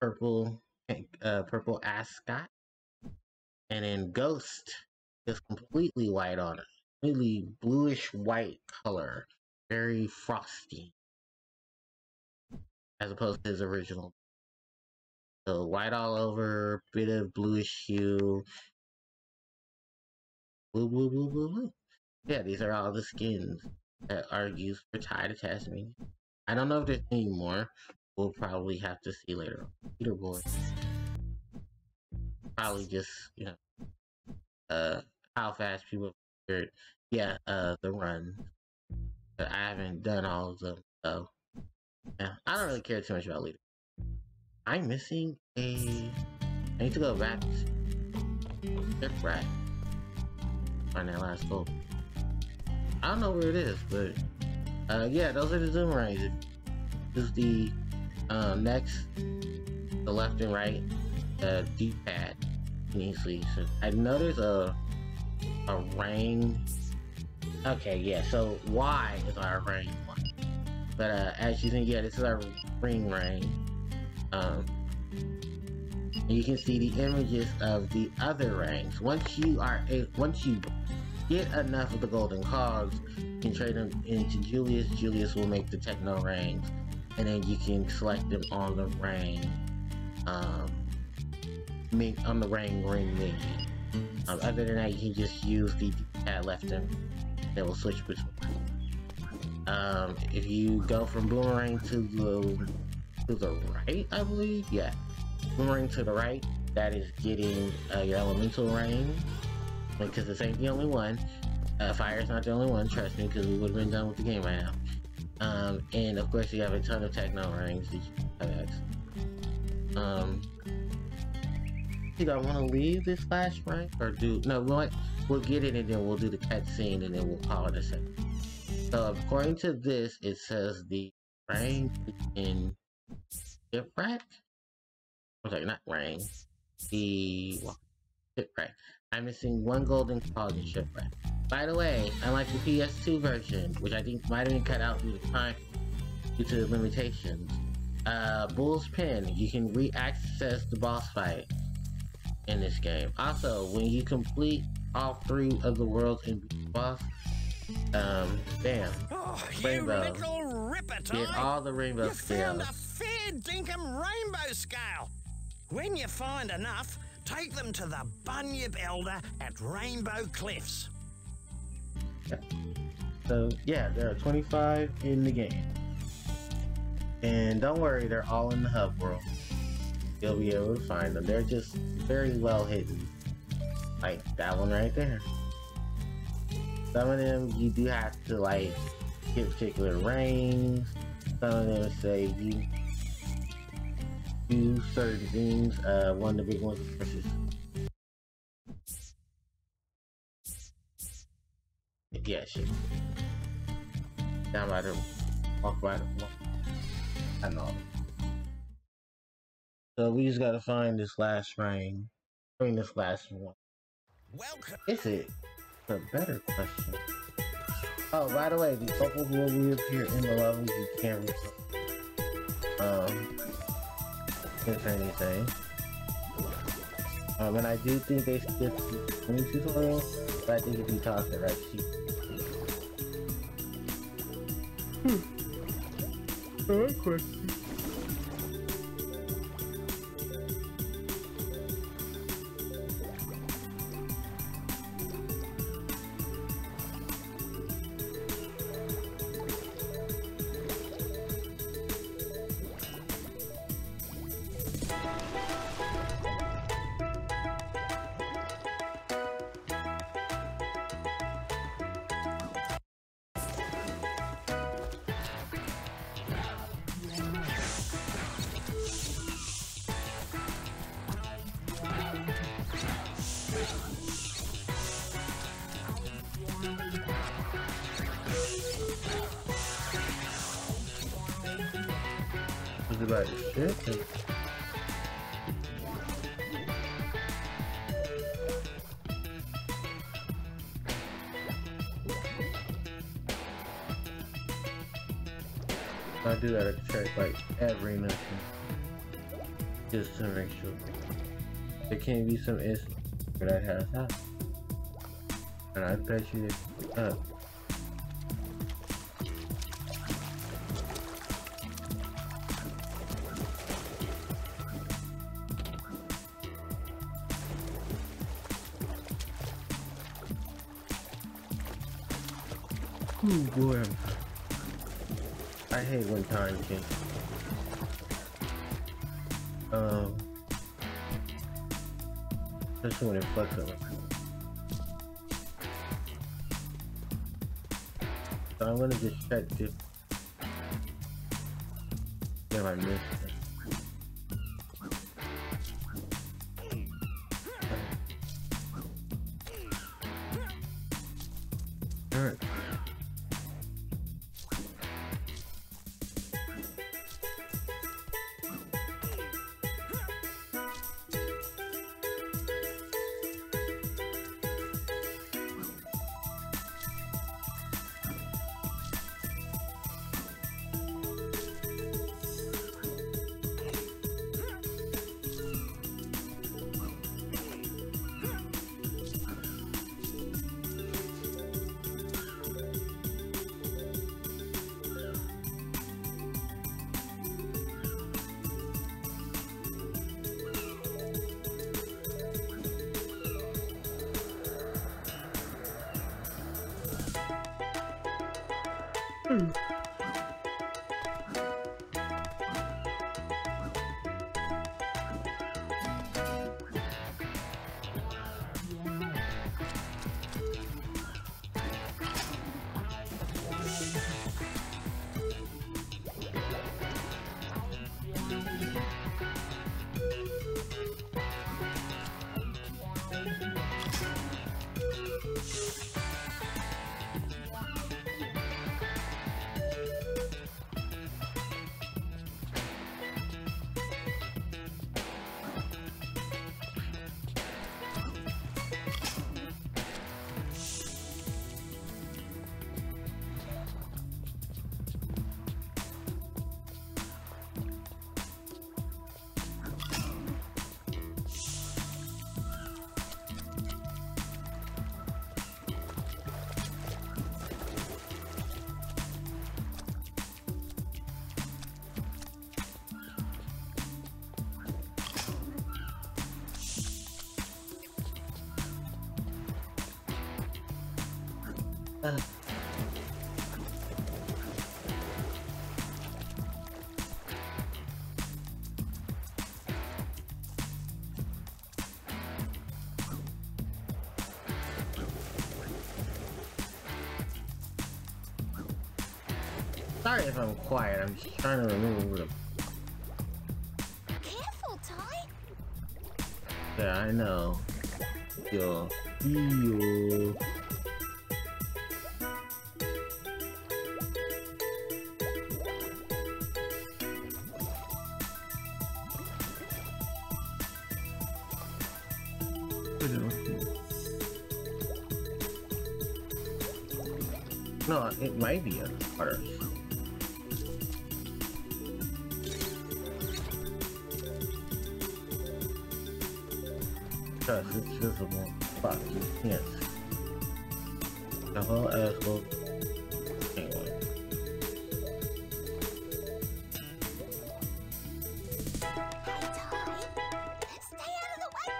purple purple ascot. And then Ghost is completely white on it. Really bluish white color. Very frosty. As opposed to his original. So white all over, bit of bluish hue. Blue, blue, blue, blue, blue. Yeah, these are all the skins that are used for Ty the Tasmanian. I don't know if there's any more. We'll probably have to see later on. Peter Boy. Probably just, you know, how fast people figured. Yeah, the run. But I haven't done all of them, so. Yeah, I don't really care too much about leader. I'm missing a... I need to go back to... That's right. Find that last goal. I don't know where it is, but... yeah, those are the Zoomerangs. This is the next... The left and right D-pad. Easily. So I know there's a ring. Okay, yeah, so Y is our ring one. But as you can see, yeah, this is our ring. And you can see the images of the other rings. Once you get enough of the golden cogs, you can trade them into Julius. Julius will make the Techno-Rangs, and then you can select them on the ring. On the ring menu. Other than that, you can just use the pad left and they will switch between. If you go from Boomerang to the right, I believe, yeah, Boomerang to the right, that is getting your elemental rain, because this ain't the only one. Fire is not the only one, trust me, because we would have been done with the game right now. And of course you have a ton of Techno-Rangs that you have. Do I want to leave this last rank or do no? We'll get it and then we'll do the cutscene and then we'll call it a second. So according to this, it says the range in shipwreck. I'm sorry, not range. The shipwreck. I'm missing one golden cog in shipwreck. By the way, unlike the PS2 version, which I think might have been cut out due to time, due to the limitations, Bull's Pen, you can re-access the boss fight in this game. Also, when you complete all three of the worlds in boss, Rainbow, get all the rainbow scales. You found a fair dinkum rainbow scale. When you find enough, take them to the Bunyip Elder at Rainbow Cliffs. Yeah. So yeah, there are 25 in the game. And don't worry, they're all in the hub world. You'll be able to find them. They're just very well hidden. Like that one right there. Some of them you do have to like get particular ranks. Some of them say you do certain things. One of the big ones is down by the walk. I know. So we just gotta find this last ring. Bring this last one. Welcome. Is it? A better question. Oh, by the way, the bubbles will reappear in the levels you can't resolve. If anything. And I do think they skipped the mini tutorial, but I think if you toss it right, she. Alright, question. I do gotta check like every mission just to make sure there can't be some issue that has happened. And I bet you it's up. Oh boy, I hate when time changes. Especially when it fucks up. So I'm gonna just check this. Damn, I missed it. Sorry if I'm quiet, I'm just trying to remember the... Careful, Ty! Yeah, I know. Yo. Yo. No, it might be a part. Because it's visible. Fuck, you can't. The whole asshole. Anyway. Hi, Ty. Stay out of the way.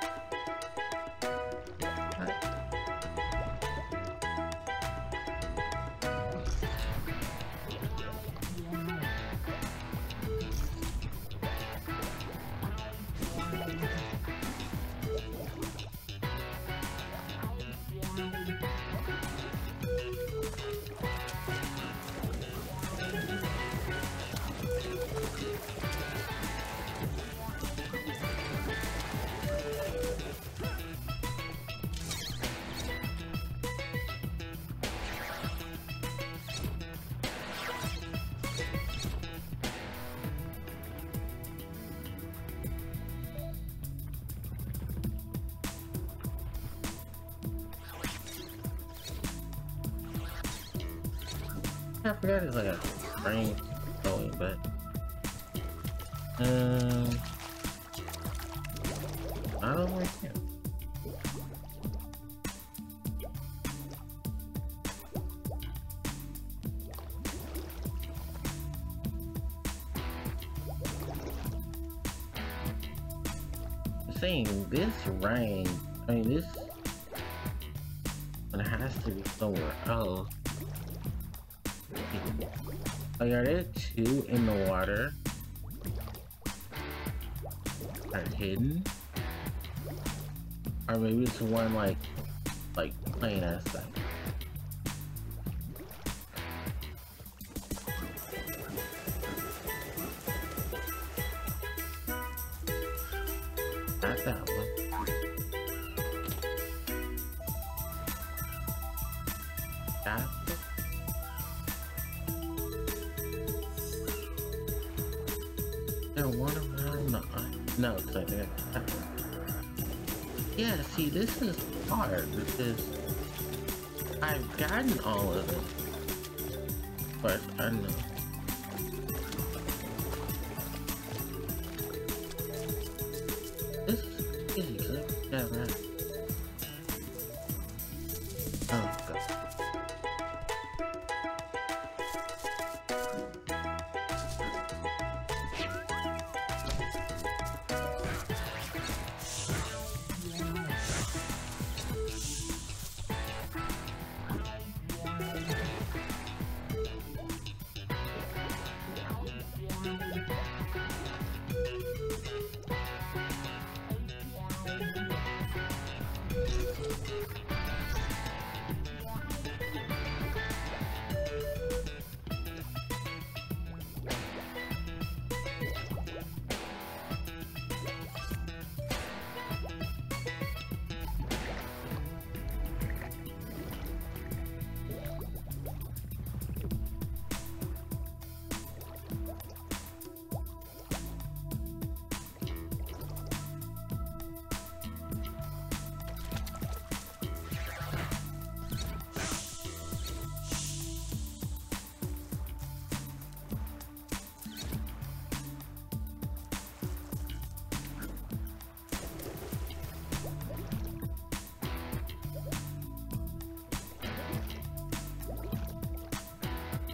I forgot it's like a brain going, but I don't like him. Saying this rain, I mean this one has to be somewhere else. Like, are there two in the water? Are hidden? Or maybe it's one like plain as that. Not that one. No, it's like that. Yeah, see, this is hard because I've gotten all of it. But I know. This is easy because I've got that. Oh, God.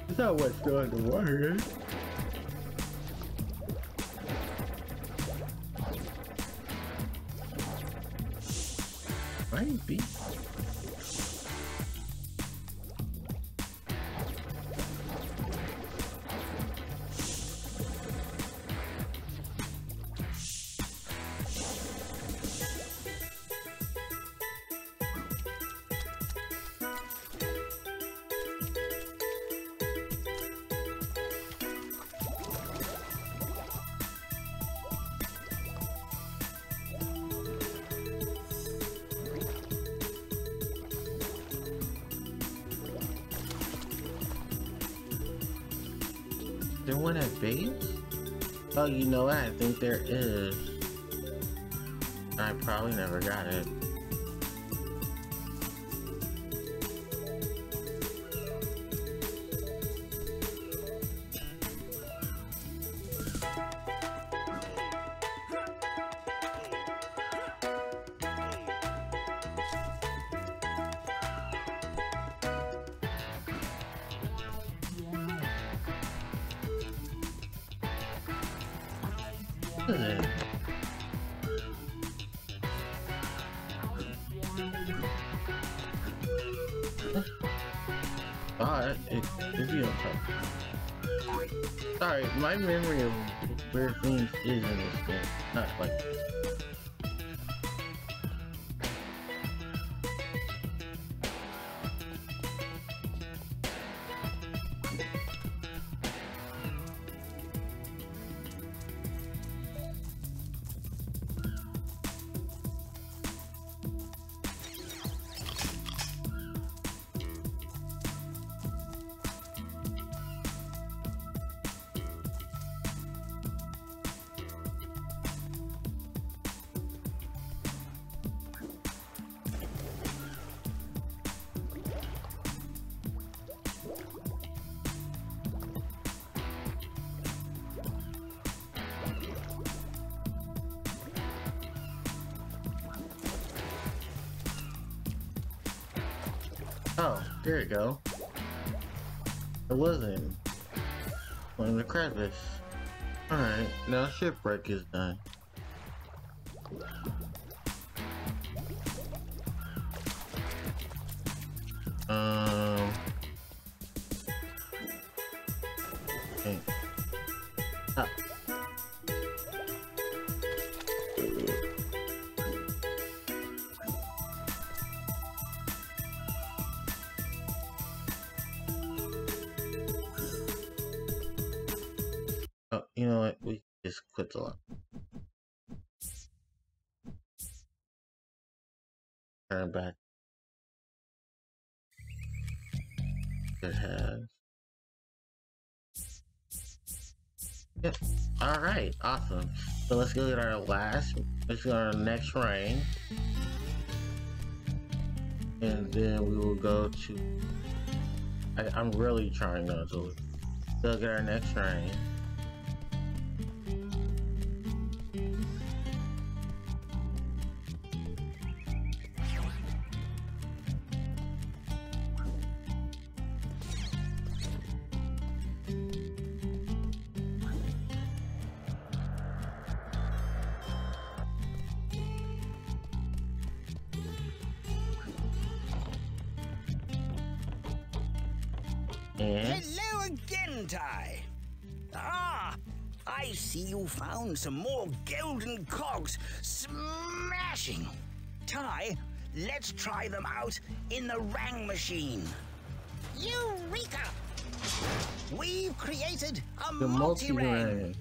That's not what's still underwater. Might be. there one at base? Oh, you know what? I think there is. I probably never got it. My memory of where things is in this game, not like this. Oh, there you go. It wasn't one of the Crash Bash. Alright, now shipwreck is done. Okay. Oh. You know what? We just quit the lot. Turn back. It has. Yep. All right. Awesome. So let's go get our last. Let's go to our next ring, and then we will go to. I'm really trying not to. Go get our next ring. Hello again, Ty. Ah, I see you found some more golden cogs. Smashing. Ty, let's try them out in the rang machine. Eureka! We've created a multi-rang.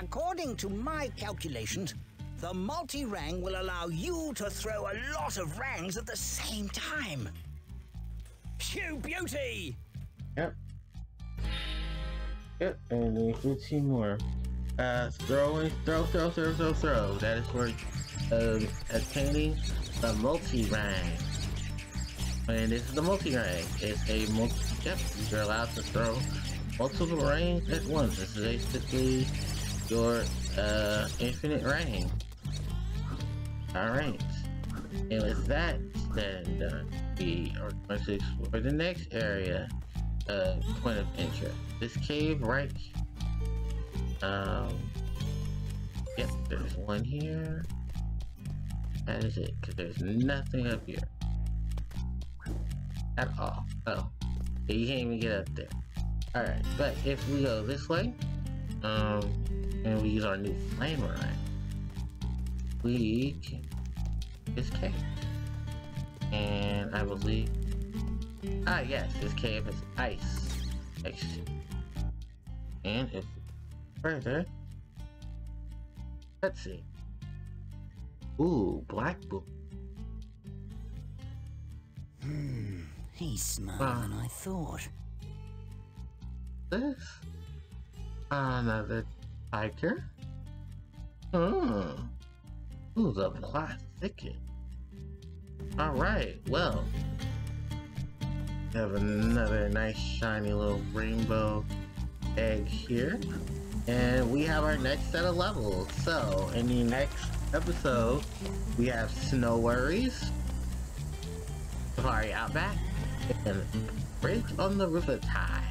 According to my calculations, the multi-rang will allow you to throw a lot of rangs at the same time. Phew beauty! Yep. Yep, and then 15 more. Throw. That is for attaining the multi-rang. And this is the multi-rang. It's a multi-step. You're allowed to throw multiple rangs at once. This is basically your infinite rang. Alright. And with that then we are going to explore the next area. Point of interest. This cave, right? Yep, there's one here. That is it, because there's nothing up here. At all. Oh. You can't even get up there. Alright, but if we go this way, and we use our new flamer line, we can this cave. And I believe yes, this cave is ice. Actually. And if further, let's see. Ooh, black book. He's smarter than I thought. This? Another tiger? Oh. Ooh, the plot thicket. Alright, well. We have another nice shiny little rainbow egg here. And we have our next set of levels. So, in the next episode, we have Snow Worries, Safari Outback, and Bridge on the River Ty.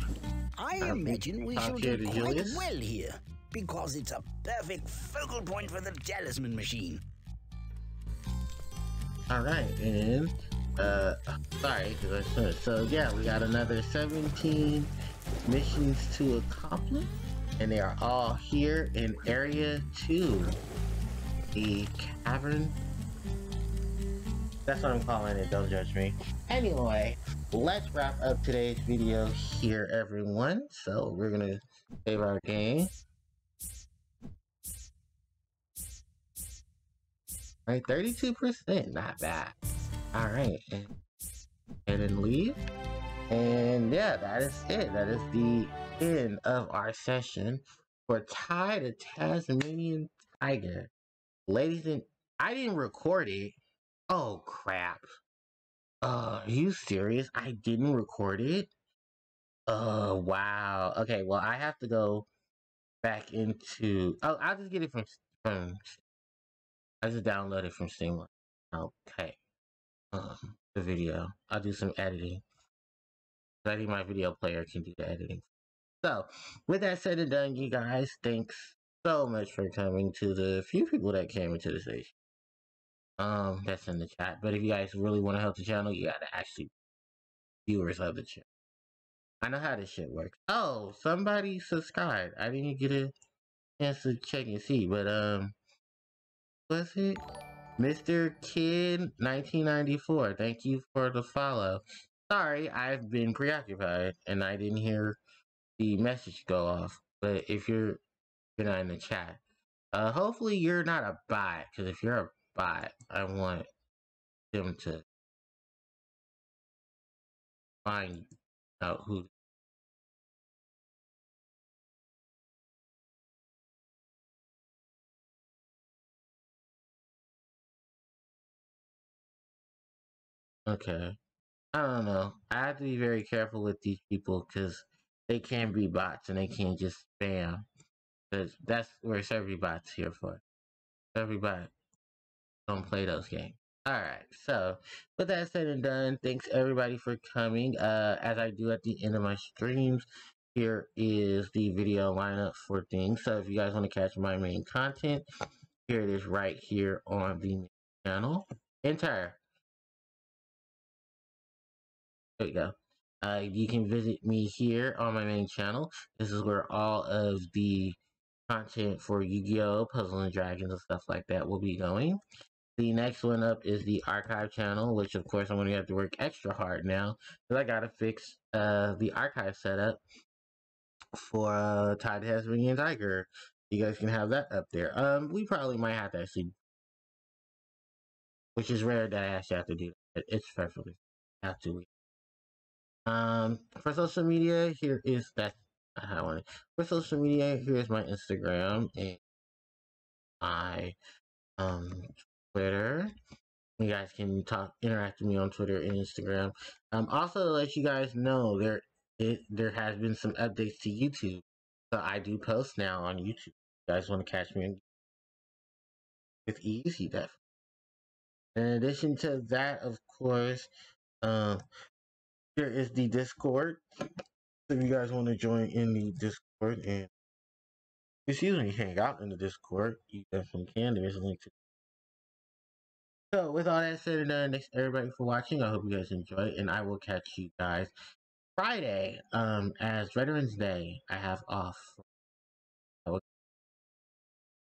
I imagine we should do quite well here, because it's a perfect focal point for the talisman machine. Alright, and, sorry, so yeah, we got another 17 missions to accomplish, and they are all here in Area 2, the Cavern. That's what I'm calling it, don't judge me. Anyway, let's wrap up today's video here, everyone. So we're gonna save our game. Right, 32%, not bad. All right, and then leave. And yeah, that is it. That is the end of our session for Ty the Tasmanian Tiger. Ladies and I didn't record it. Oh crap. Are you serious? I didn't record it? Wow. Okay, well, I have to go back into... Oh, I'll just get it from I just downloaded it from Steam. Okay. The video. I'll do some editing. I think my video player can do the editing. So, with that said and done, you guys, thanks so much for coming to the few people that came into the station. That's in the chat. But if you guys really want to help the channel, you gotta actually viewers of the channel. I know how this shit works. Oh, somebody subscribed. I didn't get a chance to check and see, but was it Mr. Kid 1994? Thank you for the follow. Sorry, I've been preoccupied and I didn't hear the message go off. But if you're not in the chat, hopefully you're not a bot, because if you're a bot, I want them to find out who. Okay. I don't know. I have to be very careful with these people because they can be bots and they can't just spam. Because that's where every bot's here for. Every bot. Don't play those games. Alright, so with that said and done, thanks everybody for coming. As I do at the end of my streams, here is the video lineup for things. So if you guys want to catch my main content, here it is right here on the channel. Entire. There you go. You can visit me here on my main channel. This is where all of the content for Yu-Gi-Oh!, Puzzle and Dragons, and stuff like that will be going. The next one up is the archive channel, which of course I'm going to have to work extra hard now because I got to fix the archive setup for Ty the Tasmanian Tiger. You guys can have that up there. We probably might have to actually, which is rare that I actually have to do that. It's perfectly after we. For social media, here is that. I want it. For social media, here is my Instagram and my Twitter. You guys can interact with me on Twitter and Instagram. Also, to let you guys know, there has been some updates to YouTube, so I do post now on YouTube. If you guys want to catch me? It's easy, definitely. In addition to that, of course, here is the Discord. If you guys want to join in the Discord and excuse me, hang out in the Discord, you definitely can. There's a link to. So with all that said and done, thanks everybody for watching. I hope you guys enjoy, and I will catch you guys Friday. As Veterans Day, I have off